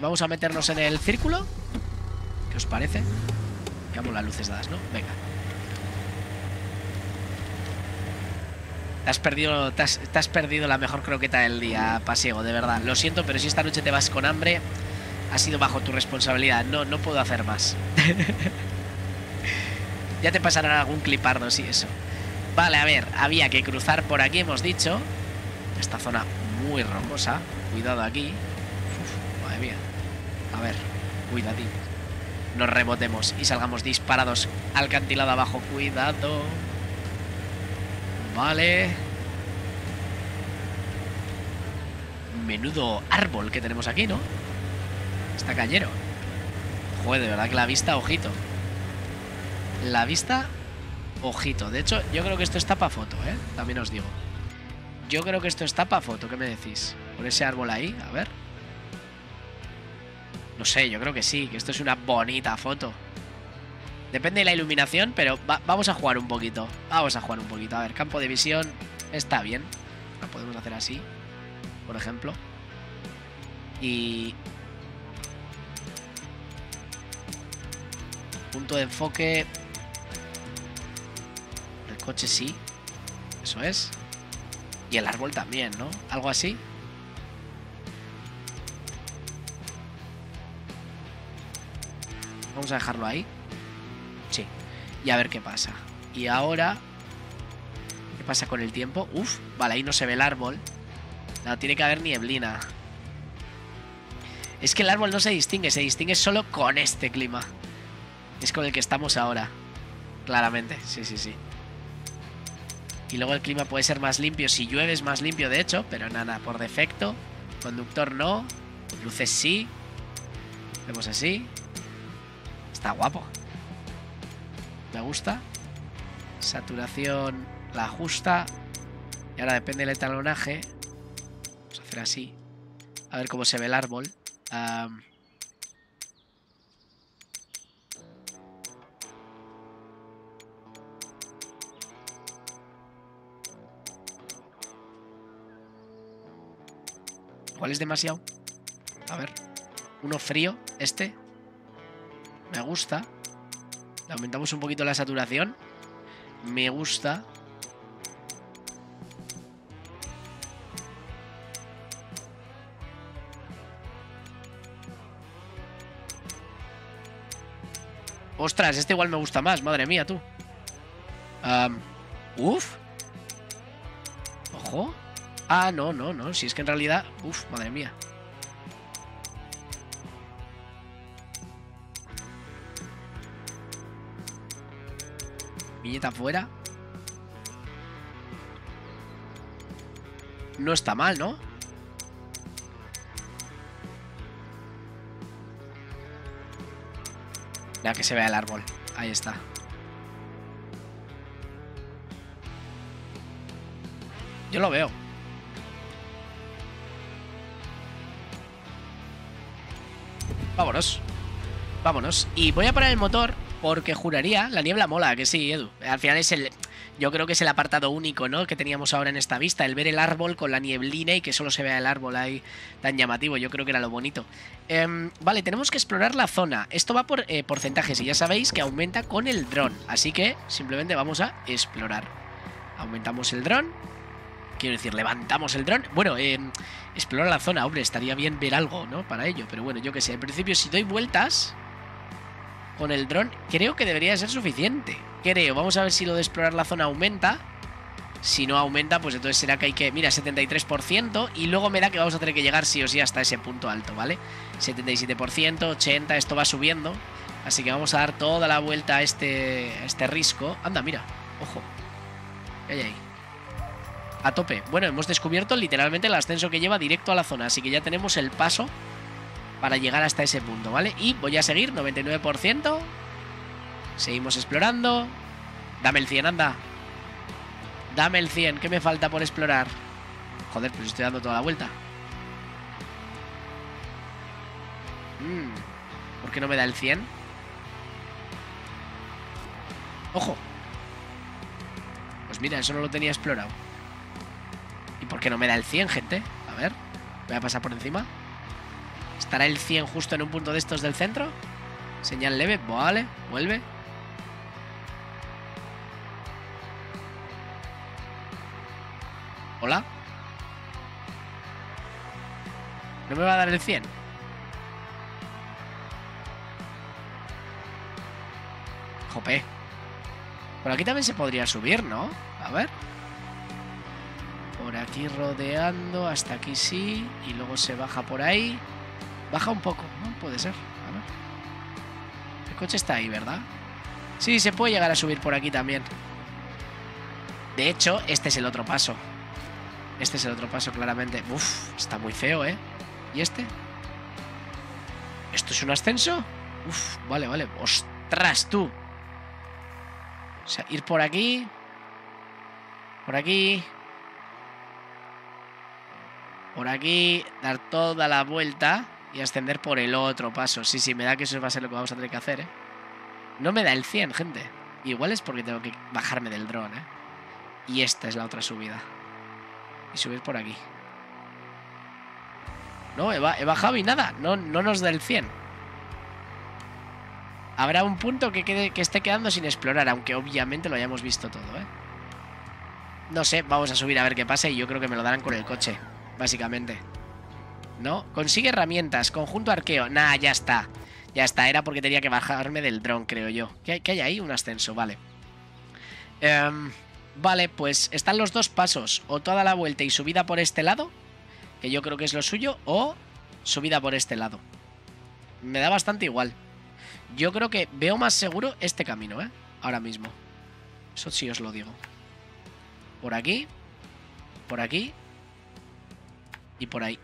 Vamos a meternos en el círculo. ¿Qué os parece? Dejamos las luces dadas, ¿no? Venga. Te has perdido la mejor croqueta del día, Pasiego, de verdad. Lo siento, pero si esta noche te vas con hambre... Ha sido bajo tu responsabilidad. No, no puedo hacer más. Ya te pasarán algún clipardo, sí, eso. Vale, a ver. Había que cruzar por aquí, hemos dicho. Esta zona muy rocosa. Cuidado aquí. Uf, madre mía. A ver. Cuidadín. nos rebotemos y salgamos disparados al acantilado abajo. Cuidado. Vale. Menudo árbol que tenemos aquí, ¿no? Está cañero. Joder, de verdad que la vista, ojito. La vista, ojito. De hecho, yo creo que esto está para foto, ¿eh? También os digo. Yo creo que esto está para foto, ¿qué me decís? Con ese árbol ahí, a ver. No sé, yo creo que sí, que esto es una bonita foto. Depende de la iluminación, pero vamos a jugar un poquito. Vamos a jugar un poquito. A ver, campo de visión está bien. La podemos hacer así, por ejemplo. Y... punto de enfoque. El coche sí. Eso es. Y el árbol también, ¿no? Algo así. Vamos a dejarlo ahí. Sí. Y a ver qué pasa. Y ahora... ¿qué pasa con el tiempo? Uf. Vale, ahí no se ve el árbol. No, tiene que haber nieblina. Es que el árbol no se distingue. Se distingue solo con este clima. Es con el que estamos ahora. Claramente. Sí, sí, sí. Y luego el clima puede ser más limpio. Si llueve es más limpio, de hecho. Pero nada, por defecto. Conductor no. Luces sí. Vemos así. Está guapo. Me gusta. Saturación la ajusta. Y ahora depende del etalonaje. Vamos a hacer así. A ver cómo se ve el árbol. ¿Cuál es demasiado? A ver. Uno frío, este. Me gusta. Le aumentamos un poquito la saturación. Me gusta. Ostras, este igual me gusta más. Madre mía, tú. Uf. Ojo. Ah, no, no, no. Si es que en realidad... uf, madre mía. Viñeta fuera. No está mal, ¿no? Ya que se vea el árbol. Ahí está. Yo lo veo. Vámonos. Vámonos. Y voy a parar el motor... porque juraría, la niebla mola, que sí, Edu. Al final es el... yo creo que es el apartado único, ¿no? Que teníamos ahora en esta vista. El ver el árbol con la nieblina y que solo se vea el árbol ahí tan llamativo. Yo creo que era lo bonito. Vale, tenemos que explorar la zona. Esto va por porcentajes y ya sabéis que aumenta con el dron. Así que simplemente vamos a explorar. Aumentamos el dron. Quiero decir, levantamos el dron. Bueno, explorar la zona, hombre, estaría bien ver algo, ¿no? Para ello, pero bueno, yo qué sé. Al principio si doy vueltas... con el dron, creo que debería ser suficiente. Creo, vamos a ver si lo de explorar la zona aumenta. Si no aumenta, pues entonces será que hay que... mira, 73%. Y luego me da que vamos a tener que llegar sí o sí hasta ese punto alto, ¿vale? 77%, 80%, esto va subiendo. Así que vamos a dar toda la vuelta a este risco. Anda, mira, ojo. ¿Qué hay ahí? A tope. Bueno, hemos descubierto literalmente el ascenso que lleva directo a la zona. Así que ya tenemos el paso... para llegar hasta ese punto, ¿vale? Y voy a seguir, 99%. Seguimos explorando. Dame el 100, anda. Dame el 100, ¿qué me falta por explorar? Joder, pues estoy dando toda la vuelta. ¿Por qué no me da el 100? ¡Ojo! Pues mira, eso no lo tenía explorado. ¿Y por qué no me da el 100, gente? A ver, voy a pasar por encima. ¿Estará el 100 justo en un punto de estos del centro? Señal leve, vale, vuelve. Hola. ¿No me va a dar el 100? Jope. Por aquí también se podría subir, ¿no? A ver. Por aquí rodeando, hasta aquí sí. Y luego se baja por ahí. Baja un poco, ¿no? Puede ser. A ver. El coche está ahí, ¿verdad? Sí, se puede llegar a subir por aquí también. De hecho, este es el otro paso. Este es el otro paso, claramente. Uf, está muy feo, ¿eh? ¿Y este? ¿Esto es un ascenso? Uf, vale, vale. ¡Ostras, tú! O sea, ir por aquí. Por aquí. Por aquí. Dar toda la vuelta y ascender por el otro paso. Sí, sí, me da que eso va a ser lo que vamos a tener que hacer, ¿eh? No me da el 100, gente. Igual es porque tengo que bajarme del dron, ¿eh? Y esta es la otra subida. Y subir por aquí. No, he bajado y nada. No nos da el 100. Habrá un punto que esté quedando sin explorar, aunque obviamente lo hayamos visto todo, ¿eh? No sé, vamos a subir a ver qué pasa y yo creo que me lo darán con el coche, básicamente. ¿No? Consigue herramientas, conjunto arqueo. Nah, ya está. Ya está, era porque tenía que bajarme del dron, creo yo. ¿Qué hay ahí? Un ascenso, vale. Vale, pues están los dos pasos. O toda la vuelta y subida por este lado, que yo creo que es lo suyo, o subida por este lado. Me da bastante igual. Yo creo que veo más seguro este camino, ¿eh? Ahora mismo. Eso sí os lo digo. Por aquí. Por aquí. Y por ahí.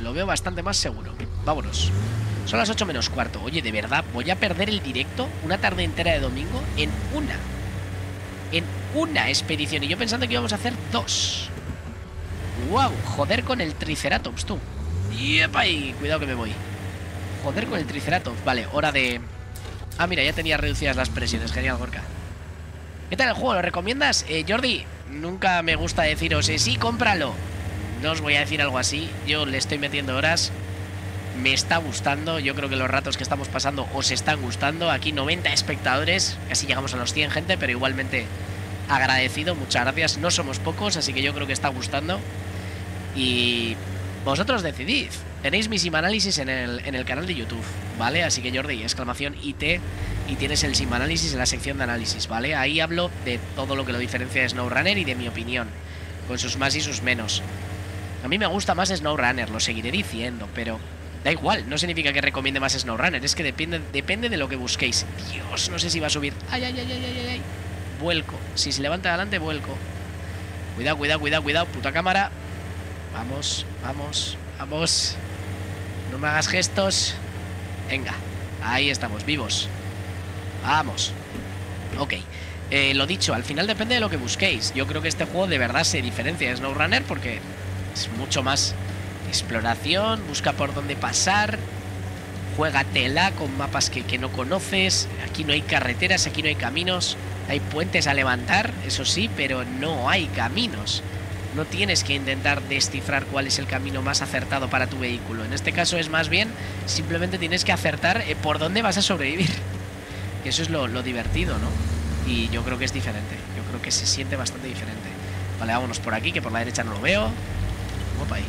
Lo veo bastante más seguro. Vámonos. Son las 8 menos cuarto. Oye, de verdad, voy a perder el directo una tarde entera de domingo en una. En una expedición. Y yo pensando que íbamos a hacer dos. ¡Wow! Joder con el Triceratops, tú. ¡Yepay! Cuidado que me voy. Joder con el Triceratops. Vale, hora de... Ah, mira, ya tenía reducidas las presiones. Genial, Gorka. ¿Qué tal el juego? ¿Lo recomiendas? Jordi, nunca me gusta deciros, sí, cómpralo. No os voy a decir algo así. Yo le estoy metiendo horas. Me está gustando. Yo creo que los ratos que estamos pasando os están gustando. Aquí 90 espectadores. Casi llegamos a los 100, gente. Pero igualmente agradecido. Muchas gracias. No somos pocos. Así que yo creo que está gustando. Y vosotros decidid. Tenéis mi simanálisis en el canal de YouTube. ¿Vale? Así que Jordi, exclamación IT. Y tienes el simanálisis en la sección de análisis. ¿Vale? Ahí hablo de todo lo que lo diferencia de SnowRunner y de mi opinión. Con sus más y sus menos. A mí me gusta más SnowRunner, lo seguiré diciendo, pero da igual, no significa que recomiende más SnowRunner, es que depende de lo que busquéis. Dios, no sé si va a subir. Ay, ay, ay, ay, ay, ay. Vuelco. Si se levanta adelante, vuelco. Cuidado, cuidado, cuidado, cuidado, puta cámara. Vamos, vamos, vamos. No me hagas gestos. Venga, ahí estamos, vivos. Vamos. Ok. Lo dicho, al final depende de lo que busquéis. Yo creo que este juego de verdad se diferencia de SnowRunner porque... es mucho más exploración, busca por dónde pasar, juégatela con mapas que no conoces. Aquí no hay carreteras, aquí no hay caminos. Hay puentes a levantar, eso sí, pero no hay caminos. No tienes que intentar descifrar cuál es el camino más acertado para tu vehículo. En este caso es más bien, simplemente tienes que acertar por dónde vas a sobrevivir. Eso es lo divertido, ¿no? Y yo creo que es diferente, yo creo que se siente bastante diferente. Vale, vámonos por aquí, que por la derecha no lo veo. Opa, ahí.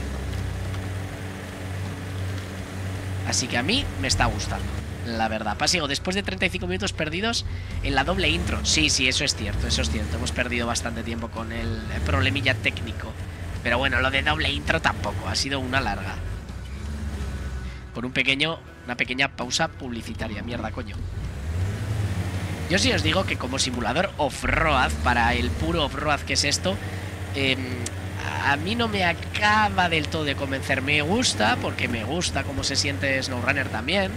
Así que a mí me está gustando, la verdad. Pasiego, después de 35 minutos perdidos en la doble intro. Sí, sí, eso es cierto, eso es cierto. Hemos perdido bastante tiempo con el problemilla técnico. Pero bueno, lo de doble intro tampoco, ha sido una larga. Con una pequeña pausa publicitaria, mierda, coño. Yo sí os digo que como simulador off-road, para el puro off-road que es esto, a mí no me acaba del todo de convencer. Me gusta, porque me gusta cómo se siente SnowRunner también.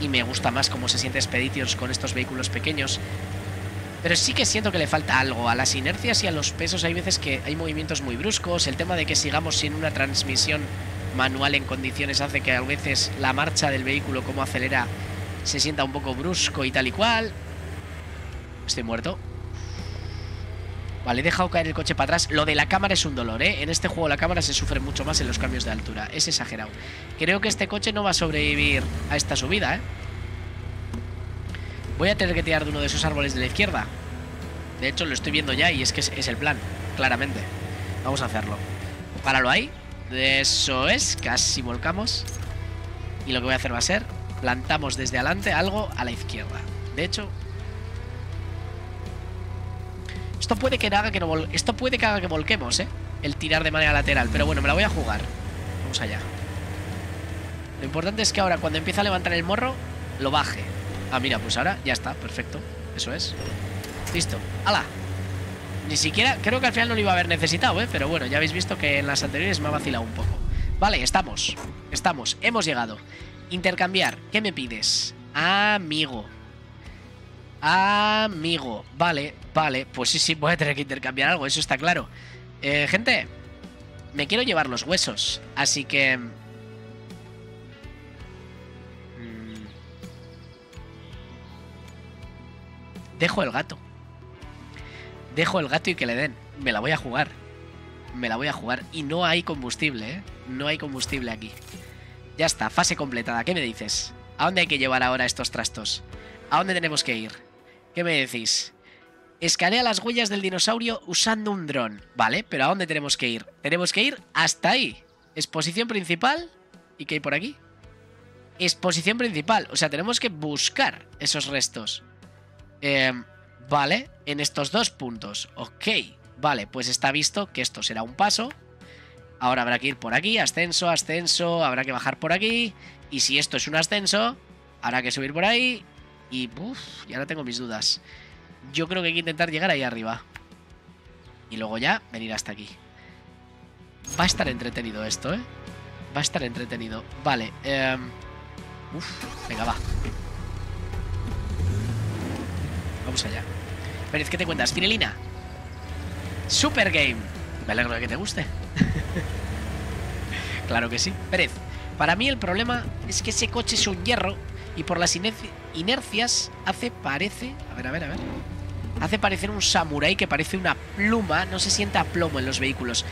Y me gusta más cómo se siente Expeditions con estos vehículos pequeños. Pero sí que siento que le falta algo. A las inercias y a los pesos hay veces que hay movimientos muy bruscos. El tema de que sigamos sin una transmisión manual en condiciones hace que a veces la marcha del vehículo, como acelera, se sienta un poco brusco y tal y cual. Estoy muerto. Vale, he dejado caer el coche para atrás. Lo de la cámara es un dolor, ¿eh? En este juego la cámara se sufre mucho más en los cambios de altura. Es exagerado. Creo que este coche no va a sobrevivir a esta subida, ¿eh? Voy a tener que tirar de uno de esos árboles de la izquierda. De hecho, lo estoy viendo ya y es que es el plan, claramente. Vamos a hacerlo. Páralo ahí. Eso es. Casi volcamos. Y lo que voy a hacer va a ser... plantamos desde adelante algo a la izquierda. De hecho... esto puede que haga que volquemos, ¿eh? El tirar de manera lateral. Pero bueno, me la voy a jugar. Vamos allá. Lo importante es que ahora cuando empieza a levantar el morro, lo baje. Ah, mira, pues ahora ya está, perfecto. Eso es. Listo, ¡hala! Ni siquiera, creo que al final no lo iba a haber necesitado, ¿eh? Pero bueno, ya habéis visto que en las anteriores me ha vacilado un poco. Vale, estamos. Estamos, hemos llegado. Intercambiar, ¿qué me pides? Amigo. Amigo, vale, vale. Pues sí, sí, voy a tener que intercambiar algo, eso está claro. Gente, me quiero llevar los huesos, así que... Dejo el gato. Dejo el gato y que le den. Me la voy a jugar. Me la voy a jugar. Y no hay combustible, ¿eh? No hay combustible aquí. Ya está, fase completada. ¿Qué me dices? ¿A dónde hay que llevar ahora estos trastos? ¿A dónde tenemos que ir? ¿Qué me decís? Escanea las huellas del dinosaurio usando un dron. Vale, pero ¿a dónde tenemos que ir? Tenemos que ir hasta ahí. Exposición principal. ¿Y qué hay por aquí? Exposición principal. O sea, tenemos que buscar esos restos. Vale, en estos dos puntos. Ok, vale, pues está visto que esto será un paso. Ahora habrá que ir por aquí, ascenso, ascenso. Habrá que bajar por aquí. Y si esto es un ascenso, habrá que subir por ahí. Y uff, ya no tengo mis dudas. Yo creo que hay que intentar llegar ahí arriba y luego ya venir hasta aquí. Va a estar entretenido esto, ¿eh? Va a estar entretenido. Vale, uff, venga, va. Vamos allá. Pérez, ¿qué te cuentas? Kirelina. Super Game. Me alegro de que te guste. Claro que sí. Pérez, para mí el problema es que ese coche es un hierro y por las inercias hace parece... A ver. Hace parecer un samurái que parece una pluma. No se sienta a plomo en los vehículos.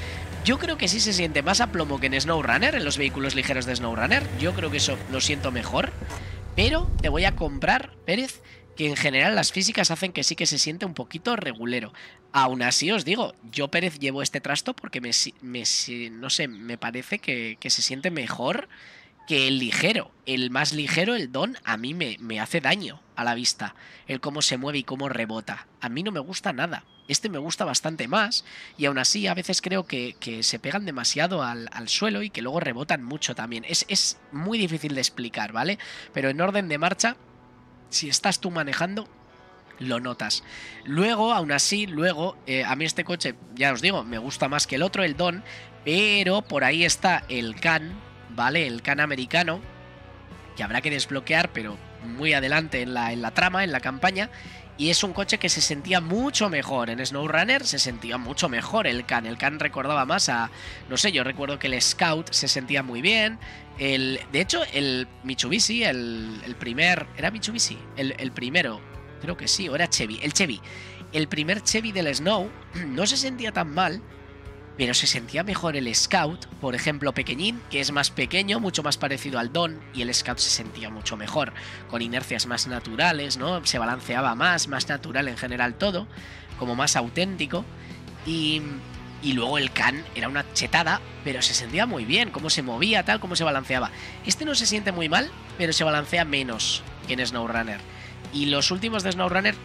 Yo creo que sí se siente más a plomo que en SnowRunner, en los vehículos ligeros de SnowRunner. Yo creo que eso lo siento mejor. Pero te voy a comprar, Pérez, que en general las físicas hacen que sí que se siente un poquito regulero. Aún así os digo, yo Pérez llevo este trasto porque no sé, me parece que se siente mejor que el ligero. El más ligero, el Don, a mí me hace daño a la vista. El cómo se mueve y cómo rebota. A mí no me gusta nada. Este me gusta bastante más y aún así a veces creo que se pegan demasiado al suelo y que luego rebotan mucho también. Es muy difícil de explicar, ¿vale? Pero en orden de marcha... Si estás tú manejando, lo notas. Luego, aún así, a mí este coche, ya os digo, me gusta más que el otro, el Don. Pero por ahí está el Can, ¿vale? El Can americano, que habrá que desbloquear, pero muy adelante en la trama, en la campaña. Y es un coche que se sentía mucho mejor. En SnowRunner se sentía mucho mejor el Can. El Can recordaba más a... No sé, yo recuerdo que el Scout se sentía muy bien. De hecho, el Mitsubishi, el primer... ¿Era Mitsubishi? El primero. Creo que sí, o era Chevy. El Chevy. El primer Chevy del Snow no se sentía tan mal, pero se sentía mejor el Scout, por ejemplo, pequeñín, que es más pequeño, mucho más parecido al Don, y el Scout se sentía mucho mejor, con inercias más naturales, ¿no? Se balanceaba más natural en general todo, como más auténtico, y luego el Can era una chetada, pero se sentía muy bien, cómo se movía, tal, cómo se balanceaba. Este no se siente muy mal, pero se balancea menos que en SnowRunner, y los últimos de SnowRunner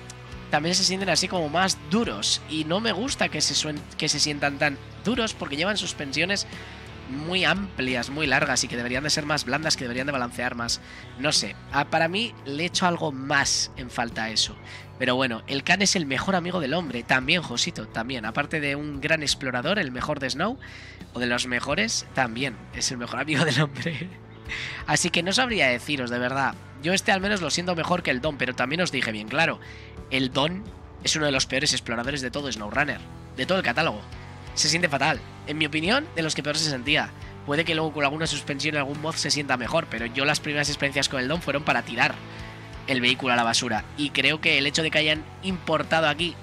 también se sienten así como más duros, y no me gusta que se sientan tan duros porque llevan suspensiones muy amplias, muy largas y que deberían de ser más blandas, que deberían de balancear más. No sé, para mí le echo algo más en falta a eso. Pero bueno, el Can es el mejor amigo del hombre, también Josito, también. Aparte de un gran explorador, el mejor de Snow, o de los mejores, también es el mejor amigo del hombre. Así que no sabría deciros, de verdad. Yo este al menos lo siento mejor que el Don, pero también os dije bien claro, el Don es uno de los peores exploradores de todo SnowRunner, de todo el catálogo. Se siente fatal. En mi opinión, de los que peor se sentía. Puede que luego con alguna suspensión o algún mod se sienta mejor, pero yo las primeras experiencias con el Don fueron para tirar el vehículo a la basura. Y creo que el hecho de que hayan importado aquí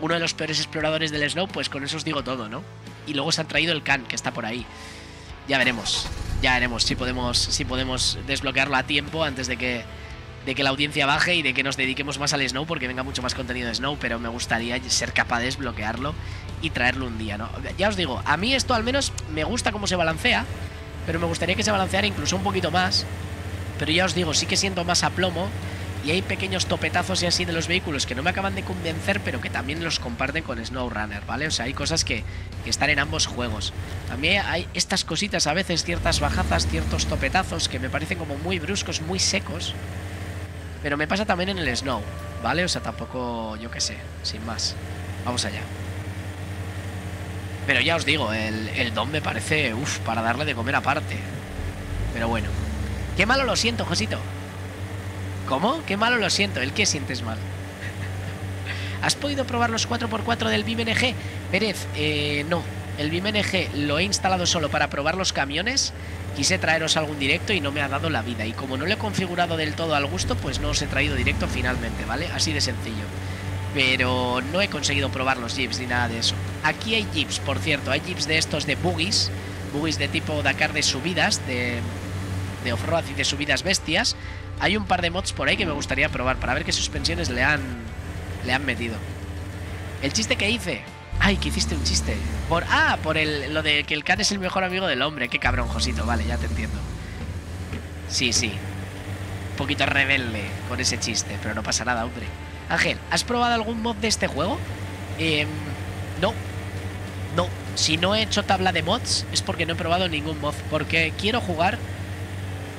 uno de los peores exploradores del Snow, pues con eso os digo todo, ¿no? Y luego se han traído el Can, que está por ahí. Ya veremos si podemos desbloquearlo a tiempo antes de que la audiencia baje y de que nos dediquemos más al Snow, porque venga mucho más contenido de Snow, pero me gustaría ser capaz de desbloquearlo y traerlo un día, ¿no? Ya os digo, a mí esto al menos me gusta cómo se balancea, pero me gustaría que se balanceara incluso un poquito más, pero ya os digo, sí que siento más a plomo y hay pequeños topetazos y así de los vehículos que no me acaban de convencer, pero que también los comparten con SnowRunner, ¿vale? O sea, hay cosas que están en ambos juegos. También hay estas cositas a veces, ciertas bajazas, ciertos topetazos que me parecen como muy bruscos, muy secos. Pero me pasa también en el Snow, ¿vale? O sea, tampoco, yo qué sé, sin más. Vamos allá. Pero ya os digo, el Dom me parece, uff, para darle de comer aparte. Pero bueno. ¡Qué malo lo siento, Josito! ¿Cómo? ¡Qué malo lo siento! ¿El qué sientes mal? ¿Has podido probar los 4x4 del BeamNG? Pérez, no. El BeamNG lo he instalado solo para probar los camiones. Quise traeros algún directo y no me ha dado la vida. Y como no lo he configurado del todo al gusto, pues no os he traído directo finalmente, ¿vale? Así de sencillo. Pero no he conseguido probar los jeeps ni nada de eso. Aquí hay jeeps, por cierto. Hay jeeps de estos de buggies. Buggies de tipo Dakar de subidas, de off-road y de subidas bestias. Hay un par de mods por ahí que me gustaría probar para ver qué suspensiones le han metido. El chiste que hice. Ay, que hiciste un chiste. Por lo de que el cat es el mejor amigo del hombre. Qué cabrón, Josito. Vale, ya te entiendo. Sí, sí. Un poquito rebelde con ese chiste, pero no pasa nada, hombre. Ángel, ¿has probado algún mod de este juego? No. No. Si no he hecho tabla de mods es porque no he probado ningún mod. Porque quiero jugar...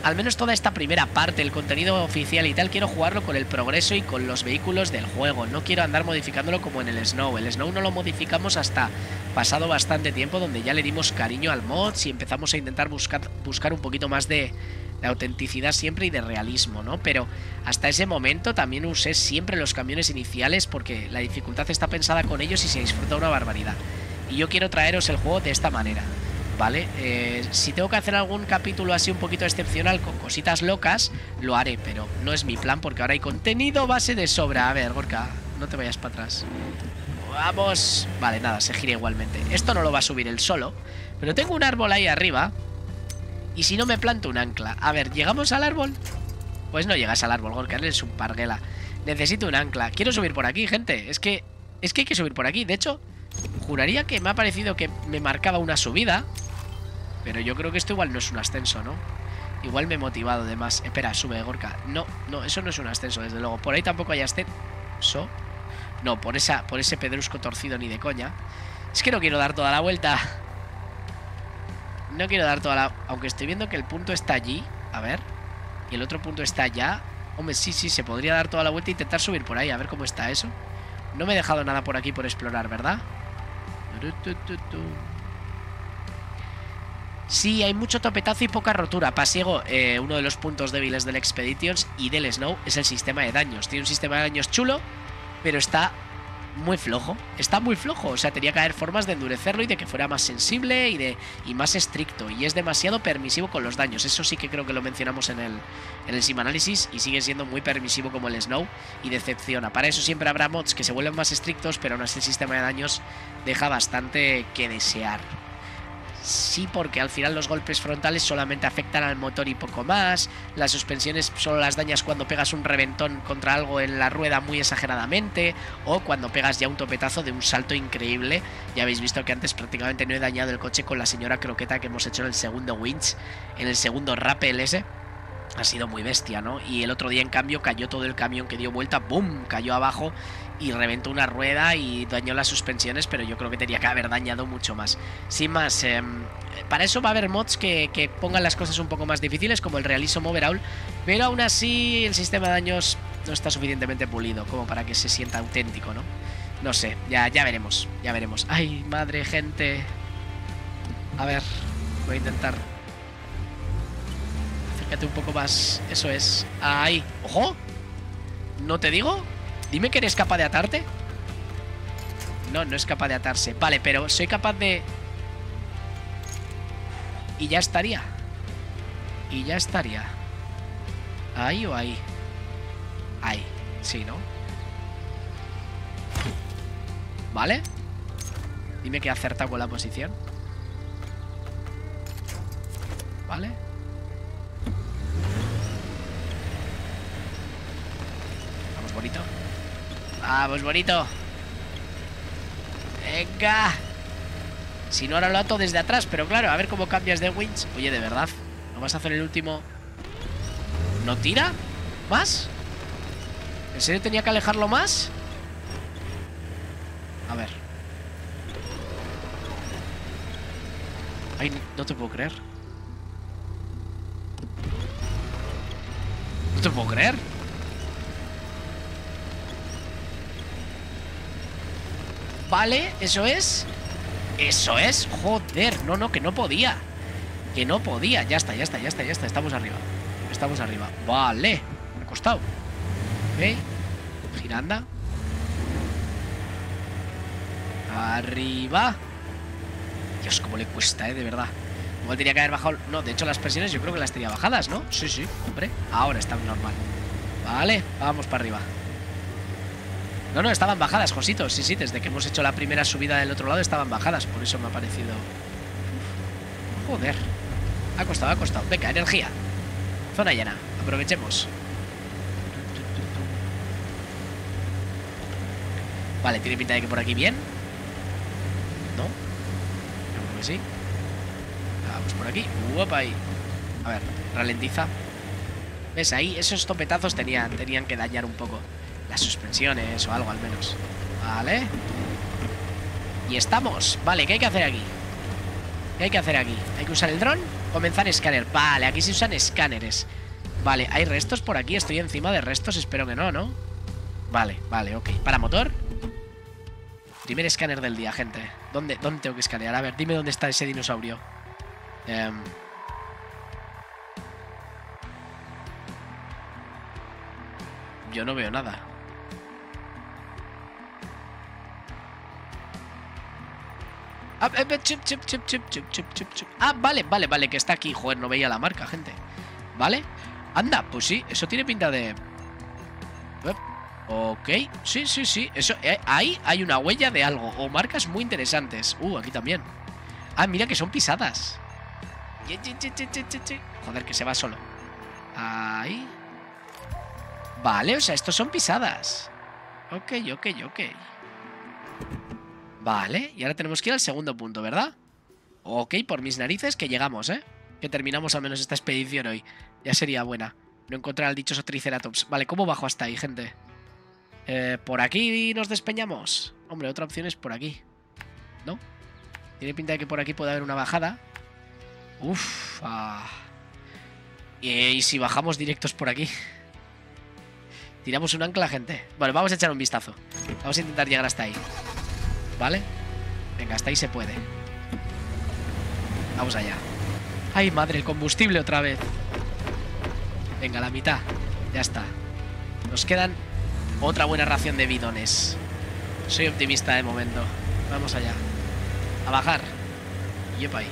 Al menos toda esta primera parte, el contenido oficial y tal, quiero jugarlo con el progreso y con los vehículos del juego. No quiero andar modificándolo como en el Snow. El Snow no lo modificamos hasta pasado bastante tiempo, donde ya le dimos cariño al mod y empezamos a intentar buscar un poquito más de autenticidad siempre y de realismo, ¿no? Pero hasta ese momento también usé siempre los camiones iniciales porque la dificultad está pensada con ellos y se disfruta una barbaridad. Y yo quiero traeros el juego de esta manera. Vale, si tengo que hacer algún capítulo así un poquito excepcional con cositas locas, lo haré, pero no es mi plan porque ahora hay contenido base de sobra. A ver, Gorka, no te vayas para atrás. Vamos. Vale, nada, se gira igualmente. Esto no lo va a subir él solo, pero tengo un árbol ahí arriba y si no me planto un ancla. A ver, ¿llegamos al árbol? Pues no llegas al árbol, Gorka, eres un parguela. Necesito un ancla. Quiero subir por aquí, gente. Es que hay que subir por aquí, de hecho... Juraría que me ha parecido que me marcaba una subida. Pero yo creo que esto igual no es un ascenso, ¿no? Igual me he motivado de más. Espera, sube, Gorka. No, no, eso no es un ascenso, desde luego. Por ahí tampoco hay ascenso. No, por ese pedrusco torcido ni de coña. Es que no quiero dar toda la vuelta. No quiero dar toda la... Aunque estoy viendo que el punto está allí. A ver. Y el otro punto está allá. Hombre, sí, sí, se podría dar toda la vuelta e intentar subir por ahí. A ver cómo está eso. No me he dejado nada por aquí por explorar, ¿verdad? Sí, hay mucho topetazo y poca rotura. Pasiego, uno de los puntos débiles del Expeditions y del Snow es el sistema de daños. Tiene un sistema de daños chulo, pero está muy flojo. Está muy flojo, o sea, tenía que haber formas de endurecerlo y de que fuera más sensible y más estricto. Y es demasiado permisivo con los daños. Eso sí que creo que lo mencionamos en el Simanálisis y sigue siendo muy permisivo como el Snow y decepciona. Para eso siempre habrá mods que se vuelven más estrictos, pero aún así el sistema de daños deja bastante que desear. Sí, porque al final los golpes frontales solamente afectan al motor y poco más. Las suspensiones solo las dañas cuando pegas un reventón contra algo en la rueda muy exageradamente. O cuando pegas ya un topetazo de un salto increíble. Ya habéis visto que antes prácticamente no he dañado el coche con la señora croqueta que hemos hecho en el segundo winch. En el segundo rappel ese. Ha sido muy bestia, ¿no? Y el otro día en cambio cayó todo el camión que dio vuelta. ¡Bum! Cayó abajo. Y reventó una rueda y dañó las suspensiones, pero yo creo que tenía que haber dañado mucho más. Sin más, para eso va a haber mods que pongan las cosas un poco más difíciles, como el Realism Overall, pero aún así el sistema de daños no está suficientemente pulido como para que se sienta auténtico, ¿no? No sé, ya veremos, ya veremos. ¡Ay, madre, gente! A ver, voy a intentar... Acércate un poco más, eso es. ¡Ay! ¡Ojo! ¿No te digo...? Dime que eres capaz de atarte. No, no es capaz de atarse. Vale, pero soy capaz de... Y ya estaría. Y ya estaría. ¿Ahí o ahí? Ahí. Sí, ¿no? Vale. Dime que he acertado con la posición. Vale. Vamos, bonito. Vamos, bonito. Venga. Si no, ahora lo ato desde atrás. Pero claro, a ver cómo cambias de winch. Oye, de verdad, ¿no vas a hacer el último? ¿No tira? ¿Más? ¿En serio tenía que alejarlo más? A ver. Ay, no te puedo creer. No te puedo creer. Vale, eso es. Eso es. Joder, no, no, que no podía. Que no podía. Ya está, ya está, ya está, ya está. Estamos arriba. Estamos arriba. Vale. Me ha costado. Ok. Giranda. Arriba. Dios, cómo le cuesta, de verdad. Igual tenía que haber bajado. No, de hecho las presiones yo creo que las tenía bajadas, ¿no? Sí, sí, hombre. Ahora están normal. Vale, vamos para arriba. No, no, estaban bajadas, Josito. Sí, sí, desde que hemos hecho la primera subida del otro lado estaban bajadas. Por eso me ha parecido... Uf. Joder. Ha costado, ha costado. Venga, energía. Zona llena. Aprovechemos. Vale, tiene pinta de que por aquí bien. ¿No? Yo creo que sí. Vamos por aquí. Uopa, ahí. A ver, ralentiza. ¿Ves? Ahí esos topetazos tenían que dañar un poco las suspensiones o algo al menos. Vale. Y estamos. Vale, ¿qué hay que hacer aquí? ¿Qué hay que hacer aquí? ¿Hay que usar el dron? Comenzar escáner. Vale, aquí se usan escáneres. Vale, ¿hay restos por aquí? Estoy encima de restos, espero que no, ¿no? Vale, vale, ok. ¿Para motor? Primer escáner del día, gente. ¿Dónde tengo que escanear? A ver, dime dónde está ese dinosaurio. Yo no veo nada. Ah, vale, vale, vale, que está aquí. Joder, no veía la marca, gente. Vale. Anda, pues sí, eso tiene pinta de... Ok, sí, sí, sí. Eso, ahí hay una huella de algo. O marcas muy interesantes. Aquí también. Ah, mira que son pisadas. Joder, que se va solo. Ahí. Vale, o sea, estos son pisadas. Ok, ok, ok. Vale, y ahora tenemos que ir al segundo punto, ¿verdad? Ok, por mis narices que llegamos, ¿eh? Que terminamos al menos esta expedición hoy. Ya sería buena. No encontrar al dichoso Triceratops. Vale, ¿cómo bajo hasta ahí, gente? Por aquí nos despeñamos. Hombre, otra opción es por aquí, ¿no? Tiene pinta de que por aquí puede haber una bajada. Uf. ¿Y si bajamos directos por aquí? Tiramos un ancla, gente. Bueno, vamos a echar un vistazo. Vamos a intentar llegar hasta ahí. ¿Vale? Venga, hasta ahí se puede. Vamos allá. ¡Ay, madre! El combustible otra vez. Venga, la mitad. Ya está. Nos quedan otra buena ración de bidones. Soy optimista de momento. Vamos allá. A bajar. Y epa ahí.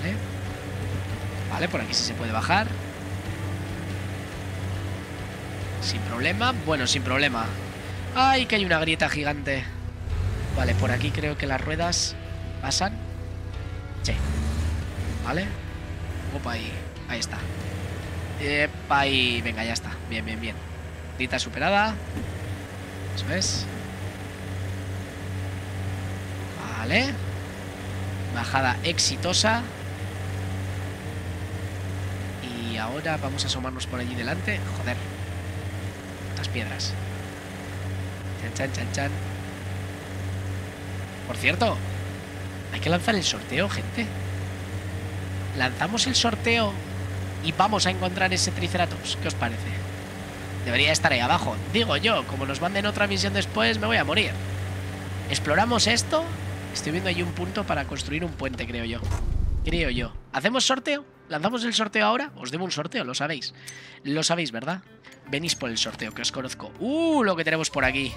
Vale. Vale, por aquí sí se puede bajar. Sin problema. Bueno, sin problema. ¡Ay, que hay una grieta gigante! Vale, por aquí creo que las ruedas pasan. Sí. Vale. Opa, ahí. Ahí está. Epa, ahí. Venga, ya está. Bien, bien, bien. Grieta superada. Eso es. Vale. Bajada exitosa. Y ahora vamos a asomarnos por allí delante. Joder. Las piedras. Chan, chan, chan, chan. Por cierto, hay que lanzar el sorteo, gente. Lanzamos el sorteo y vamos a encontrar ese Triceratops. ¿Qué os parece? Debería estar ahí abajo. Digo yo, como nos manden otra misión después, me voy a morir. Exploramos esto. Estoy viendo allí un punto para construir un puente, creo yo. Creo yo. ¿Hacemos sorteo? ¿Lanzamos el sorteo ahora? Os debo un sorteo, lo sabéis. Lo sabéis, ¿verdad? Venís por el sorteo, que os conozco. Lo que tenemos por aquí.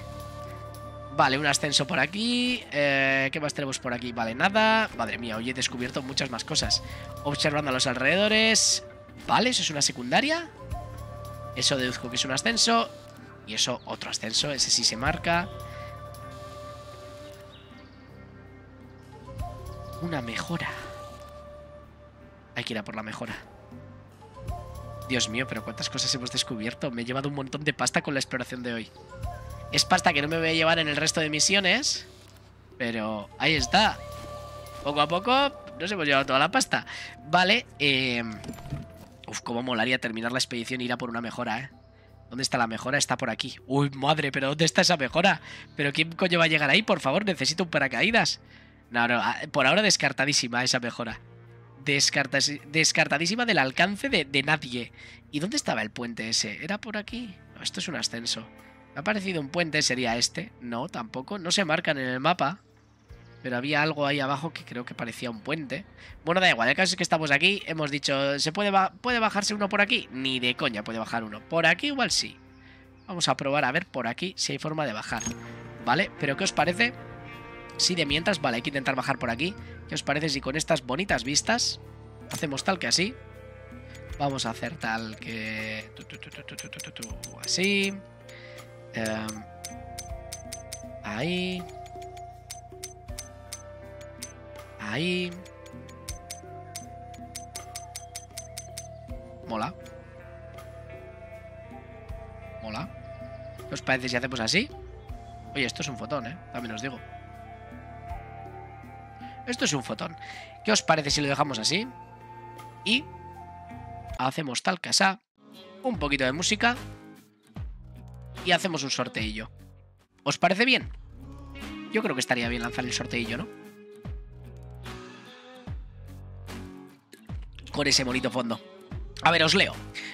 Vale, un ascenso por aquí. ¿Qué más tenemos por aquí? Vale, nada. Madre mía, hoy he descubierto muchas más cosas. Observando a los alrededores. Vale, eso es una secundaria. Eso deduzco que es un ascenso. Y eso, otro ascenso. Ese sí se marca. Una mejora. Hay que ir a por la mejora. Dios mío, pero cuántas cosas hemos descubierto. Me he llevado un montón de pasta con la exploración de hoy. Es pasta que no me voy a llevar en el resto de misiones. Pero ahí está. Poco a poco nos hemos llevado toda la pasta. Vale. Uf, cómo molaría terminar la expedición e ir a por una mejora, ¿eh? ¿Dónde está la mejora? Está por aquí. Uy, madre, pero ¿dónde está esa mejora? ¿Pero quién coño va a llegar ahí? Por favor, necesito un paracaídas. No, no, por ahora descartadísima esa mejora. Descartadísima del alcance de nadie. ¿Y dónde estaba el puente ese? ¿Era por aquí? No, esto es un ascenso. Me ha parecido un puente, ¿sería este? No, tampoco. No se marcan en el mapa. Pero había algo ahí abajo que creo que parecía un puente. Bueno, da igual, el caso es que estamos aquí. Hemos dicho, ¿se puede bajarse uno por aquí? Ni de coña puede bajar uno. Por aquí igual sí. Vamos a probar a ver por aquí si hay forma de bajar. ¿Vale? ¿Pero qué os parece? Sí, de mientras, vale, hay que intentar bajar por aquí. ¿Qué os parece si con estas bonitas vistas hacemos tal que así? Vamos a hacer tal que... así... ahí... ahí. Mola. Mola. ¿Qué os parece si hacemos así? Oye, esto es un fotón, ¿eh? También os digo. Esto es un fotón. ¿Qué os parece si lo dejamos así? Y hacemos tal casa, un poquito de música y hacemos un sorteillo. ¿Os parece bien? Yo creo que estaría bien lanzar el sorteillo, ¿no? Con ese bonito fondo. A ver, os leo.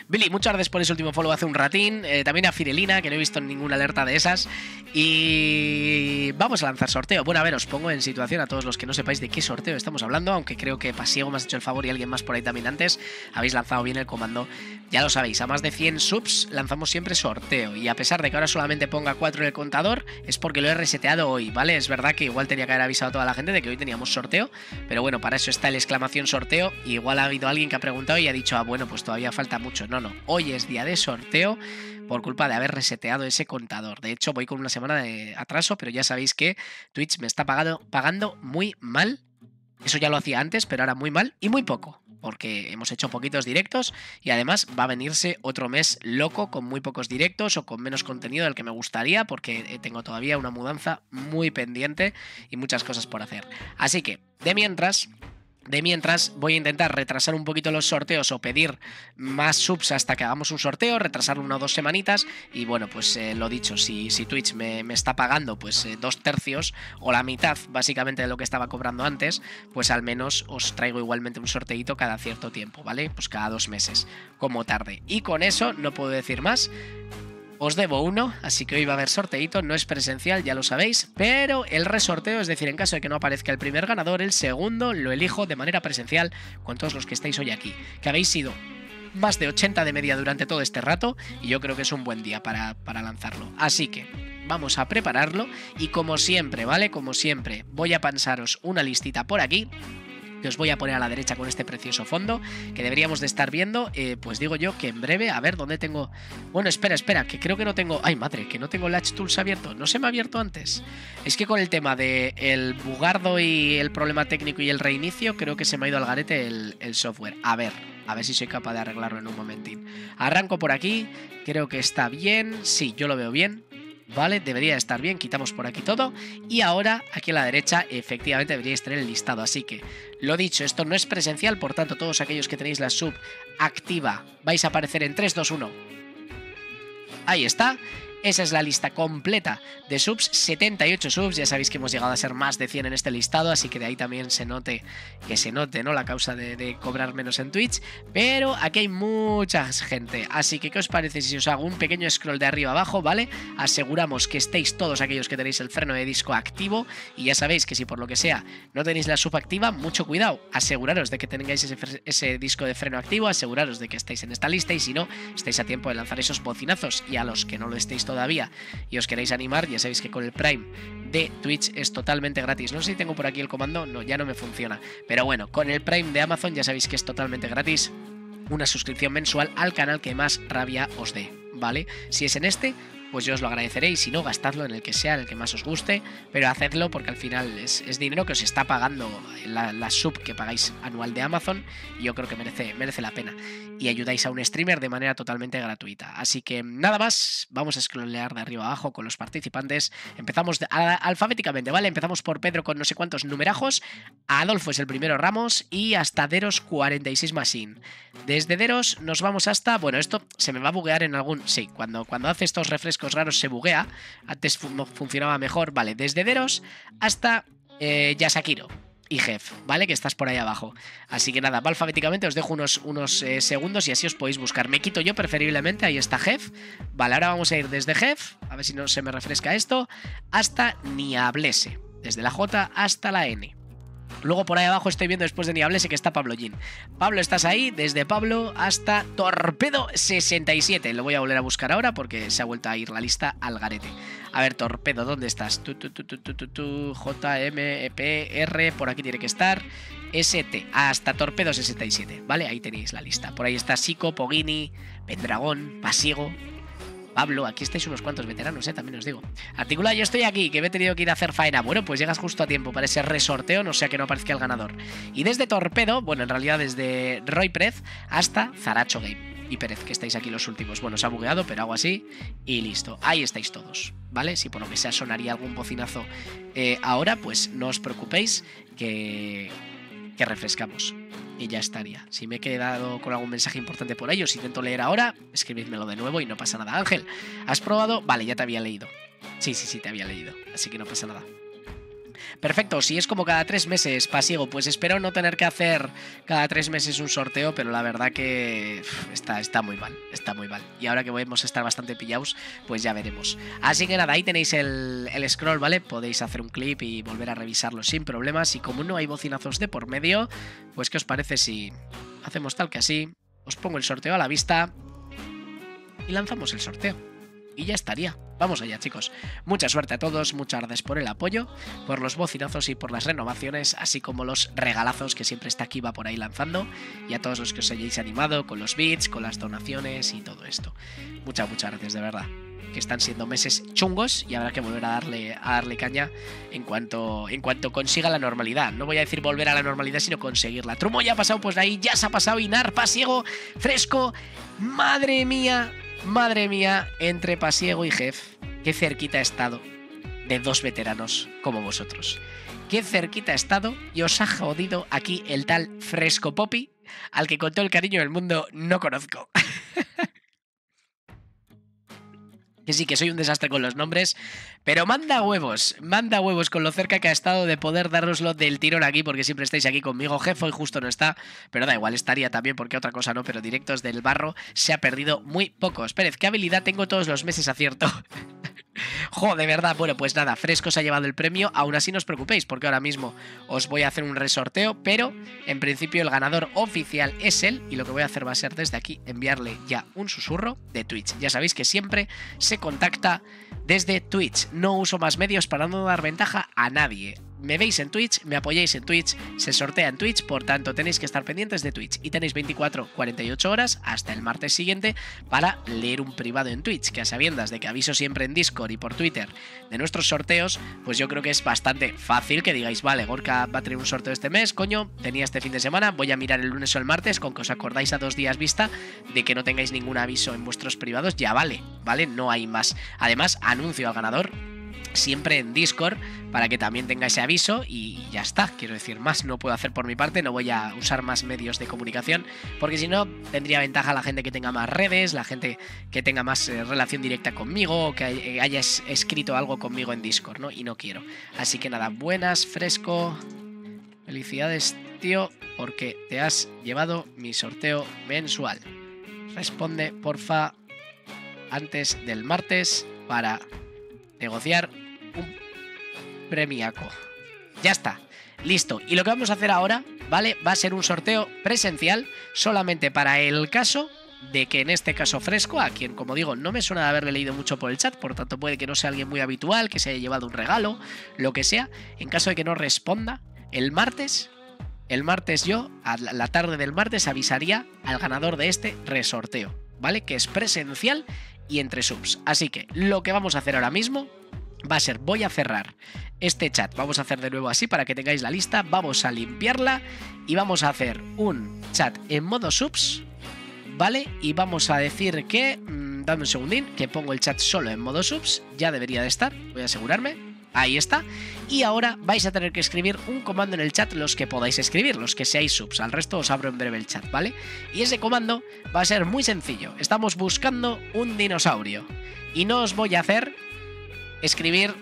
Billy, muchas gracias por ese último follow hace un ratín. También a Firelina, que no he visto ninguna alerta de esas. Y vamos a lanzar sorteo. Bueno, a ver, os pongo en situación a todos los que no sepáis de qué sorteo estamos hablando, aunque creo que Pasiego me has hecho el favor y alguien más por ahí también antes. Habéis lanzado bien el comando. Ya lo sabéis, a más de 100 subs lanzamos siempre sorteo. Y a pesar de que ahora solamente ponga 4 en el contador, es porque lo he reseteado hoy, ¿vale? Es verdad que igual tenía que haber avisado a toda la gente de que hoy teníamos sorteo, pero bueno, para eso está el exclamación sorteo. Y igual ha habido alguien que ha preguntado y ha dicho, ah, bueno, pues todavía falta mucho. No, no, hoy es día de sorteo por culpa de haber reseteado ese contador. De hecho, voy con una semana de atraso, pero ya sabéis que Twitch me está pagando muy mal. Eso ya lo hacía antes, pero ahora muy mal y muy poco, porque hemos hecho poquitos directos y además va a venirse otro mes loco con muy pocos directos o con menos contenido del que me gustaría, porque tengo todavía una mudanza muy pendiente y muchas cosas por hacer. Así que, de mientras voy a intentar retrasar un poquito los sorteos o pedir más subs hasta que hagamos un sorteo, retrasar 1 o 2 semanitas y bueno, pues lo dicho, si Twitch me está pagando pues 2/3 o la mitad básicamente de lo que estaba cobrando antes, pues al menos os traigo igualmente un sorteito cada cierto tiempo, ¿vale? Pues cada 2 meses, como tarde. Y con eso no puedo decir más. Os debo uno, así que hoy va a haber sorteito, no es presencial, ya lo sabéis, pero el resorteo, es decir, en caso de que no aparezca el primer ganador, el segundo lo elijo de manera presencial con todos los que estáis hoy aquí, que habéis sido más de 80 de media durante todo este rato y yo creo que es un buen día para lanzarlo. Así que vamos a prepararlo y como siempre, ¿vale? Como siempre, voy a pensaros una listita por aquí, que os voy a poner a la derecha con este precioso fondo que deberíamos de estar viendo, pues digo yo que en breve, a ver, ¿dónde tengo? Bueno, espera, que creo que no tengo, ay madre, que no tengo Latch Tools abierto, no se me ha abierto antes, es que con el tema de el bugardo y el problema técnico y el reinicio, creo que se me ha ido al garete el software, a ver si soy capaz de arreglarlo en un momentín. Arranco por aquí, creo que está bien, sí, yo lo veo bien. Vale, debería estar bien, quitamos por aquí todo y ahora aquí a la derecha efectivamente deberíais tener el listado, así que lo dicho, esto no es presencial, por tanto todos aquellos que tenéis la sub activa vais a aparecer en 3, 2, 1. Ahí está. Esa es la lista completa de subs, 78 subs, ya sabéis que hemos llegado a ser más de 100 en este listado, así que de ahí también se note, ¿no? La causa de cobrar menos en Twitch, pero aquí hay mucha gente, así que ¿qué os parece si os hago un pequeño scroll de arriba abajo, ¿vale? Aseguramos que estéis todos aquellos que tenéis el freno de disco activo y ya sabéis que si por lo que sea no tenéis la sub activa, mucho cuidado, aseguraros de que tengáis ese disco de freno activo, aseguraros de que estáis en esta lista y si no, estáis a tiempo de lanzar esos bocinazos y a los que no lo estéis todavía y os queréis animar, ya sabéis que con el Prime de Twitch es totalmente gratis. No sé si tengo por aquí el comando, no, ya no me funciona, pero bueno, con el Prime de Amazon ya sabéis que es totalmente gratis una suscripción mensual al canal que más rabia os dé, ¿vale? Si es en este pues yo os lo agradeceré, y si no, gastadlo en el que sea, en el que más os guste, pero hacedlo porque al final es dinero que os está pagando la sub que pagáis anual de Amazon, y yo creo que merece la pena, y ayudáis a un streamer de manera totalmente gratuita. Así que nada más, vamos a scrollear de arriba abajo con los participantes. Empezamos alfabéticamente, ¿vale? Empezamos por Pedro con no sé cuántos numerajos, Adolfo es el primero, Ramos, y hasta Deros 46 Masín. Desde Deros nos vamos hasta, bueno, esto se me va a buguear en algún, sí, cuando hace estos refrescos raros se buguea, antes funcionaba mejor, vale, desde Deros hasta Yasakiro y Jeff, ¿vale? Que estás por ahí abajo. Así que nada, alfabéticamente os dejo unos segundos y así os podéis buscar. Me quito yo preferiblemente, ahí está Jeff. Vale, ahora vamos a ir desde Jeff, a ver si no se me refresca esto, hasta Niablese, desde la J hasta la N. Luego por ahí abajo estoy viendo después de Niablese que está Pablo Jin. Pablo, estás ahí, desde Pablo hasta Torpedo67. Lo voy a volver a buscar ahora porque se ha vuelto a ir la lista al garete. A ver, Torpedo, ¿dónde estás? J, M, E, P, R, por aquí tiene que estar. ST, hasta Torpedo67. Vale, ahí tenéis la lista. Por ahí está Sico, Pogini, Pendragón, Pasiego. Pablo, aquí estáis unos cuantos veteranos, también os digo. Articulado, yo estoy aquí, que me he tenido que ir a hacer faena. Bueno, pues llegas justo a tiempo para ese resorteo, no sea que no aparezca el ganador. Y desde Torpedo, bueno, en realidad desde Roy Prez hasta Zaracho Game y Pérez, que estáis aquí los últimos. Bueno, se ha bugueado, pero hago así y listo. Ahí estáis todos, ¿vale? Si por lo que sea sonaría algún bocinazo ahora, pues no os preocupéis que refrescamos. Y ya estaría. Si me he quedado con algún mensaje importante por ahí, os intento leer ahora, escribídmelo de nuevo y no pasa nada. Ángel, ¿has probado? Vale, ya te había leído. Sí, te había leído, así que no pasa nada. Perfecto, si es como cada 3 meses, Pasiego, pues espero no tener que hacer cada 3 meses un sorteo, pero la verdad que está muy mal, está muy mal. Y ahora que vamos a estar bastante pillados, pues ya veremos. Así que nada, ahí tenéis el scroll, ¿vale? Podéis hacer un clip y volver a revisarlo sin problemas. Y como no hay bocinazos de por medio, pues ¿qué os parece si hacemos tal que así? Os pongo el sorteo a la vista y lanzamos el sorteo. Y ya estaría. Vamos allá, chicos. Mucha suerte a todos, muchas gracias por el apoyo, por los bocinazos y por las renovaciones, así como los regalazos que siempre está Kiva por ahí lanzando, y a todos los que os hayáis animado con los bits, con las donaciones y todo esto. Muchas gracias, de verdad. Que están siendo meses chungos y habrá que volver a darle caña en cuanto consiga la normalidad. No voy a decir volver a la normalidad, sino conseguirla. Trumo ya ha pasado, pues de ahí ya se ha pasado. Inar, Pasiego, Fresco. ¡Madre mía! Madre mía, entre Pasiego y Jeff, qué cerquita ha estado de dos veteranos como vosotros. Qué cerquita ha estado y os ha jodido aquí el tal Fresco Poppy, al que con todo el cariño del mundo no conozco. Que sí, que soy un desastre con los nombres, pero manda huevos con lo cerca que ha estado de poder dároslo del tirón aquí, porque siempre estáis aquí conmigo. Jefe hoy justo no está, pero da igual, estaría también porque otra cosa no, pero directos del barro se ha perdido muy pocos. Pérez, ¿qué habilidad tengo? Todos los meses acierto. Joder, de verdad. Bueno, pues nada, Fresco se ha llevado el premio. Aún así no os preocupéis, porque ahora mismo os voy a hacer un resorteo, pero en principio el ganador oficial es él, y lo que voy a hacer va a ser desde aquí enviarle ya un susurro de Twitch. Ya sabéis que siempre se contacta desde Twitch. No uso más medios para no dar ventaja a nadie. Me veis en Twitch, me apoyáis en Twitch, se sortea en Twitch, por tanto tenéis que estar pendientes de Twitch. Y tenéis 24, 48 horas hasta el martes siguiente para leer un privado en Twitch, que a sabiendas de que aviso siempre en Discord y por Twitter de nuestros sorteos, pues yo creo que es bastante fácil que digáis, vale, Gorka va a tener un sorteo este mes, coño, tenía este fin de semana, voy a mirar el lunes o el martes, con que os acordáis a 2 días vista de que no tengáis ningún aviso en vuestros privados, ya vale, ¿vale? No hay más. Además, anuncio al ganador siempre en Discord para que también tenga ese aviso y ya está. Quiero decir, más no puedo hacer por mi parte, no voy a usar más medios de comunicación porque si no tendría ventaja la gente que tenga más redes, la gente que tenga más relación directa conmigo o que haya escrito algo conmigo en Discord, ¿no? Y no quiero. Así que nada, buenas, Fresco. Felicidades, tío, porque te has llevado mi sorteo mensual. Responde, porfa, antes del martes para negociar un premiaco. Ya está, listo. Y lo que vamos a hacer ahora, ¿vale? Va a ser un sorteo presencial solamente para el caso de que en este caso Fresco, a quien, como digo, no me suena de haberle leído mucho por el chat, por tanto puede que no sea alguien muy habitual, que se haya llevado un regalo, lo que sea. En caso de que no responda, el martes yo, a la tarde del martes, avisaría al ganador de este resorteo, ¿vale? Que es presencial y entre subs. Así que lo que vamos a hacer ahora mismo va a ser, voy a cerrar este chat, vamos a hacer de nuevo así para que tengáis la lista, vamos a limpiarla y vamos a hacer un chat en modo subs, ¿vale? Y vamos a decir que, dame un segundín, que pongo el chat solo en modo subs, ya debería de estar, voy a asegurarme. Ahí está, y ahora vais a tener que escribir un comando en el chat, los que podáis escribir, los que seáis subs, al resto os abro en breve el chat, ¿vale? Y ese comando va a ser muy sencillo, estamos buscando un dinosaurio, y no os voy a hacer escribir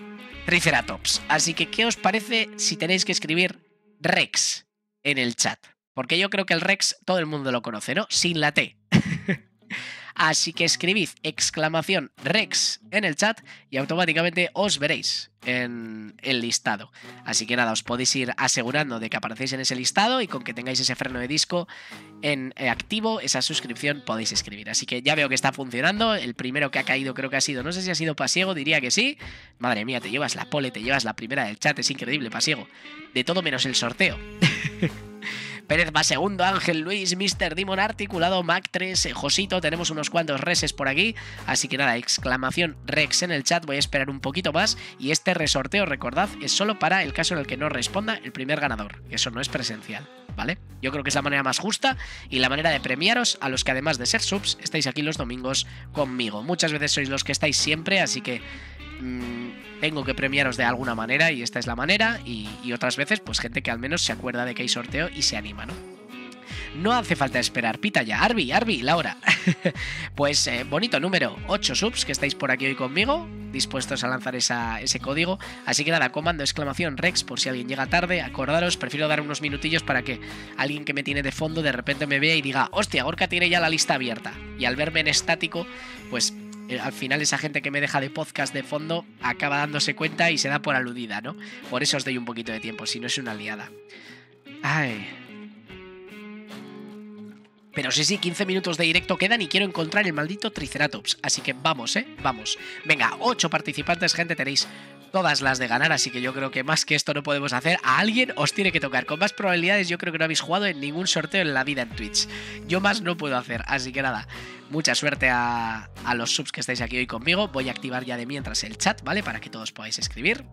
Triceratops, así que ¿qué os parece si tenéis que escribir Rex en el chat? Porque yo creo que el Rex todo el mundo lo conoce, ¿no? Sin la T. Así que escribid exclamación Rex en el chat y automáticamente os veréis en el listado. Así que nada, os podéis ir asegurando de que aparecéis en ese listado y con que tengáis ese freno de disco en activo, esa suscripción podéis escribir. Así que ya veo que está funcionando. El primero que ha caído creo que ha sido, no sé si ha sido Pasiego, diría que sí. Madre mía, te llevas la pole, te llevas la primera del chat, es increíble, Pasiego. De todo menos el sorteo. Pérez va segundo, Ángel Luis, Mr. Demon articulado, Mac 3, Josito, tenemos unos cuantos reses por aquí, así que nada, exclamación Rex en el chat, voy a esperar un poquito más y este resorteo, recordad, es solo para el caso en el que no responda el primer ganador, que eso no es presencial, ¿vale? Yo creo que es la manera más justa y la manera de premiaros a los que además de ser subs, estáis aquí los domingos conmigo, muchas veces sois los que estáis siempre, así que... tengo que premiaros de alguna manera y esta es la manera y otras veces pues gente que al menos se acuerda de que hay sorteo y se anima, ¿no? No hace falta esperar, pita ya, Arby, la hora. Pues bonito número, 8 subs que estáis por aquí hoy conmigo, dispuestos a lanzar ese código. Así que nada, comando exclamación Rex por si alguien llega tarde, acordaros, prefiero dar unos minutillos para que alguien que me tiene de fondo de repente me vea y diga, hostia, Gorka tiene ya la lista abierta. Y al verme en estático, pues... al final esa gente que me deja de podcast de fondo acaba dándose cuenta y se da por aludida, ¿no? Por eso os doy un poquito de tiempo, si no es una liada. Ay. Pero sí, 15 minutos de directo quedan y quiero encontrar el maldito Triceratops. Así que vamos, ¿eh? Vamos. Venga, 8 participantes, gente, tenéis todas las de ganar. Así que yo creo que más que esto no podemos hacer. A alguien os tiene que tocar. Con más probabilidades yo creo que no habéis jugado en ningún sorteo en la vida en Twitch. Yo más no puedo hacer. Así que nada, mucha suerte a los subs que estáis aquí hoy conmigo. Voy a activar ya de mientras el chat, ¿vale? Para que todos podáis escribir.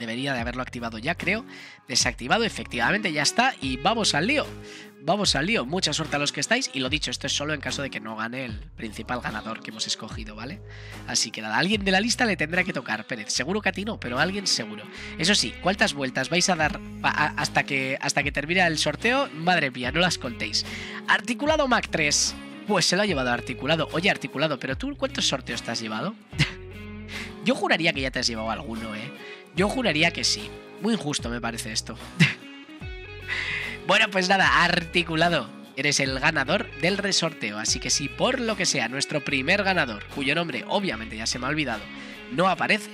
Debería de haberlo activado ya, creo. Desactivado, efectivamente, ya está. Y vamos al lío. Vamos al lío. Mucha suerte a los que estáis. Y lo dicho, esto es solo en caso de que no gane el principal ganador que hemos escogido, ¿vale? Así que nada, a alguien de la lista le tendrá que tocar, Pérez. Seguro que a ti no, pero a alguien seguro. Eso sí, ¿cuántas vueltas vais a dar hasta que termine el sorteo? Madre mía, no las contéis. Articulado Mac 3. Pues se lo ha llevado Articulado. Oye, Articulado, ¿pero tú cuántos sorteos te has llevado? Yo juraría que ya te has llevado alguno, ¿eh? Yo juraría que sí. Muy injusto me parece esto. Bueno, pues nada, Articulado, eres el ganador del resorteo. Así que si por lo que sea nuestro primer ganador, cuyo nombre obviamente ya se me ha olvidado, no aparece,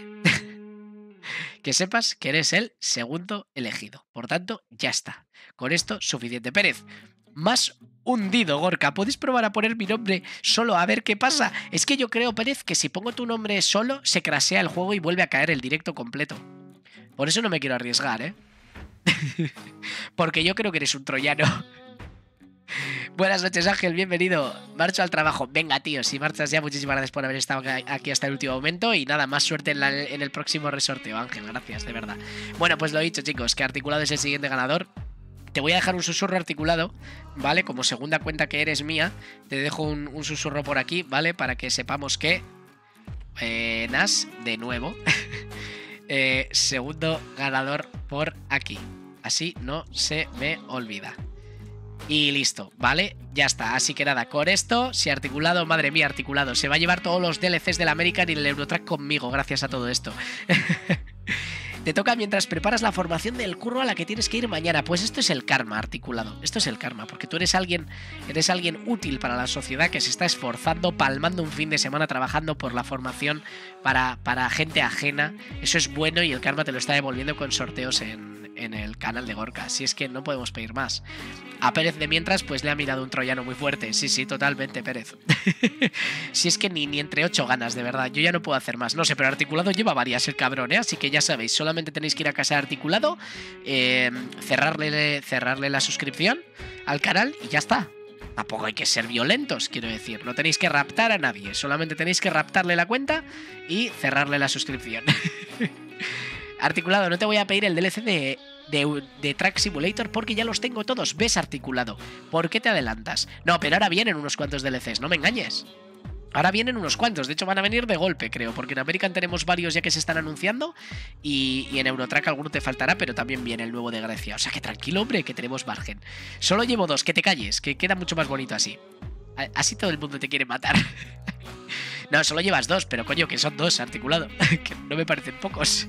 que sepas que eres el segundo elegido. Por tanto, ya está. Con esto, suficiente. Pérez, más hundido, Gorka. ¿Puedes probar a poner mi nombre solo a ver qué pasa? Es que yo creo, Pérez, que si pongo tu nombre solo, se crasea el juego y vuelve a caer el directo completo. Por eso no me quiero arriesgar, ¿eh? Porque yo creo que eres un troyano. Buenas noches, Ángel, bienvenido. Marcho al trabajo. Venga, tío, si marchas ya, muchísimas gracias por haber estado aquí hasta el último momento. Y nada, más suerte en el próximo resorteo, Ángel. Gracias, de verdad. Bueno, pues lo he dicho, chicos, que Articulado es el siguiente ganador. Te voy a dejar un susurro, Articulado, ¿vale? Como segunda cuenta que eres mía, te dejo un susurro por aquí, ¿vale? Para que sepamos que... Nas, de nuevo. Segundo ganador por aquí. Así no se me olvida. Y listo, ¿vale? Ya está, así que nada, con esto, si Articulado, madre mía, Articulado, se va a llevar todos los DLCs del American y el Eurotrack conmigo, gracias a todo esto. Te toca mientras preparas la formación del curro a la que tienes que ir mañana. Pues esto es el karma, Articulado, esto es el karma, porque tú eres alguien útil para la sociedad que se está esforzando, palmando un fin de semana trabajando por la formación para gente ajena. Eso es bueno y el karma te lo está devolviendo con sorteos en el canal de Gorka, si es que no podemos pedir más. A Pérez de mientras pues le ha mirado un troyano muy fuerte, sí, totalmente, Pérez. Si es que ni entre 8 ganas, de verdad, yo ya no puedo hacer más, no sé, pero Articulado lleva varias el cabrón, ¿eh? Así que ya sabéis, solamente tenéis que ir a casa de Articulado, cerrarle la suscripción al canal y ya está. Tampoco hay que ser violentos, quiero decir. No tenéis que raptar a nadie. Solamente tenéis que raptarle la cuenta y cerrarle la suscripción. Articulado, no te voy a pedir el DLC de Track Simulator porque ya los tengo todos. ¿Ves, Articulado? ¿Por qué te adelantas? No, pero ahora vienen unos cuantos DLCs, no me engañes. Ahora vienen unos cuantos, de hecho van a venir de golpe, creo, porque en American tenemos varios ya que se están anunciando y en Eurotrack alguno te faltará, pero también viene el nuevo de Grecia. O sea que tranquilo, hombre, que tenemos margen. Solo llevo dos, que te calles, que queda mucho más bonito así. Así todo el mundo te quiere matar. No, solo llevas dos, pero coño, que son dos, Articulado, que no me parecen pocos.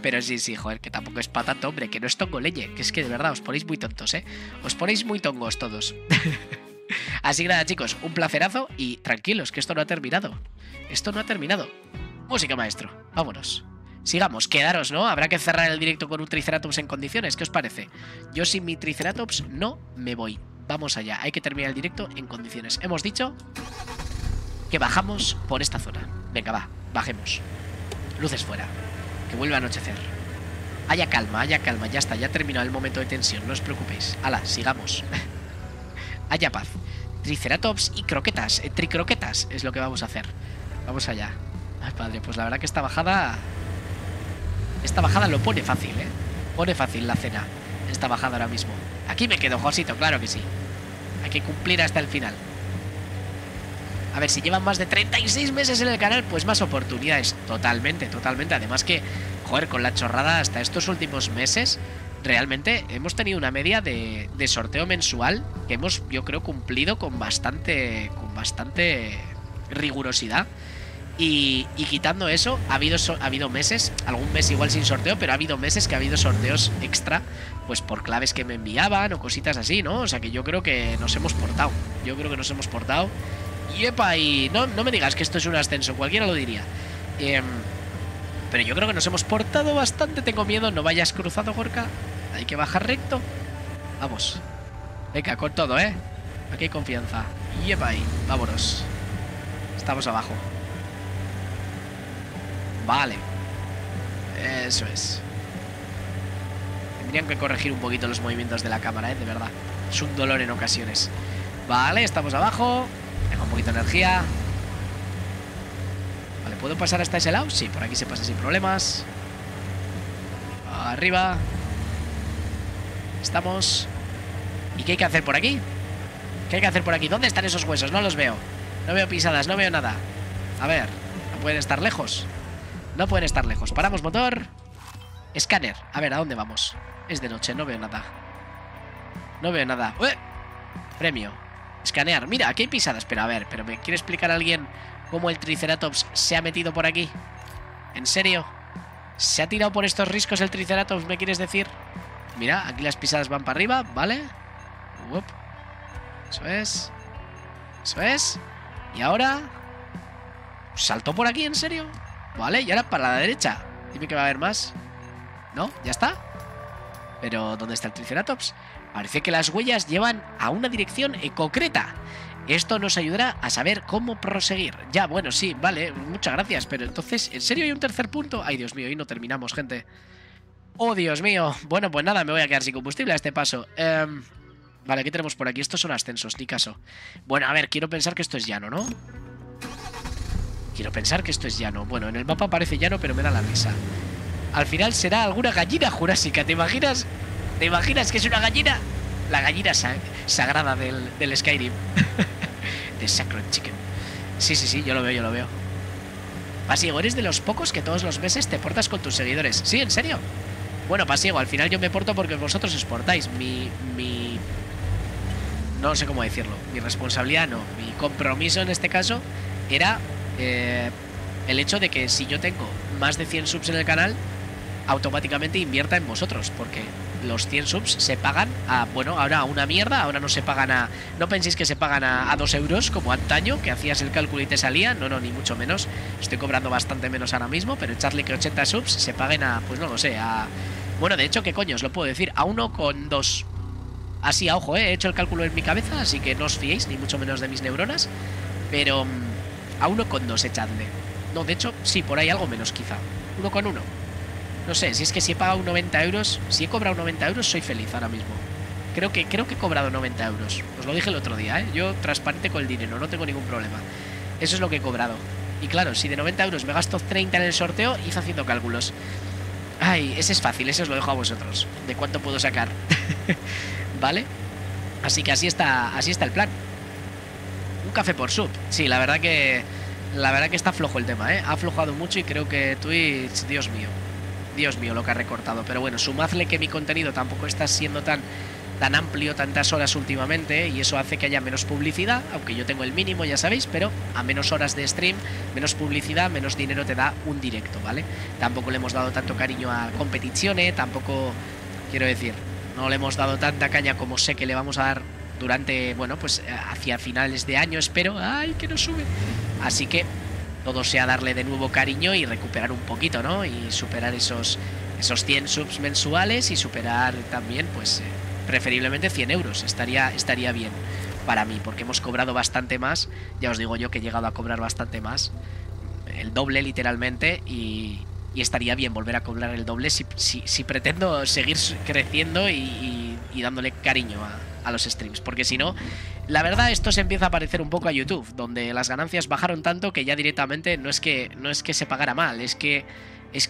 Pero sí, joder, que tampoco es para tanto, hombre, que no es tongo, leñe, que es que de verdad os ponéis muy tontos, ¿eh? Os ponéis muy tongos todos. Así que nada, chicos, un placerazo y tranquilos, que esto no ha terminado. Esto no ha terminado. Música, maestro, vámonos. Sigamos, quedaros, ¿no? Habrá que cerrar el directo con un Triceratops en condiciones, ¿qué os parece? Yo sin mi Triceratops no me voy. Vamos allá, hay que terminar el directo en condiciones. Hemos dicho que bajamos por esta zona. Venga, va, bajemos. Luces fuera. Que vuelva a anochecer. Haya calma, ya está, ya ha terminado el momento de tensión, no os preocupéis. Hala, sigamos. Haya paz. Triceratops y croquetas, tricroquetas es lo que vamos a hacer. Vamos allá. Ay, padre, pues la verdad que esta bajada lo pone fácil, ¿eh? Pone fácil la cena. Esta bajada ahora mismo. Aquí me quedo, Josito, claro que sí. Hay que cumplir hasta el final. A ver, si llevan más de 36 meses en el canal, pues más oportunidades. Totalmente, totalmente. Además que, joder, con la chorrada hasta estos últimos meses, realmente hemos tenido una media de sorteo mensual que hemos, yo creo, cumplido con bastante rigurosidad. Y quitando eso, ha habido meses, algún mes igual sin sorteo, pero ha habido meses que ha habido sorteos extra, pues por claves que me enviaban o cositas así, ¿no? O sea que yo creo que nos hemos portado. Yo creo que nos hemos portado. Yepa, y no me digas que esto es un ascenso, cualquiera lo diría. Pero yo creo que nos hemos portado bastante, tengo miedo. No vayas cruzado, Gorka. Hay que bajar recto. Vamos. Venga, con todo, ¿eh? Aquí hay confianza. Yepa, y vámonos. Estamos abajo. Vale. Eso es. Tendrían que corregir un poquito los movimientos de la cámara, ¿eh? De verdad. Es un dolor en ocasiones. Vale, estamos abajo. Tengo un poquito de energía. Vale, ¿puedo pasar hasta ese lado? Sí, por aquí se pasa sin problemas. Arriba. Estamos. ¿Y qué hay que hacer por aquí? ¿Qué hay que hacer por aquí? ¿Dónde están esos huesos? No los veo. No veo pisadas, no veo nada. A ver, no pueden estar lejos. No pueden estar lejos. Paramos motor. Escáner. A ver, ¿a dónde vamos? Es de noche, no veo nada. No veo nada. ¡Ueh! Premio. Escanear, mira, aquí hay pisadas. Pero a ver, pero ¿me quiere explicar alguien cómo el Triceratops se ha metido por aquí? ¿En serio? ¿Se ha tirado por estos riscos el Triceratops, me quieres decir? Mira, aquí las pisadas van para arriba, ¿vale? Uop. Eso es. Eso es. Y ahora saltó por aquí, ¿en serio? Vale, y ahora para la derecha. Dime que va a haber más. ¿No? ¿Ya está? Pero ¿dónde está el Triceratops? Parece que las huellas llevan a una dirección concreta. Esto nos ayudará a saber cómo proseguir. Ya, bueno, sí, vale, muchas gracias. Pero entonces, ¿en serio hay un tercer punto? Ay, Dios mío, y no terminamos, gente. Oh, Dios mío. Bueno, pues nada, me voy a quedar sin combustible a este paso. Vale, ¿qué tenemos por aquí? Estos son ascensos, ni caso. Bueno, a ver, quiero pensar que esto es llano, ¿no? Quiero pensar que esto es llano. Bueno, en el mapa parece llano, pero me da la risa. Al final será alguna gallina jurásica, ¿te imaginas? ¿Te imaginas que es una gallina? La gallina sagrada del Skyrim. De Sacred Chicken. Sí, yo lo veo. Pasiego, eres de los pocos que todos los meses te portas con tus seguidores. ¿Sí? ¿En serio? Bueno, Pasiego, al final yo me porto porque vosotros os portáis. Mi... no sé cómo decirlo. Mi responsabilidad no. Mi compromiso en este caso era el hecho de que si yo tengo más de 100 subs en el canal, automáticamente invierta en vosotros. Porque los 100 subs se pagan a, bueno, ahora a una mierda, ahora no se pagan a... No penséis que se pagan a 2 euros como antaño, que hacías el cálculo y te salía. No, ni mucho menos. Estoy cobrando bastante menos ahora mismo, pero echarle que 80 subs se paguen a, pues no lo sé, a... Bueno, de hecho, ¿qué coño os lo puedo decir? A 1,2. Así, a ojo, he hecho el cálculo en mi cabeza, así que no os fiéis, ni mucho menos de mis neuronas. Pero a 1,2 echadle. No, de hecho, sí, por ahí algo menos quizá. 1,1. No sé, si es que si he pagado 90 euros, si he cobrado 90 euros, soy feliz ahora mismo. Creo que he cobrado 90 euros. Os lo dije el otro día, ¿eh? Yo transparente con el dinero, no tengo ningún problema. Eso es lo que he cobrado. Y claro, si de 90 euros me gasto 30 en el sorteo, hice haciendo cálculos. Ay, ese es fácil, ese os lo dejo a vosotros. De cuánto puedo sacar. ¿Vale? Así que así está el plan. Un café por sub. Sí, la verdad que está flojo el tema, ¿eh? Ha aflojado mucho y creo que Twitch, Dios mío lo que ha recortado. Pero bueno, sumadle que mi contenido tampoco está siendo tan amplio, tantas horas últimamente, y eso hace que haya menos publicidad, aunque yo tengo el mínimo, ya sabéis, pero a menos horas de stream, menos publicidad, menos dinero te da un directo, ¿vale? Tampoco le hemos dado tanto cariño a competiciones, tampoco, quiero decir, no le hemos dado tanta caña como sé que le vamos a dar durante, bueno, pues hacia finales de año, espero. ¡Ay, que no sube! Así que todo sea darle de nuevo cariño y recuperar un poquito, ¿no? Y superar esos 100 subs mensuales y superar también, pues, preferiblemente 100 euros. Estaría bien para mí, porque hemos cobrado bastante más. Ya os digo yo que he llegado a cobrar bastante más. El doble, literalmente, y estaría bien volver a cobrar el doble si pretendo seguir creciendo y dándole cariño a los streams, porque si no, la verdad esto se empieza a parecer un poco a YouTube, donde las ganancias bajaron tanto que ya directamente no es que se pagara mal, es que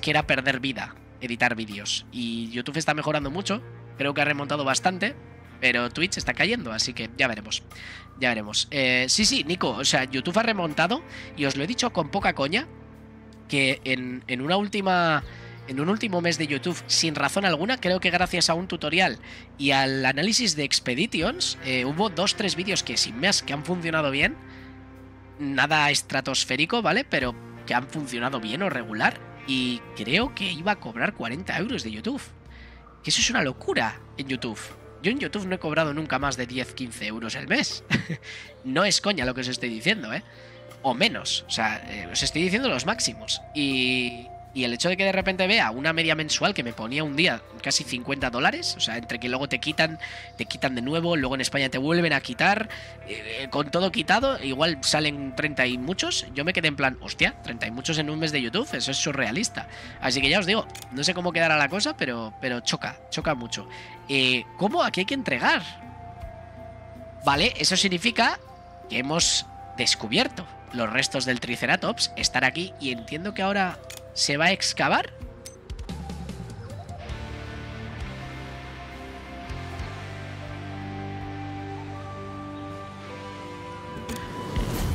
era perder vida editar vídeos. Y YouTube está mejorando mucho, creo que ha remontado bastante, pero Twitch está cayendo, así que ya veremos. Sí, Nico, o sea, YouTube ha remontado y os lo he dicho con poca coña, que en un último mes de YouTube, sin razón alguna, creo que gracias a un tutorial y al análisis de Expeditions, hubo 2-3 vídeos que sin más que han funcionado bien, nada estratosférico, ¿vale? Pero que han funcionado bien o regular, y creo que iba a cobrar 40 euros de YouTube. Que eso es una locura en YouTube. Yo en YouTube no he cobrado nunca más de 10-15 euros el mes. No es coña lo que os estoy diciendo, ¿eh? O menos, o sea, os estoy diciendo los máximos. Y el hecho de que de repente vea una media mensual que me ponía un día casi $50, o sea, entre que luego te quitan de nuevo, luego en España te vuelven a quitar, con todo quitado, igual salen 30 y muchos, yo me quedé en plan, hostia, 30 y muchos en un mes de YouTube, eso es surrealista. Así que ya os digo, no sé cómo quedará la cosa, pero choca mucho. ¿Cómo? Aquí hay que entregar. Vale, eso significa que hemos descubierto los restos del Triceratops, están aquí, y entiendo que ahora... ¿Se va a excavar?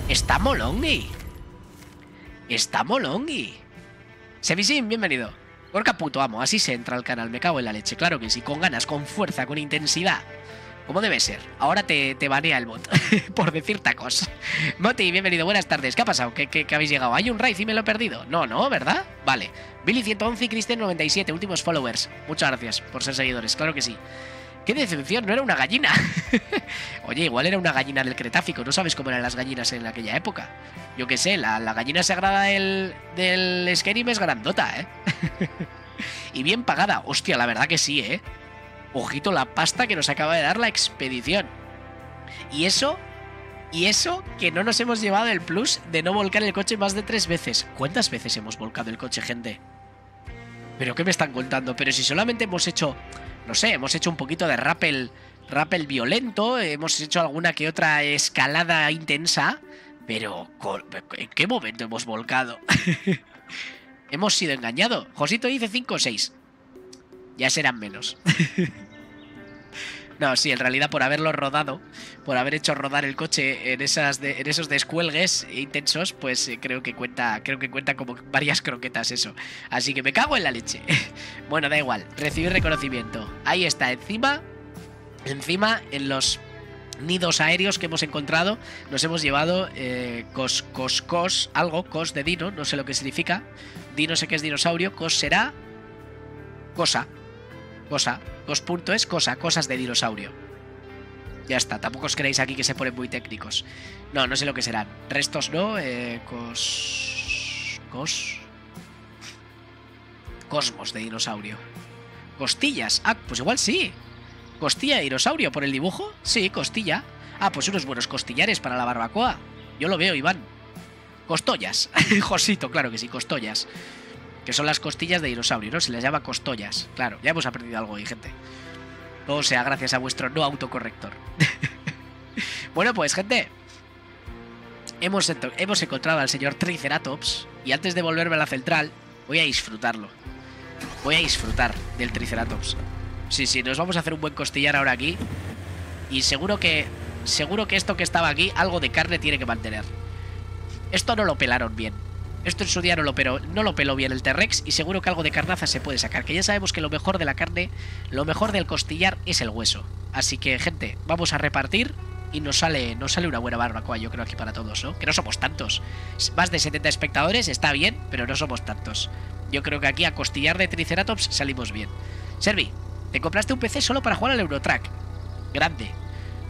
Está molongi. Sevisin, bienvenido. Porca puto amo, así se entra al canal, me cago en la leche. Claro que sí, con ganas, con fuerza, con intensidad. Como debe ser. Ahora te banea el bot por decir tacos. Moti, bienvenido, buenas tardes. ¿Qué ha pasado? ¿Qué habéis llegado? ¿Hay un raid y me lo he perdido? No, ¿verdad? Vale. Billy111 y Christian97, últimos followers. Muchas gracias por ser seguidores, claro que sí. ¡Qué decepción! No era una gallina. Oye, igual era una gallina del Cretácico. No sabes cómo eran las gallinas en aquella época. Yo qué sé, la gallina sagrada del Skyrim es grandota, ¿eh? Y bien pagada. Hostia, la verdad que sí, ¿eh? Ojito la pasta que nos acaba de dar la expedición. Y eso que no nos hemos llevado el plus de no volcar el coche más de 3 veces. ¿Cuántas veces hemos volcado el coche, gente? ¿Pero qué me están contando? Pero si solamente hemos hecho, no sé, hemos hecho un poquito de rappel violento, hemos hecho alguna que otra escalada intensa, pero ¿en qué momento hemos volcado? Hemos sido engañados. Josito dice 5 o 6. Ya serán menos. No, sí, en realidad por haberlo rodado, por haber hecho rodar el coche en esos descuelgues intensos, pues creo que cuenta como varias croquetas eso. Así que me cago en la leche. Bueno, da igual, recibir reconocimiento. Ahí está, encima en los nidos aéreos que hemos encontrado, nos hemos llevado cos de dino, no sé lo que significa. Dino sé que es dinosaurio, cos será cosas de dinosaurio. Ya está, tampoco os creéis aquí que se ponen muy técnicos. No sé lo que serán. Restos no, cosmos de dinosaurio. Costillas, ah, pues igual sí. Costilla de dinosaurio, por el dibujo. Sí, costilla. Ah, pues unos buenos costillares para la barbacoa. Yo lo veo, Iván. Costollas, Josito, claro que sí, costollas. Que son las costillas de dinosaurio, ¿no? Se les llama costollas. Claro, ya hemos aprendido algo ahí, gente. Todo sea gracias a vuestro no autocorrector. Bueno, pues, gente, hemos encontrado al señor Triceratops. Y antes de volverme a la central, voy a disfrutarlo. Voy a disfrutar del Triceratops. Sí, sí, nos vamos a hacer un buen costillar ahora aquí. Y seguro que esto que estaba aquí, algo de carne tiene que mantener. Esto no lo pelaron bien. Esto en su día no lo peló bien el T-Rex. Y seguro que algo de carnaza se puede sacar. Que ya sabemos que lo mejor de la carne, lo mejor del costillar es el hueso. Así que, gente, vamos a repartir. Y nos sale una buena barbacoa, yo creo, aquí para todos, ¿no? Que no somos tantos. Más de 70 espectadores, está bien, pero no somos tantos. Yo creo que aquí a costillar de Triceratops salimos bien. Servi, te compraste un PC solo para jugar al Eurotrack. Grande.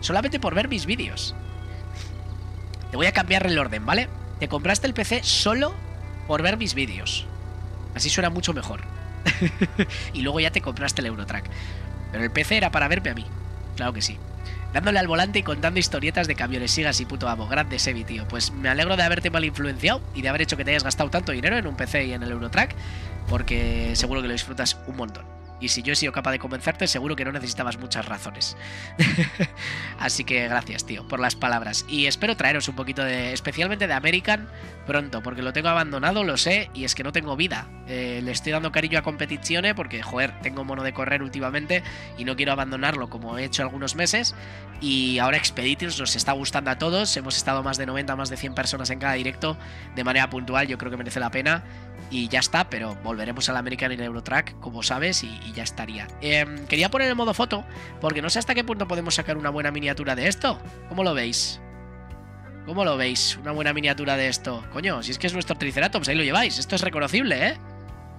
Solamente por ver mis vídeos. Te voy a cambiar el orden, ¿vale? Te compraste el PC solo por ver mis vídeos. Así suena mucho mejor. Y luego ya te compraste el Eurotrack. Pero el PC era para verme a mí. Claro que sí. Dándole al volante y contando historietas de camiones. Sigas y puto amo. Grande, Sebi, tío. Pues me alegro de haberte mal influenciado y de haber hecho que te hayas gastado tanto dinero en un PC y en el Eurotrack, porque seguro que lo disfrutas un montón. Y si yo he sido capaz de convencerte, seguro que no necesitabas muchas razones. Así que gracias, tío, por las palabras. Y espero traeros un poquito de... especialmente de American pronto, porque lo tengo abandonado, lo sé, y es que no tengo vida. Le estoy dando cariño a competiciones porque, joder, tengo mono de correr últimamente y no quiero abandonarlo como he hecho algunos meses. Y ahora Expeditions nos está gustando a todos. Hemos estado más de 90, más de 100 personas en cada directo de manera puntual. Yo creo que merece la pena y ya está. Pero volveremos al American y el Eurotrack, como sabes, y ya estaría. Quería poner el modo foto porque no sé hasta qué punto podemos sacar una buena miniatura de esto. ¿Cómo lo veis? ¿Cómo lo veis? Una buena miniatura de esto. Coño, si es que es nuestro Triceratops, ahí lo lleváis. Esto es reconocible, ¿eh?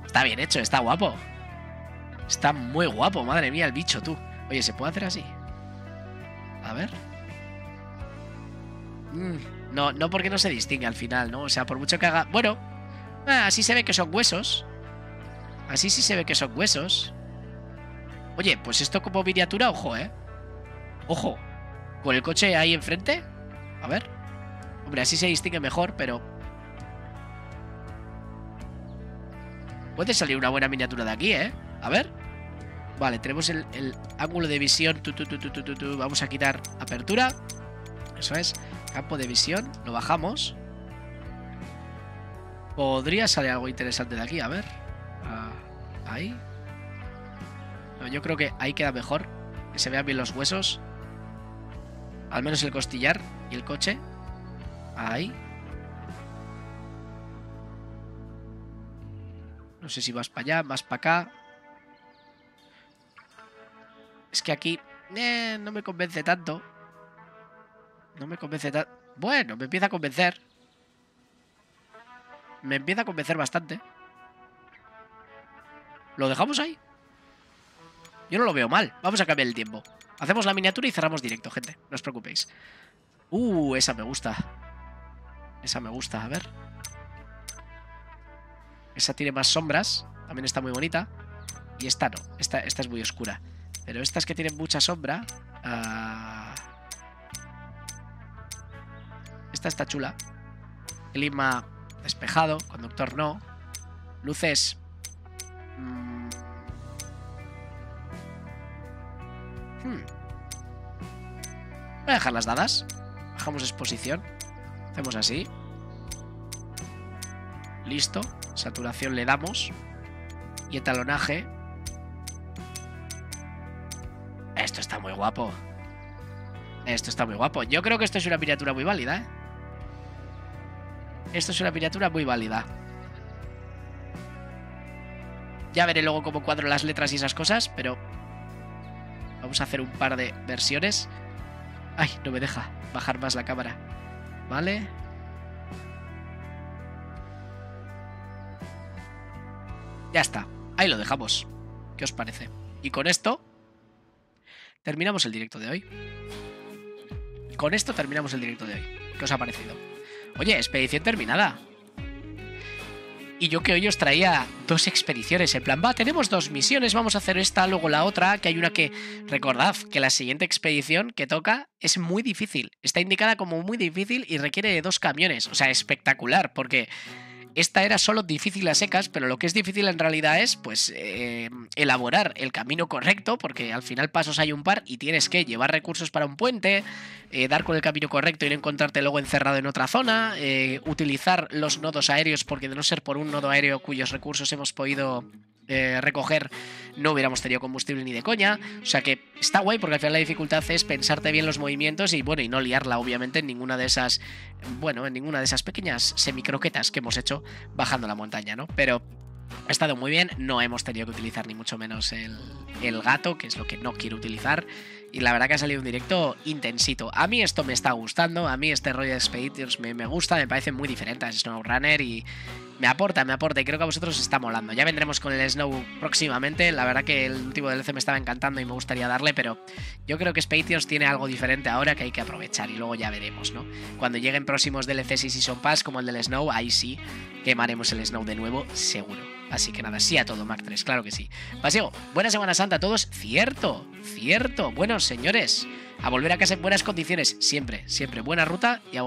Está bien hecho, está guapo. Está muy guapo, madre mía, el bicho, tú. Oye, ¿se puede hacer así? A ver. No, no, porque no se distingue al final, ¿no? O sea, por mucho que haga... Bueno, así se ve que son huesos. Así sí se ve que son huesos. Oye, pues esto como miniatura, ojo, ¿eh? Ojo. Con el coche ahí enfrente. A ver. Hombre, así se distingue mejor, pero... Puede salir una buena miniatura de aquí, ¿eh? A ver. Vale, tenemos el ángulo de visión. Vamos a quitar apertura. Eso es. Campo de visión. Lo bajamos. Podría salir algo interesante de aquí. A ver. Ahí. No, yo creo que ahí queda mejor. Que se vean bien los huesos. Al menos el costillar y el coche. Ahí. No sé si vas para allá, más para acá. Es que aquí no me convence tanto. No me convence tanto. Bueno, me empieza a convencer. Me empieza a convencer bastante. ¿Lo dejamos ahí? Yo no lo veo mal. Vamos a cambiar el tiempo. Hacemos la miniatura y cerramos directo, gente. No os preocupéis. Esa me gusta. Esa me gusta, a ver. Esa tiene más sombras. También está muy bonita. Y esta no. Esta es muy oscura. Pero estas que tienen mucha sombra... Esta está chula. Clima despejado, conductor no. Luces... Voy a dejar las dadas. Bajamos exposición. Hacemos así. Listo. Saturación le damos. Y etalonaje... Esto está muy guapo. Esto está muy guapo. Yo creo que esto es una miniatura muy válida, ¿eh? Esto es una miniatura muy válida. Ya veré luego cómo cuadro las letras y esas cosas, pero... Vamos a hacer un par de versiones. Ay, no me deja bajar más la cámara. Vale. Ya está. Ahí lo dejamos. ¿Qué os parece? Y con esto... terminamos el directo de hoy. Con esto terminamos el directo de hoy. ¿Qué os ha parecido? Oye, expedición terminada. Y yo que hoy os traía dos expediciones. En plan, va, tenemos dos misiones. Vamos a hacer esta, luego la otra. Que hay una que... Recordad que la siguiente expedición que toca es muy difícil. Está indicada como muy difícil y requiere de dos camiones. O sea, espectacular. Porque Esta era solo difícil a secas, pero lo que es difícil en realidad es, pues, elaborar el camino correcto, porque al final pasos hay un par y tienes que llevar recursos para un puente, dar con el camino correcto y no encontrarte luego encerrado en otra zona, utilizar los nodos aéreos, porque de no ser por un nodo aéreo cuyos recursos hemos podido recoger, no hubiéramos tenido combustible ni de coña. O sea que está guay, porque al final la dificultad es pensarte bien los movimientos y, bueno, y no liarla, obviamente, en ninguna de esas, bueno, en ninguna de esas pequeñas semicroquetas que hemos hecho bajando la montaña, ¿no? Pero ha estado muy bien, no hemos tenido que utilizar ni mucho menos el gato, que es lo que no quiero utilizar. Y la verdad que ha salido un directo intensito. A mí esto me está gustando, a mí este rollo de Expeditions me gusta, me parece muy diferente a SnowRunner y me aporta, y creo que a vosotros os está molando. Ya vendremos con el Snow próximamente, la verdad que el último DLC me estaba encantando y me gustaría darle, pero yo creo que Expeditions tiene algo diferente ahora que hay que aprovechar y luego ya veremos, ¿no? Cuando lleguen próximos DLCs y Season Pass como el del Snow, ahí sí quemaremos el Snow de nuevo, seguro. Así que nada, sí a todo, Mac 3, claro que sí. Pasiego, buena Semana Santa a todos. Cierto. Bueno, señores, a volver a casa en buenas condiciones. Siempre. Buena ruta y a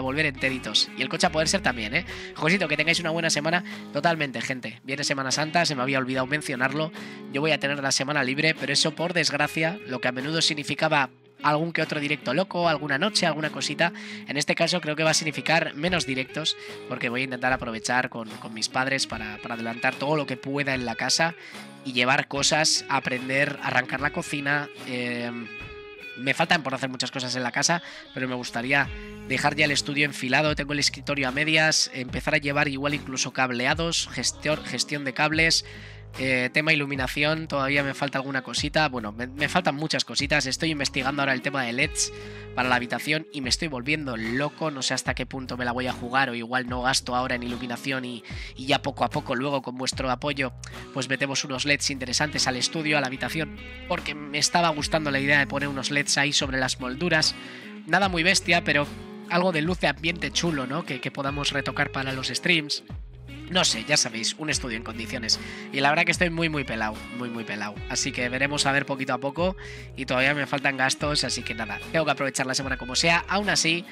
volver enteritos. Y el coche a poder ser también, ¿eh? Josito, que tengáis una buena semana. Totalmente, gente. Viene Semana Santa, se me había olvidado mencionarlo. Yo voy a tener la semana libre, pero eso, por desgracia, lo que a menudo significaba algún que otro directo loco, alguna noche, alguna cosita, en este caso creo que va a significar menos directos, porque voy a intentar aprovechar con mis padres para adelantar todo lo que pueda en la casa y llevar cosas, aprender, arrancar la cocina. Me faltan por hacer muchas cosas en la casa, pero me gustaría dejar ya el estudio enfilado. Tengo el escritorio a medias, empezar a llevar igual incluso cableados, gestión de cables, tema iluminación, todavía me falta alguna cosita. Bueno, me faltan muchas cositas. Estoy investigando ahora el tema de LEDs para la habitación y me estoy volviendo loco. No sé hasta qué punto me la voy a jugar, o igual no gasto ahora en iluminación y ya poco a poco, luego con vuestro apoyo, pues metemos unos LEDs interesantes al estudio, a la habitación, porque me estaba gustando la idea de poner unos LEDs ahí sobre las molduras. Nada muy bestia, pero algo de luz de ambiente chulo, ¿no? Que podamos retocar para los streams. No sé, ya sabéis, un estudio en condiciones. Y la verdad que estoy muy pelado. Así que veremos a ver poquito a poco. Y todavía me faltan gastos, así que nada, tengo que aprovechar la semana como sea. Aún así,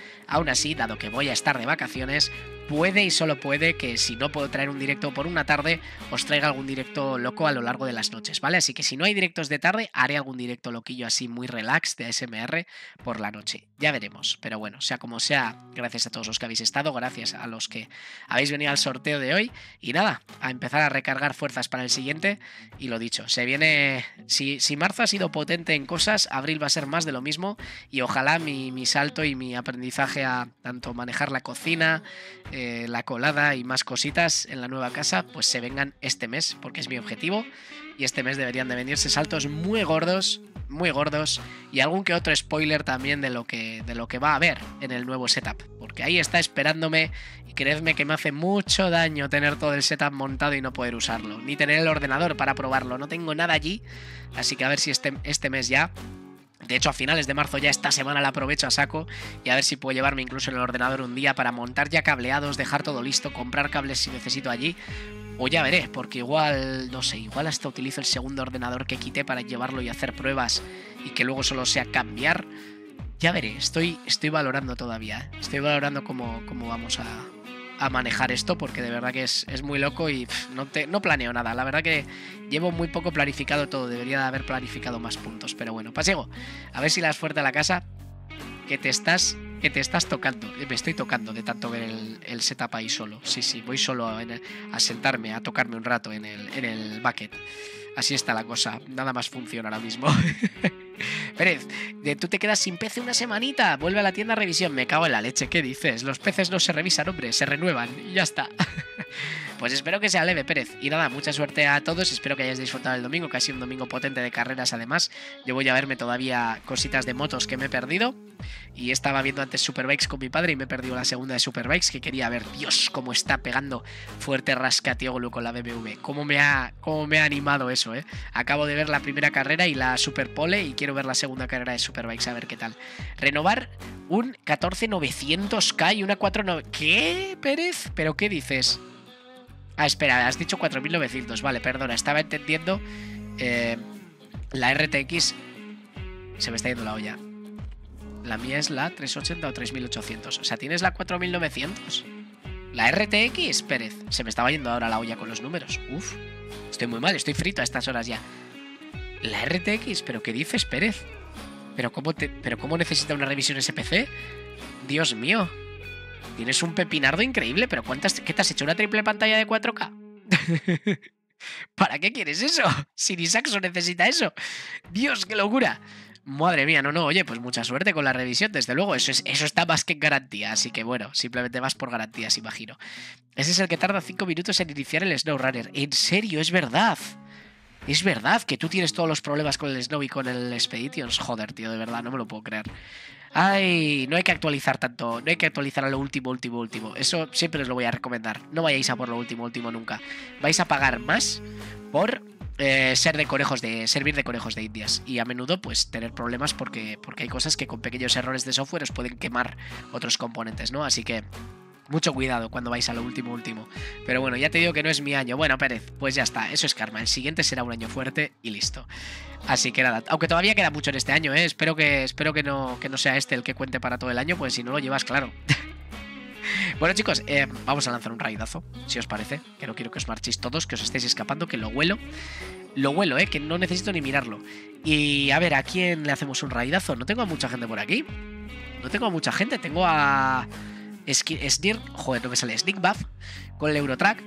dado que voy a estar de vacaciones, puede y solo puede que, si no puedo traer un directo por una tarde, os traiga algún directo loco a lo largo de las noches, ¿vale? Así que si no hay directos de tarde, haré algún directo loquillo así muy relax de ASMR por la noche. Ya veremos, pero bueno, sea como sea, gracias a todos los que habéis estado, gracias a los que habéis venido al sorteo de hoy. Y nada, a empezar a recargar fuerzas para el siguiente. Y lo dicho, se viene... Si marzo ha sido potente en cosas, abril va a ser más de lo mismo. Y ojalá mi salto y mi aprendizaje a tanto manejar la cocina, la colada y más cositas en la nueva casa, pues se vengan este mes, porque es mi objetivo. Y este mes deberían de venirse saltos muy gordos y algún que otro spoiler también de lo que va a haber en el nuevo setup, porque ahí está esperándome y creedme que me hace mucho daño tener todo el setup montado y no poder usarlo, ni tener el ordenador para probarlo, no tengo nada allí. Así que a ver si este mes ya, de hecho a finales de marzo ya, esta semana la aprovecho a saco y a ver si puedo llevarme incluso en el ordenador un día para montar ya cableados, dejar todo listo, comprar cables si necesito allí. O ya veré, porque igual, no sé, igual hasta utilizo el segundo ordenador que quité para llevarlo y hacer pruebas y que luego solo sea cambiar. Ya veré, estoy valorando todavía, ¿eh? Estoy valorando cómo vamos a manejar esto, porque de verdad que es muy loco y no planeo nada. La verdad que llevo muy poco planificado todo, debería de haber planificado más puntos. Pero bueno, Pasiego, a ver si le das fuerte a la casa, que te estás tocando. Me estoy tocando de tanto ver el setup ahí solo. Sí, voy solo a sentarme, a tocarme un rato en el bucket. Así está la cosa, nada más funciona ahora mismo. Pérez, tú te quedas sin PC una semanita, vuelve a la tienda a revisión. Me cago en la leche, ¿qué dices? Los peces no se revisan, hombre, se renuevan y ya está. Pues espero que sea leve, Pérez. Y nada, mucha suerte a todos, espero que hayáis disfrutado el domingo, que ha sido un domingo potente de carreras además. Yo voy a verme todavía cositas de motos que me he perdido. Y estaba viendo antes Superbikes con mi padre y me he perdido la segunda de Superbikes, que quería ver. Dios, cómo está pegando fuerte Rascatioglu con la BMW. Cómo me ha animado eso, ¿eh? Acabo de ver la primera carrera y la Superpole y quiero ver la segunda carrera de Superbikes, a ver qué tal. Renovar un 14900K y una 49... ¿Qué, Pérez? ¿Pero qué dices? Ah, espera, has dicho 4900. Vale, perdona, estaba entendiendo la RTX. Se me está yendo la olla. La mía es la 380 o 3800. O sea, ¿tienes la 4900? La RTX, Pérez. Se me estaba yendo ahora la olla con los números. Uf, estoy muy mal, estoy frito a estas horas ya. La RTX, ¿pero qué dices, Pérez? ¿Pero cómo necesita una revisión ese PC? Dios mío. Tienes un pepinardo increíble, pero ¿qué te has hecho? ¿Una triple pantalla de 4K? ¿Para qué quieres eso? Si ni Saxo necesita eso. Dios, qué locura. Madre mía, no, no, oye, pues mucha suerte con la revisión, desde luego, eso está más que en garantía, así que bueno, simplemente vas por garantías, imagino. Ese es el que tarda 5 minutos en iniciar el SnowRunner. En serio, es verdad. Es verdad que tú tienes todos los problemas con el Snow y con el Expeditions. Joder, tío, de verdad, no me lo puedo creer. Ay, no hay que actualizar tanto, no hay que actualizar a lo último. Eso siempre os lo voy a recomendar, no vayáis a por lo último nunca. Vais a pagar más por... servir de conejos de indias. Y a menudo pues tener problemas porque hay cosas que con pequeños errores de software os pueden quemar otros componentes, ¿no? Así que mucho cuidado cuando vais a lo último. Pero bueno, ya te digo que no es mi año. Bueno, Pérez, pues ya está, eso es karma. El siguiente será un año fuerte y listo. Así que nada, aunque todavía queda mucho en este año, ¿eh? Espero que no sea este el que cuente para todo el año, pues si no lo llevas, claro. Bueno, chicos, vamos a lanzar un raidazo, si os parece, que no quiero que os marchéis todos, que os estéis escapando, que lo huelo, que no necesito ni mirarlo. Y a ver, ¿a quién le hacemos un raidazo? No tengo a mucha gente por aquí. No tengo a mucha gente, tengo a... Sneak Buff con el Eurotrack.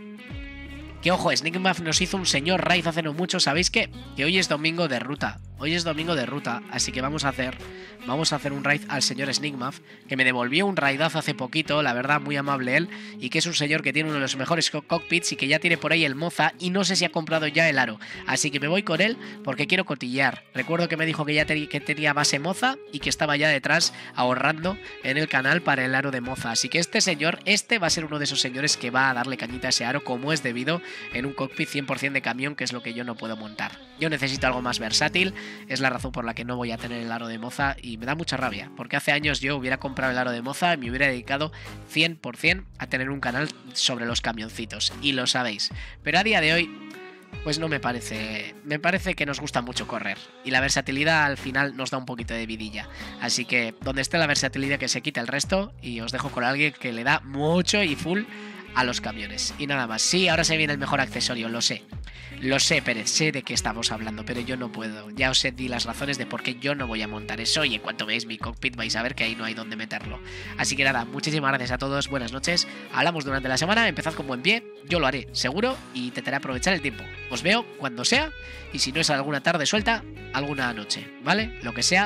Que ojo, Sneak Buff nos hizo un señor raid hace no mucho, ¿sabéis qué? Que hoy es domingo de ruta, así que vamos a hacer un raid al señor Sneakmuff, que me devolvió un raidazo hace poquito, la verdad, muy amable él, y que es un señor que tiene uno de los mejores cockpits y que ya tiene por ahí el Moza, y no sé si ha comprado ya el aro, así que me voy con él porque quiero cotillear. Recuerdo que me dijo que ya tenía base Moza y que estaba ya detrás ahorrando en el canal para el aro de Moza, así que este señor, este va a ser uno de esos señores que va a darle cañita a ese aro como es debido en un cockpit 100% de camión, que es lo que yo no puedo montar. Yo necesito algo más versátil, es la razón por la que no voy a tener el aro de Moza, y me da mucha rabia, porque hace años yo hubiera comprado el aro de Moza y me hubiera dedicado 100% a tener un canal sobre los camioncitos, y lo sabéis. Pero a día de hoy, pues no me parece, me parece que nos gusta mucho correr, y la versatilidad al final nos da un poquito de vidilla. Así que donde esté la versatilidad, que se quita el resto, y os dejo con alguien que le da mucho y full a los camiones. Y nada más. Sí, ahora se viene el mejor accesorio, lo sé. Lo sé, Pérez, sé de qué estamos hablando, pero yo no puedo. Ya os di las razones de por qué yo no voy a montar eso, y en cuanto veáis mi cockpit vais a ver que ahí no hay dónde meterlo. Así que nada, muchísimas gracias a todos, buenas noches. Hablamos durante la semana, empezad con buen pie, yo lo haré, seguro, y intentaré aprovechar el tiempo. Os veo cuando sea, y si no es alguna tarde suelta, alguna noche, ¿vale? Lo que sea.